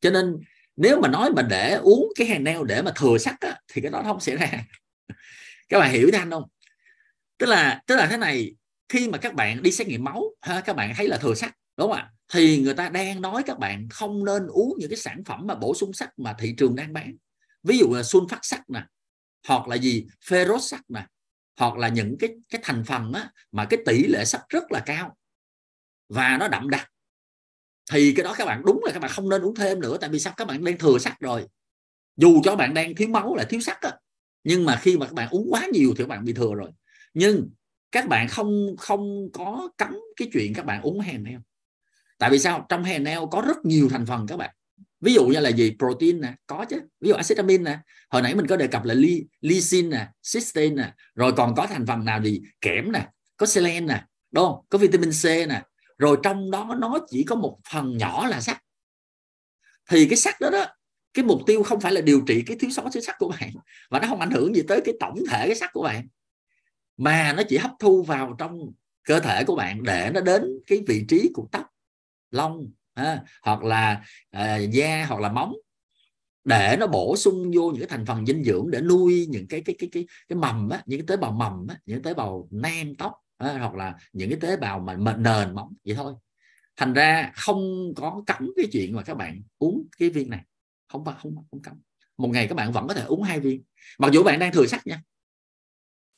Cho nên nếu mà nói mà để uống cái hair and nail để mà thừa sắt á, thì cái đó nó không xảy ra. Các bạn hiểu Thanh không? Tức là tức là thế này. Khi mà các bạn đi xét nghiệm máu, ha, các bạn thấy là thừa sắt, đúng không ạ? Thì người ta đang nói các bạn không nên uống những cái sản phẩm mà bổ sung sắt mà thị trường đang bán. Ví dụ là sunfat sắt nè, hoặc là gì ferro sắt nè, hoặc là những cái cái thành phần á, mà cái tỷ lệ sắt rất là cao và nó đậm đặc. Thì cái đó các bạn đúng là các bạn không nên uống thêm nữa. Tại vì sao? Các bạn đang thừa sắt rồi. Dù cho bạn đang thiếu máu là thiếu sắt á, nhưng mà khi mà các bạn uống quá nhiều thì các bạn bị thừa rồi. Nhưng các bạn không không có cấm cái chuyện các bạn uống hair and nail. Tại vì sao? Trong hair and nail có rất nhiều thành phần các bạn. Ví dụ như là gì? Protein nè, có chứ. Ví dụ acid amin nè. Hồi nãy mình có đề cập là li, lysine nè, cysteine nè. Rồi còn có thành phần nào gì? Kẽm nè, có selen nè, đúng không? Có vitamin C nè. Rồi trong đó nó chỉ có một phần nhỏ là sắt. Thì cái sắt đó đó, cái mục tiêu không phải là điều trị cái thiếu sót thiếu sắt của bạn. Và nó không ảnh hưởng gì tới cái tổng thể cái sắt của bạn. Mà nó chỉ hấp thu vào trong cơ thể của bạn để nó đến cái vị trí của tóc, lông, ha, hoặc là uh, da hoặc là móng, để nó bổ sung vô những cái thành phần dinh dưỡng để nuôi những cái cái cái cái cái mầm á, những cái tế bào mầm á, những tế bào nang tóc á, hoặc là những cái tế bào mà, mà nền móng vậy thôi. Thành ra không có cấm cái chuyện mà các bạn uống cái viên này, không không không cấm. Một ngày các bạn vẫn có thể uống hai viên, mặc dù bạn đang thừa sắt nha.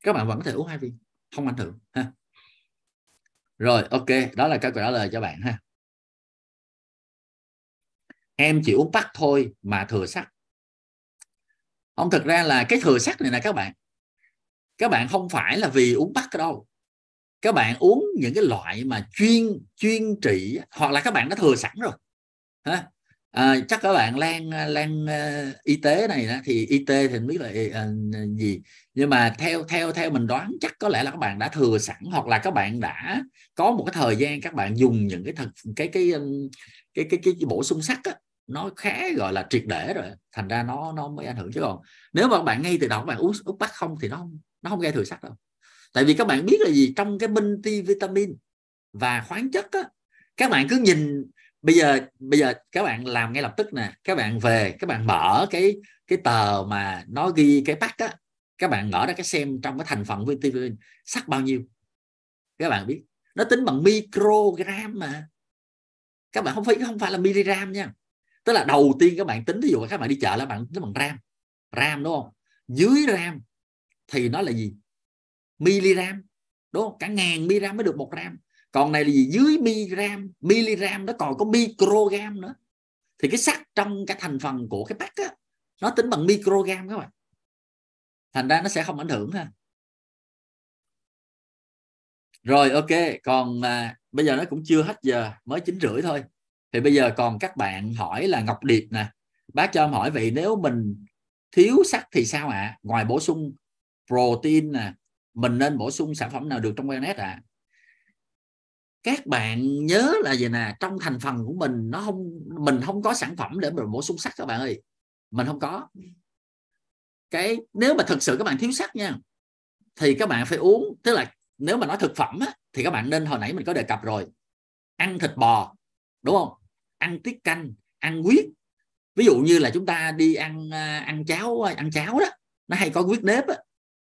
Các bạn vẫn có thể uống hai viên, không ảnh hưởng ha. Rồi, ok, đó là câu trả lời cho bạn ha. Em chỉ uống tắc thôi mà thừa sắt. Không, thực ra là cái thừa sắt này nè các bạn. Các bạn không phải là vì uống tắc đâu. Các bạn uống những cái loại mà chuyên chuyên trị, hoặc là các bạn đã thừa sẵn rồi. Ha. À, chắc các bạn Lan Lan uh, y tế này đó, thì y tế thì không biết là uh, gì, nhưng mà theo theo theo mình đoán chắc có lẽ là các bạn đã thừa sẵn, hoặc là các bạn đã có một cái thời gian các bạn dùng những cái thật cái cái cái cái, cái, cái bổ sung sắt á, nó khá gọi là triệt để rồi, thành ra nó nó mới ảnh hưởng. Chứ còn nếu mà bạn ngay từ đầu các bạn uống uống bắt không thì nó không nó không gây thừa sắt đâu. Tại vì các bạn biết là gì, trong cái multivitamin và khoáng chất á, các bạn cứ nhìn. Bây giờ bây giờ các bạn làm ngay lập tức nè, các bạn về các bạn mở cái cái tờ mà nó ghi cái pack á, các bạn mở ra cái xem trong cái thành phần vitamin sắt bao nhiêu. Các bạn biết, nó tính bằng microgram mà. Các bạn không phải không phải là miligram nha. Tức là đầu tiên các bạn tính, ví dụ các bạn đi chợ là bạn tính bằng gram. Gram đúng không? Dưới gram thì nó là gì? Miligram. đúng không? Cả ngàn miram mới được một gram. Còn này là gì? Dưới miram, miligram nó còn có microgram nữa. Thì cái sắt trong cái thành phần của cái pack á, nó tính bằng microgram các bạn. Thành ra nó sẽ không ảnh hưởng ha. Rồi ok, còn à, bây giờ nó cũng chưa hết giờ, mới chín rưỡi thôi. Thì bây giờ còn các bạn hỏi là Ngọc Điệp nè. Bác cho em hỏi vậy nếu mình thiếu sắt thì sao ạ? À? Ngoài bổ sung protein nè, à, mình nên bổ sung sản phẩm nào được trong wellness ạ? À? Các bạn nhớ là gì nè, trong thành phần của mình nó không, mình không có sản phẩm để mình bổ sung sắt các bạn ơi. Mình không có. Cái nếu mà thực sự các bạn thiếu sắt nha, thì các bạn phải uống, tức là nếu mà nói thực phẩm á, thì các bạn nên, hồi nãy mình có đề cập rồi, ăn thịt bò, đúng không? Ăn tiết canh, ăn huyết. Ví dụ như là chúng ta đi ăn ăn cháo, ăn cháo đó, nó hay có huyết nếp á,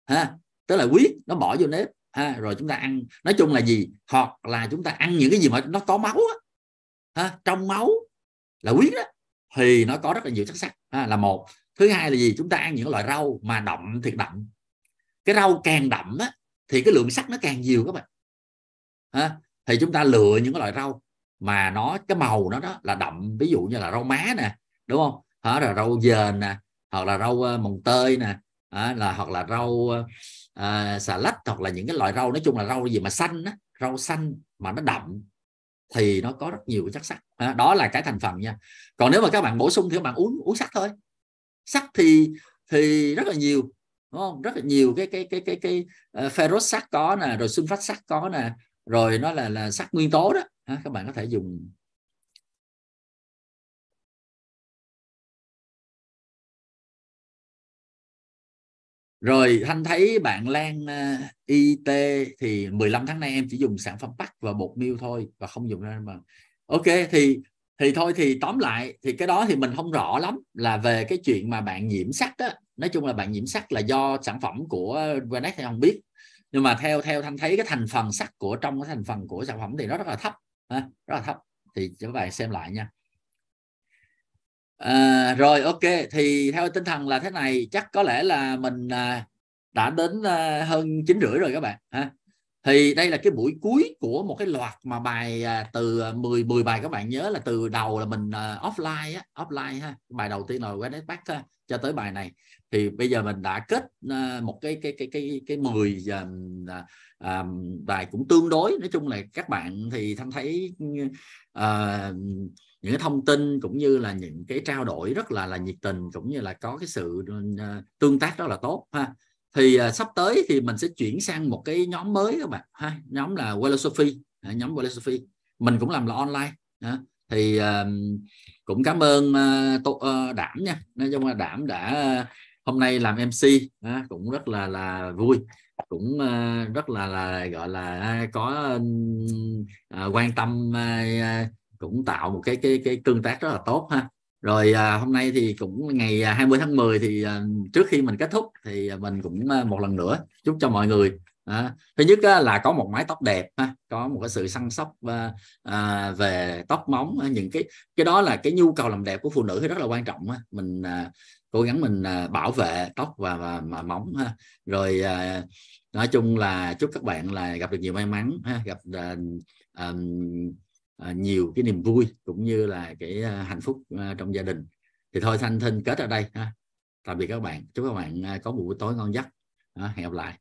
ha, tức là huyết nó bỏ vô nếp, ha, rồi chúng ta ăn, nói chung là gì? Hoặc là chúng ta ăn những cái gì mà nó có máu á, ha, trong máu là huyết á, thì nó có rất là nhiều chất sắt, ha, là một. Thứ hai là gì? Chúng ta ăn những loại rau mà đậm thiệt đậm. Cái rau càng đậm á, thì cái lượng sắt nó càng nhiều các bạn. Ha? Thì chúng ta lựa những cái loại rau mà nó cái màu nó đó là đậm, ví dụ như là rau má nè, đúng không? Hả, là rau dền nè, hoặc là rau uh, mồng tơi nè, à, là hoặc là rau uh, xà lách, hoặc là những cái loại rau nói chung là rau gì mà xanh á, rau xanh mà nó đậm thì nó có rất nhiều chất sắt. À, đó là cái thành phần nha. Còn nếu mà các bạn bổ sung thì các bạn uống uống sắt thôi. Sắt thì thì rất là nhiều. Đúng không? Rất là nhiều cái cái cái cái cái uh, ferrous sắt có nè, rồi sunfat sắt có nè, rồi nó là là sắt nguyên tố đó. À, các bạn có thể dùng. Rồi Thanh thấy bạn Lan uh, i tê thì mười lăm tháng nay em chỉ dùng sản phẩm pack và bột meal thôi và không dùng ra mà. Ok thì thì thôi thì tóm lại thì cái đó thì mình không rõ lắm là về cái chuyện mà bạn nhiễm sắt đó. Nói chung là bạn nhiễm sắt là do sản phẩm của Wellness hay không biết. Nhưng mà theo theo Thanh thấy cái thành phần sắt của trong cái thành phần của sản phẩm thì nó rất là thấp. Ha? Rất là thấp. Thì các bạn xem lại nha. À, rồi ok. Thì theo tinh thần là thế này. Chắc có lẽ là mình à, đã đến à, hơn chín rưỡi rồi các bạn. Ha? Thì đây là cái buổi cuối của một cái loạt mà bài à, từ mười, mười bài các bạn nhớ là từ đầu là mình à, offline. Á, offline ha. Bài đầu tiên là Wellness Pack ha, cho tới bài này. Thì bây giờ mình đã kết một cái cái cái cái cái mười à, bài cũng tương đối, nói chung là các bạn thì Thanh thấy à, những cái thông tin cũng như là những cái trao đổi rất là là nhiệt tình, cũng như là có cái sự tương tác rất là tốt ha. Thì à, sắp tới thì mình sẽ chuyển sang một cái nhóm mới các bạn ha, nhóm là Wellnessophy, nhóm Wellnessophy mình cũng làm là online ha. Thì à, cũng cảm ơn uh, Tô, uh, Đảm nha, nói chung là Đảm đã uh, hôm nay làm em xê uh, cũng rất là là vui, cũng uh, rất là là gọi là uh, có uh, quan tâm, uh, cũng tạo một cái cái cái tương tác rất là tốt ha. Rồi uh, hôm nay thì cũng ngày hai mươi tháng mười thì uh, trước khi mình kết thúc thì mình cũng uh, một lần nữa chúc cho mọi người uh, thứ nhất uh, là có một mái tóc đẹp ha, có một cái sự săn sóc uh, uh, về tóc móng, uh, những cái cái đó là cái nhu cầu làm đẹp của phụ nữ thì rất là quan trọng uh. Mình uh, cố gắng mình uh, bảo vệ tóc và, và, và móng ha. Rồi uh, nói chung là chúc các bạn là gặp được nhiều may mắn ha, gặp uh, um, uh, nhiều cái niềm vui cũng như là cái uh, hạnh phúc uh, trong gia đình. Thì thôi Thanh Thinh kết ở đây ha. Tạm biệt các bạn, chúc các bạn uh, có một buổi tối ngon giấc, uh, hẹn gặp lại.